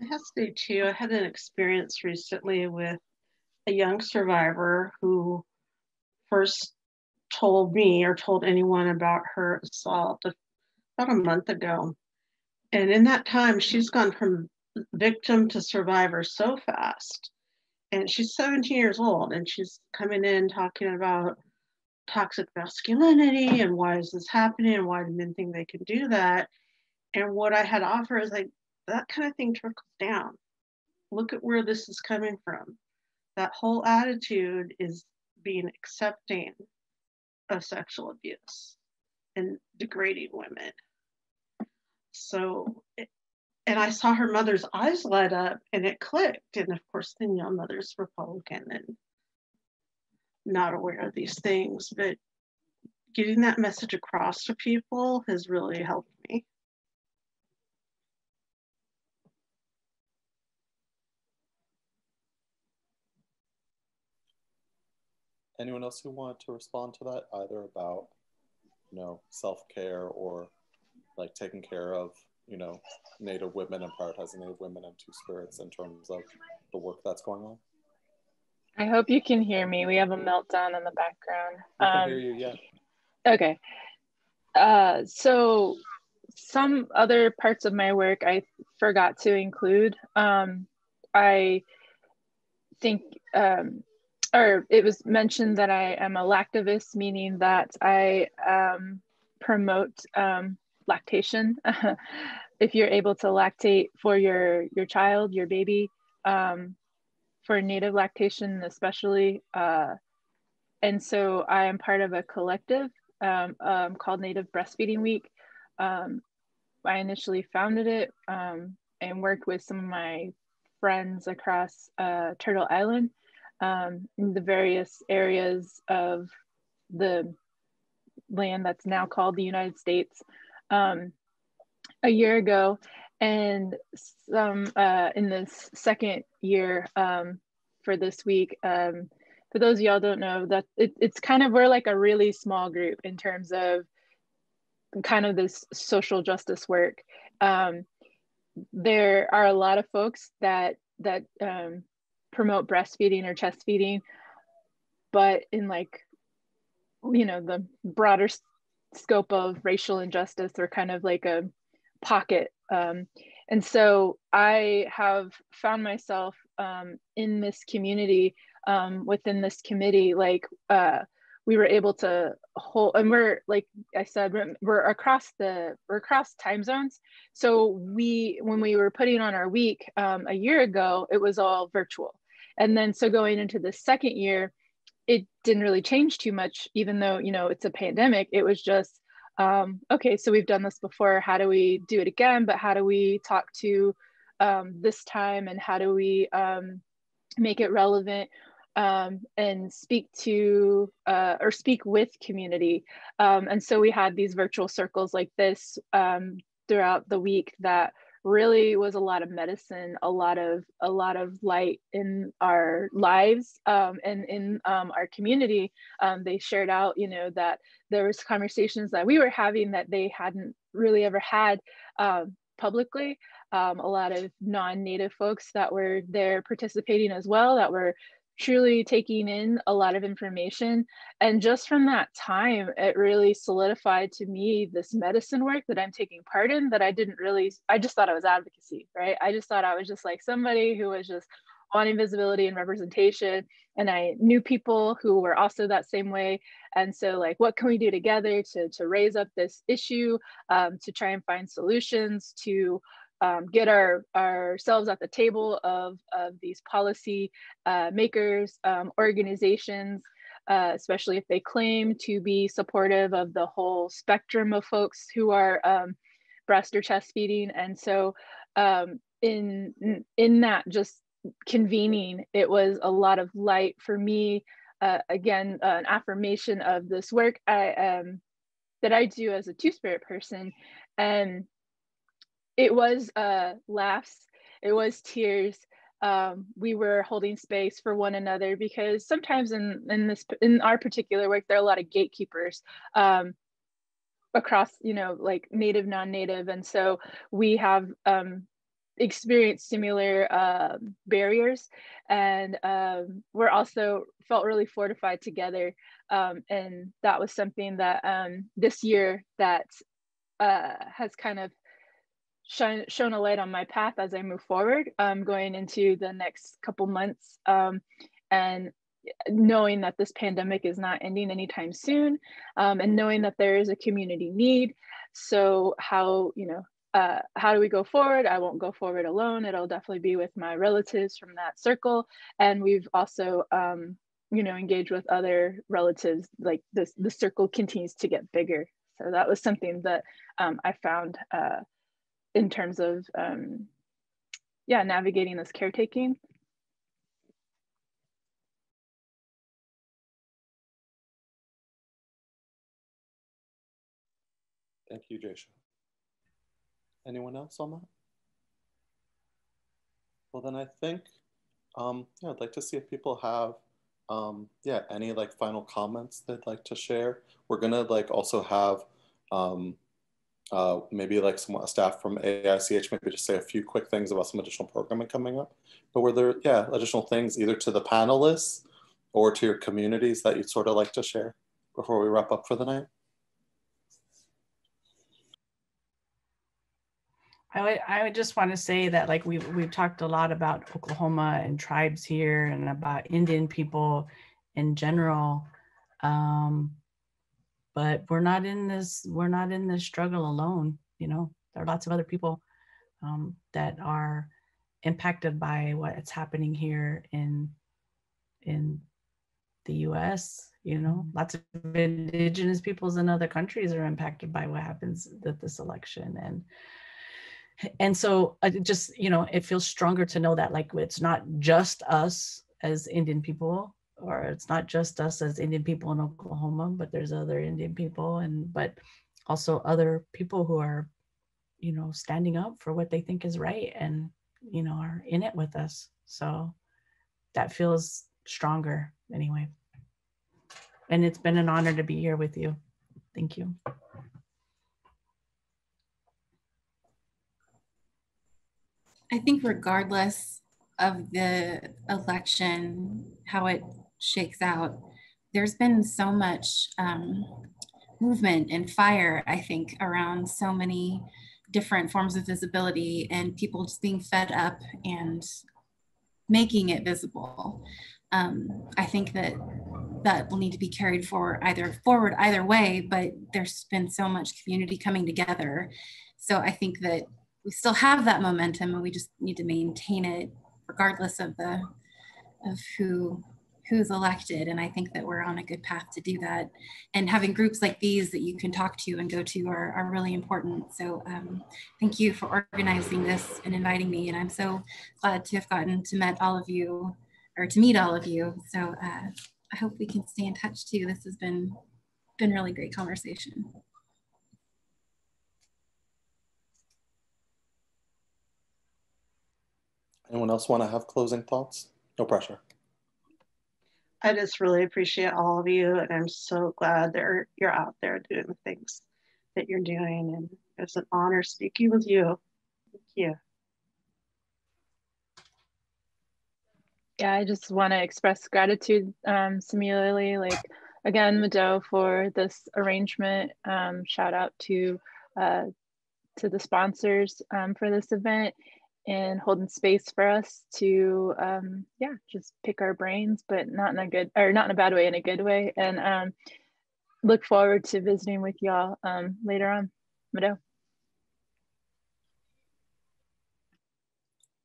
I have to do too. I had an experience recently with a young survivor who first told me or told anyone about her assault about a month ago. And in that time, she's gone from victim to survivor so fast. And she's seventeen years old, and she's coming in talking about toxic masculinity and why is this happening and why do men think they can do that. And what I had offered is like, that kind of thing trickles down. Look at where this is coming from. That whole attitude is being accepting of sexual abuse and degrading women. So, and I saw her mother's eyes light up and it clicked. And of course, then your mother's Republican and not aware of these things, but getting that message across to people has really helped me. Anyone else who wanted to respond to that, either about, you know, self-care or like taking care of, you know, Native women and prioritizing Native women and Two Spirits in terms of the work that's going on? I hope you can hear me. We have a meltdown in the background. I can um, hear you, yeah. Okay. Uh, so some other parts of my work I forgot to include. Um, I think, um, or it was mentioned that I am a lactivist, meaning that I um, promote um, lactation. If you're able to lactate for your, your child, your baby, um, for Native lactation especially. Uh, and so I am part of a collective um, um, called Native Breastfeeding Week. Um, I initially founded it um, and worked with some of my friends across uh, Turtle Island um, in the various areas of the land that's now called the United States um, a year ago. And some uh, in this second year um, for this week, um, for those of y'all don't know, that it, it's kind of, we're like a really small group in terms of kind of this social justice work. Um, there are a lot of folks that that um, promote breastfeeding or chest feeding, but in like, you know, the broader scope of racial injustice, we're kind of like a pocket. Um, and so I have found myself um, in this community, um, within this committee, like uh, we were able to hold, and we're, like I said, we're, we're across the, we're across time zones. So we, when we were putting on our week um, a year ago, it was all virtual. And then, so going into the second year, it didn't really change too much, even though, you know, it's a pandemic. It was just, Um, okay, so we've done this before, how do we do it again, but how do we talk to um, this time, and how do we um, make it relevant um, and speak to uh, or speak with community. Um, and so we had these virtual circles like this um, throughout the week that really was a lot of medicine, a lot of a lot of light in our lives um, and in um, our community. Um, they shared out, you know, that there was conversations that we were having that they hadn't really ever had um, publicly. Um, a lot of non-Native folks that were there participating as well, that were truly taking in a lot of information. And just from that time, it really solidified to me this medicine work that I'm taking part in, that I didn't really, I just thought it was advocacy, right? I just thought I was just like somebody who was just wanting visibility and representation. And I knew people who were also that same way. And so like, what can we do together to, to raise up this issue, um, to try and find solutions, to Um, get our, ourselves at the table of, of these policy uh, makers, um, organizations, uh, especially if they claim to be supportive of the whole spectrum of folks who are um, breast or chest feeding. And so um, in, in that just convening, it was a lot of light for me. Uh, again, uh, an affirmation of this work I, um, that I do as a Two-Spirit person. And it was uh, laughs, it was tears. Um, we were holding space for one another, because sometimes in, in this, in our particular work, there are a lot of gatekeepers um, across, you know, like Native, non-Native. And so we have um, experienced similar uh, barriers, and um, we're also felt really fortified together. Um, and that was something that um, this year that uh, has kind of Shine, shown a light on my path as I move forward, um, going into the next couple months, um, and knowing that this pandemic is not ending anytime soon, um, and knowing that there is a community need. So how, you know, uh, how do we go forward? I won't go forward alone. It'll definitely be with my relatives from that circle. And we've also, um, you know, engaged with other relatives, like this, the circle continues to get bigger. So that was something that um, I found uh, in terms of, um, yeah, navigating this caretaking. Thank you, Jasha. Anyone else on that? Well, then I think, um, yeah, I'd like to see if people have, um, yeah, any like final comments they'd like to share. We're gonna like also have, um, Uh, maybe like some staff from A I C H, maybe just say a few quick things about some additional programming coming up. But were there, yeah, additional things either to the panelists or to your communities that you'd sort of like to share before we wrap up for the night? I would, I would just want to say that like we've, we've talked a lot about Oklahoma and tribes here and about Indian people in general. Um, But we're not in this, we're not in this struggle alone. You know, there are lots of other people um, that are impacted by what's happening here in, in the U S, you know, lots of indigenous peoples in other countries are impacted by what happens with this election. And, and so I just, you know, it feels stronger to know that like, it's not just us as Indian people, or it's not just us as Indian people in Oklahoma, but there's other Indian people, and but also other people who are, you know, standing up for what they think is right and, you know, are in it with us. So that feels stronger anyway. And it's been an honor to be here with you. Thank you. I think regardless of the election, how it shakes out, there's been so much um, movement and fire, I think, around so many different forms of visibility, and people just being fed up and making it visible. Um, I think that that will need to be carried forward either forward either way, but there's been so much community coming together. So I think that we still have that momentum, and we just need to maintain it regardless of the of who who's elected. And I think that we're on a good path to do that. And having groups like these that you can talk to and go to are, are really important. So um, thank you for organizing this and inviting me. And I'm so glad to have gotten to meet all of you, or to meet all of you. So uh, I hope we can stay in touch too. This has been, been really great conversation. Anyone else want to have closing thoughts? No pressure. I just really appreciate all of you, and I'm so glad that you're out there doing the things that you're doing, and it's an honor speaking with you. Thank you. Yeah, I just want to express gratitude um, similarly, like again, Mado, for this arrangement. Um, shout out to, uh, to the sponsors um, for this event, and holding space for us to, um, yeah, just pick our brains, but not in a good, or not in a bad way, in a good way. And um, look forward to visiting with y'all um, later on. Mado.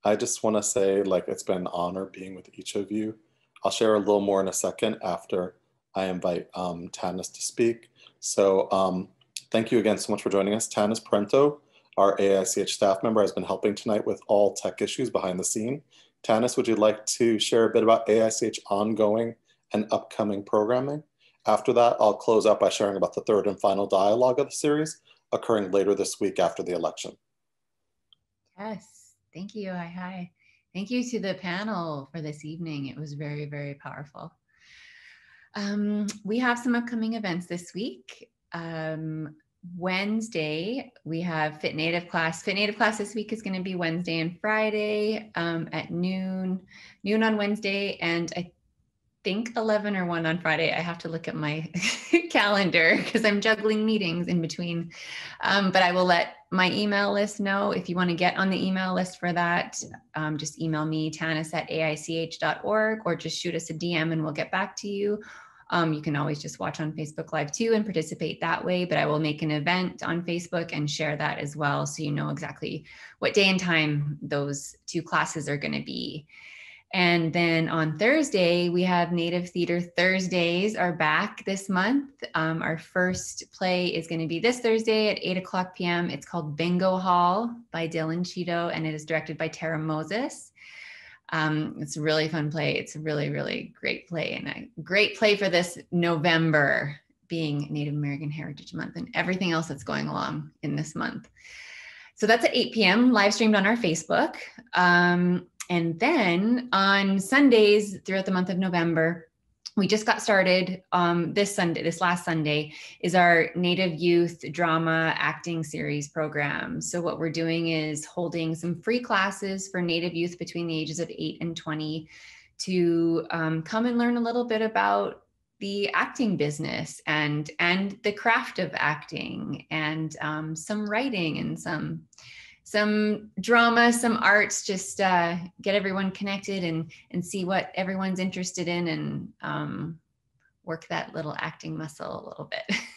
I just wanna say, like, it's been an honor being with each of you. I'll share a little more in a second after I invite um, Tannis to speak. So um, thank you again so much for joining us. Tannis Parenteau, our A I C H staff member, has been helping tonight with all tech issues behind the scene. Tannis, would you like to share a bit about A I C H ongoing and upcoming programming? After that, I'll close out by sharing about the third and final dialogue of the series occurring later this week after the election. Yes, thank you, Hi Hi. Thank you to the panel for this evening. It was very, very powerful. Um, we have some upcoming events this week. Um, Wednesday, we have Fit Native class. Fit Native class this week is going to be Wednesday and Friday um, at noon, noon on Wednesday, and I think eleven or one on Friday. I have to look at my calendar because I'm juggling meetings in between, um, but I will let my email list know. If you want to get on the email list for that, um, just email me, tannis at A I C H dot org, or just shoot us a D M and we'll get back to you. Um, you can always just watch on Facebook Live too and participate that way, but I will make an event on Facebook and share that as well, so you know exactly what day and time those two classes are going to be. And then on Thursday, we have Native Theater Thursdays are back this month. Um, our first play is going to be this Thursday at eight o'clock p m It's called Bingo Hall by Dylan Cheeto, and it is directed by Tara Moses. Um, it's a really fun play. It's a really, really great play, and a great play for this November, being Native American Heritage Month and everything else that's going along in this month. So that's at eight p m live streamed on our Facebook. Um, and then on Sundays throughout the month of November, we just got started. Um, this Sunday, this last Sunday, is our Native Youth Drama Acting Series program. So what we're doing is holding some free classes for Native youth between the ages of eight and twenty to um, come and learn a little bit about the acting business and, and the craft of acting, and um, some writing and some some drama, some arts, just uh, get everyone connected and, and see what everyone's interested in, and um, work that little acting muscle a little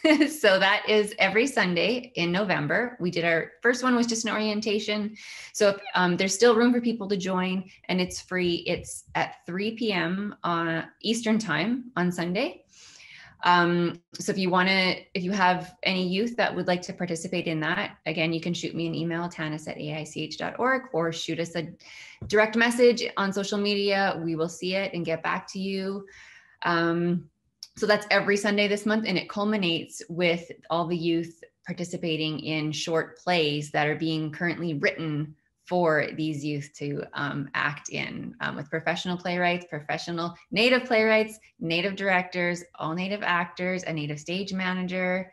bit. So that is every Sunday in November. We did our first one was just an orientation. So if, um, there's still room for people to join, and it's free. It's at three p m on Eastern time on Sunday. Um, so if you want to, if you have any youth that would like to participate in that, again, you can shoot me an email, tannis at A I C H dot org, or shoot us a direct message on social media. We will see it and get back to you. Um, so that's every Sunday this month, and it culminates with all the youth participating in short plays that are being currently written for these youth to um, act in, um, with professional playwrights, professional Native playwrights, Native directors, all Native actors, a Native stage manager.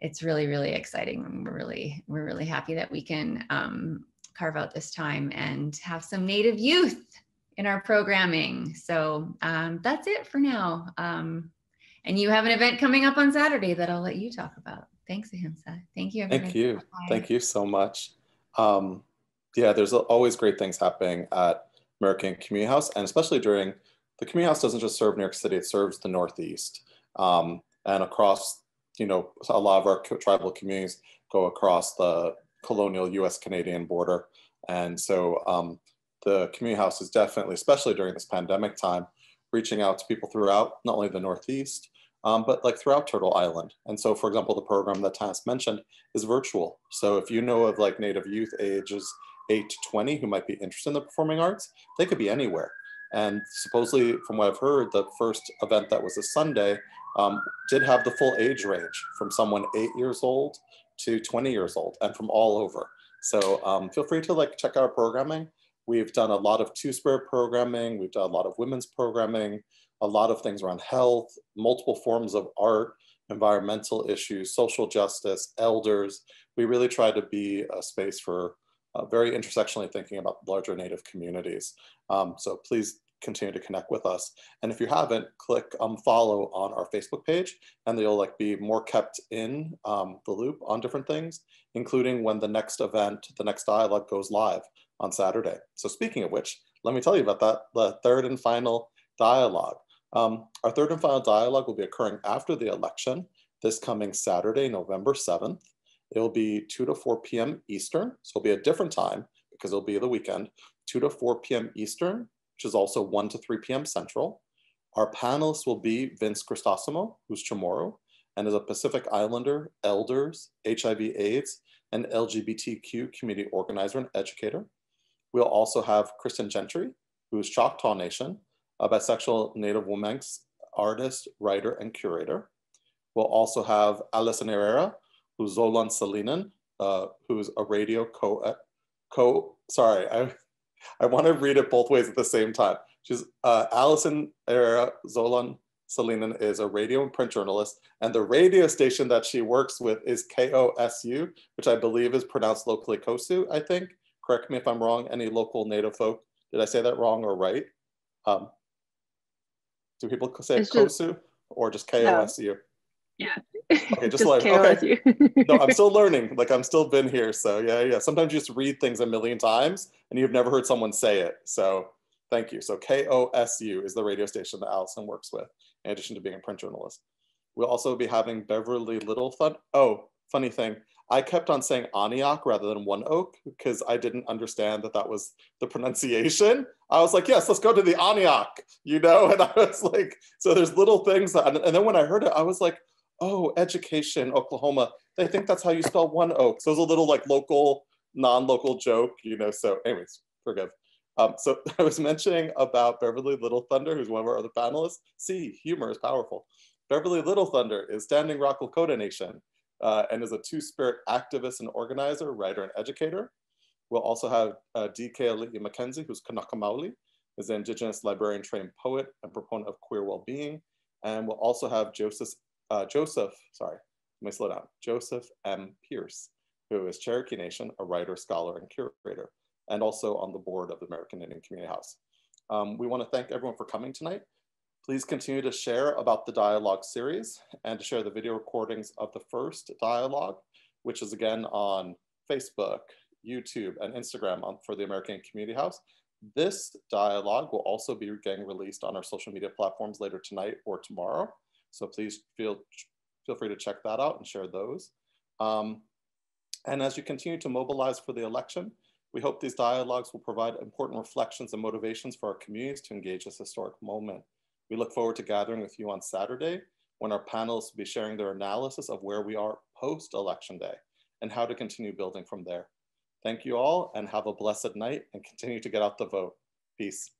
It's really, really exciting. We're really, we're really happy that we can um, carve out this time and have some Native youth in our programming. So um, that's it for now. Um, and you have an event coming up on Saturday that I'll let you talk about. Thanks, Ahimsa. Thank you, everyone. Thank you. Bye. Thank you so much. Um, Yeah, there's always great things happening at American Community House, and especially during, the Community House doesn't just serve New York City, it serves the Northeast. Um, and across, you know, a lot of our tribal communities go across the colonial U S Canadian border. And so um, the Community House is definitely, especially during this pandemic time, reaching out to people throughout, not only the Northeast, um, but like throughout Turtle Island. And so, for example, the program that Tannis mentioned is virtual. So if you know of like Native youth ages eight to twenty who might be interested in the performing arts, they could be anywhere. And supposedly, from what I've heard, the first event that was a Sunday um, did have the full age range from someone eight years old to twenty years old, and from all over. So um, feel free to like check out our programming. We've done a lot of two-spirit programming. We've done a lot of women's programming, a lot of things around health, multiple forms of art, environmental issues, social justice, elders. We really try to be a space for Uh, very intersectionally thinking about larger Native communities. Um, so please continue to connect with us. And if you haven't, click um, follow on our Facebook page, and you'll like be more kept in um, the loop on different things, including when the next event, the next dialogue goes live on Saturday. So speaking of which, let me tell you about that, the third and final dialogue. Um, our third and final dialogue will be occurring after the election this coming Saturday, November seventh. It'll be two to four p m Eastern, so it'll be a different time because it'll be the weekend, two to four p m Eastern, which is also one to three p m Central. Our panelists will be Vince Cristosimo, who's Chamorro, and as a Pacific Islander, elders, H I V AIDS, and L G B T Q community organizer and educator. We'll also have Kristen Gentry, who is Choctaw Nation, a bisexual Native woman's artist, writer, and curator. We'll also have Alison Herrera, who's Zolan Salinen, uh, who's a radio co, co sorry, I, I wanna read it both ways at the same time. She's uh, Alison Herrera Zolan Salinen is a radio and print journalist, and the radio station that she works with is K O S U, which I believe is pronounced locally K O S U, I think. Correct me if I'm wrong, any local Native folk. Did I say that wrong or right? Um, do people say it's K O S U just, or just K O S U? No. Yeah. Okay, just, just like, okay. No, I'm still learning. Like I'm still been here. So yeah, yeah. Sometimes you just read things a million times and you've never heard someone say it. So thank you. So K O S U is the radio station that Allison works with, in addition to being a print journalist. We'll also be having Beverly Little Thunder. Oh, funny thing. I kept on saying Aniak rather than One Oak because I didn't understand that that was the pronunciation. I was like, yes, let's go to the Aniak, you know? And I was like, so there's little things. That, and then when I heard it, I was like, oh, education, Oklahoma. They think that's how you spell One Oak. So it was a little like local, non-local joke, you know? So anyways, forgive. Um, so I was mentioning about Beverly Little Thunder, who's one of our other panelists. See, humor is powerful. Beverly Little Thunder is Standing Rock Lakota Nation uh, and is a two-spirit activist and organizer, writer, and educator. We'll also have uh, D K Ali'i McKenzie, who's Kanaka Maoli, is an indigenous librarian, trained poet, and proponent of queer well-being. And we'll also have Joseph, uh, Joseph, sorry, let me slow down, Joseph M. Pierce, who is Cherokee Nation, a writer, scholar, and curator, and also on the board of the American Indian Community House. Um, we want to thank everyone for coming tonight. Please continue to share about the dialogue series and to share the video recordings of the first dialogue, which is again on Facebook, YouTube, and Instagram on, for the American Community House. This dialogue will also be getting released on our social media platforms later tonight or tomorrow. So please feel, feel free to check that out and share those. Um, and as you continue to mobilize for the election, we hope these dialogues will provide important reflections and motivations for our communities to engage this historic moment. We look forward to gathering with you on Saturday when our panelists will be sharing their analysis of where we are post-election day and how to continue building from there. Thank you all and have a blessed night and continue to get out the vote. Peace.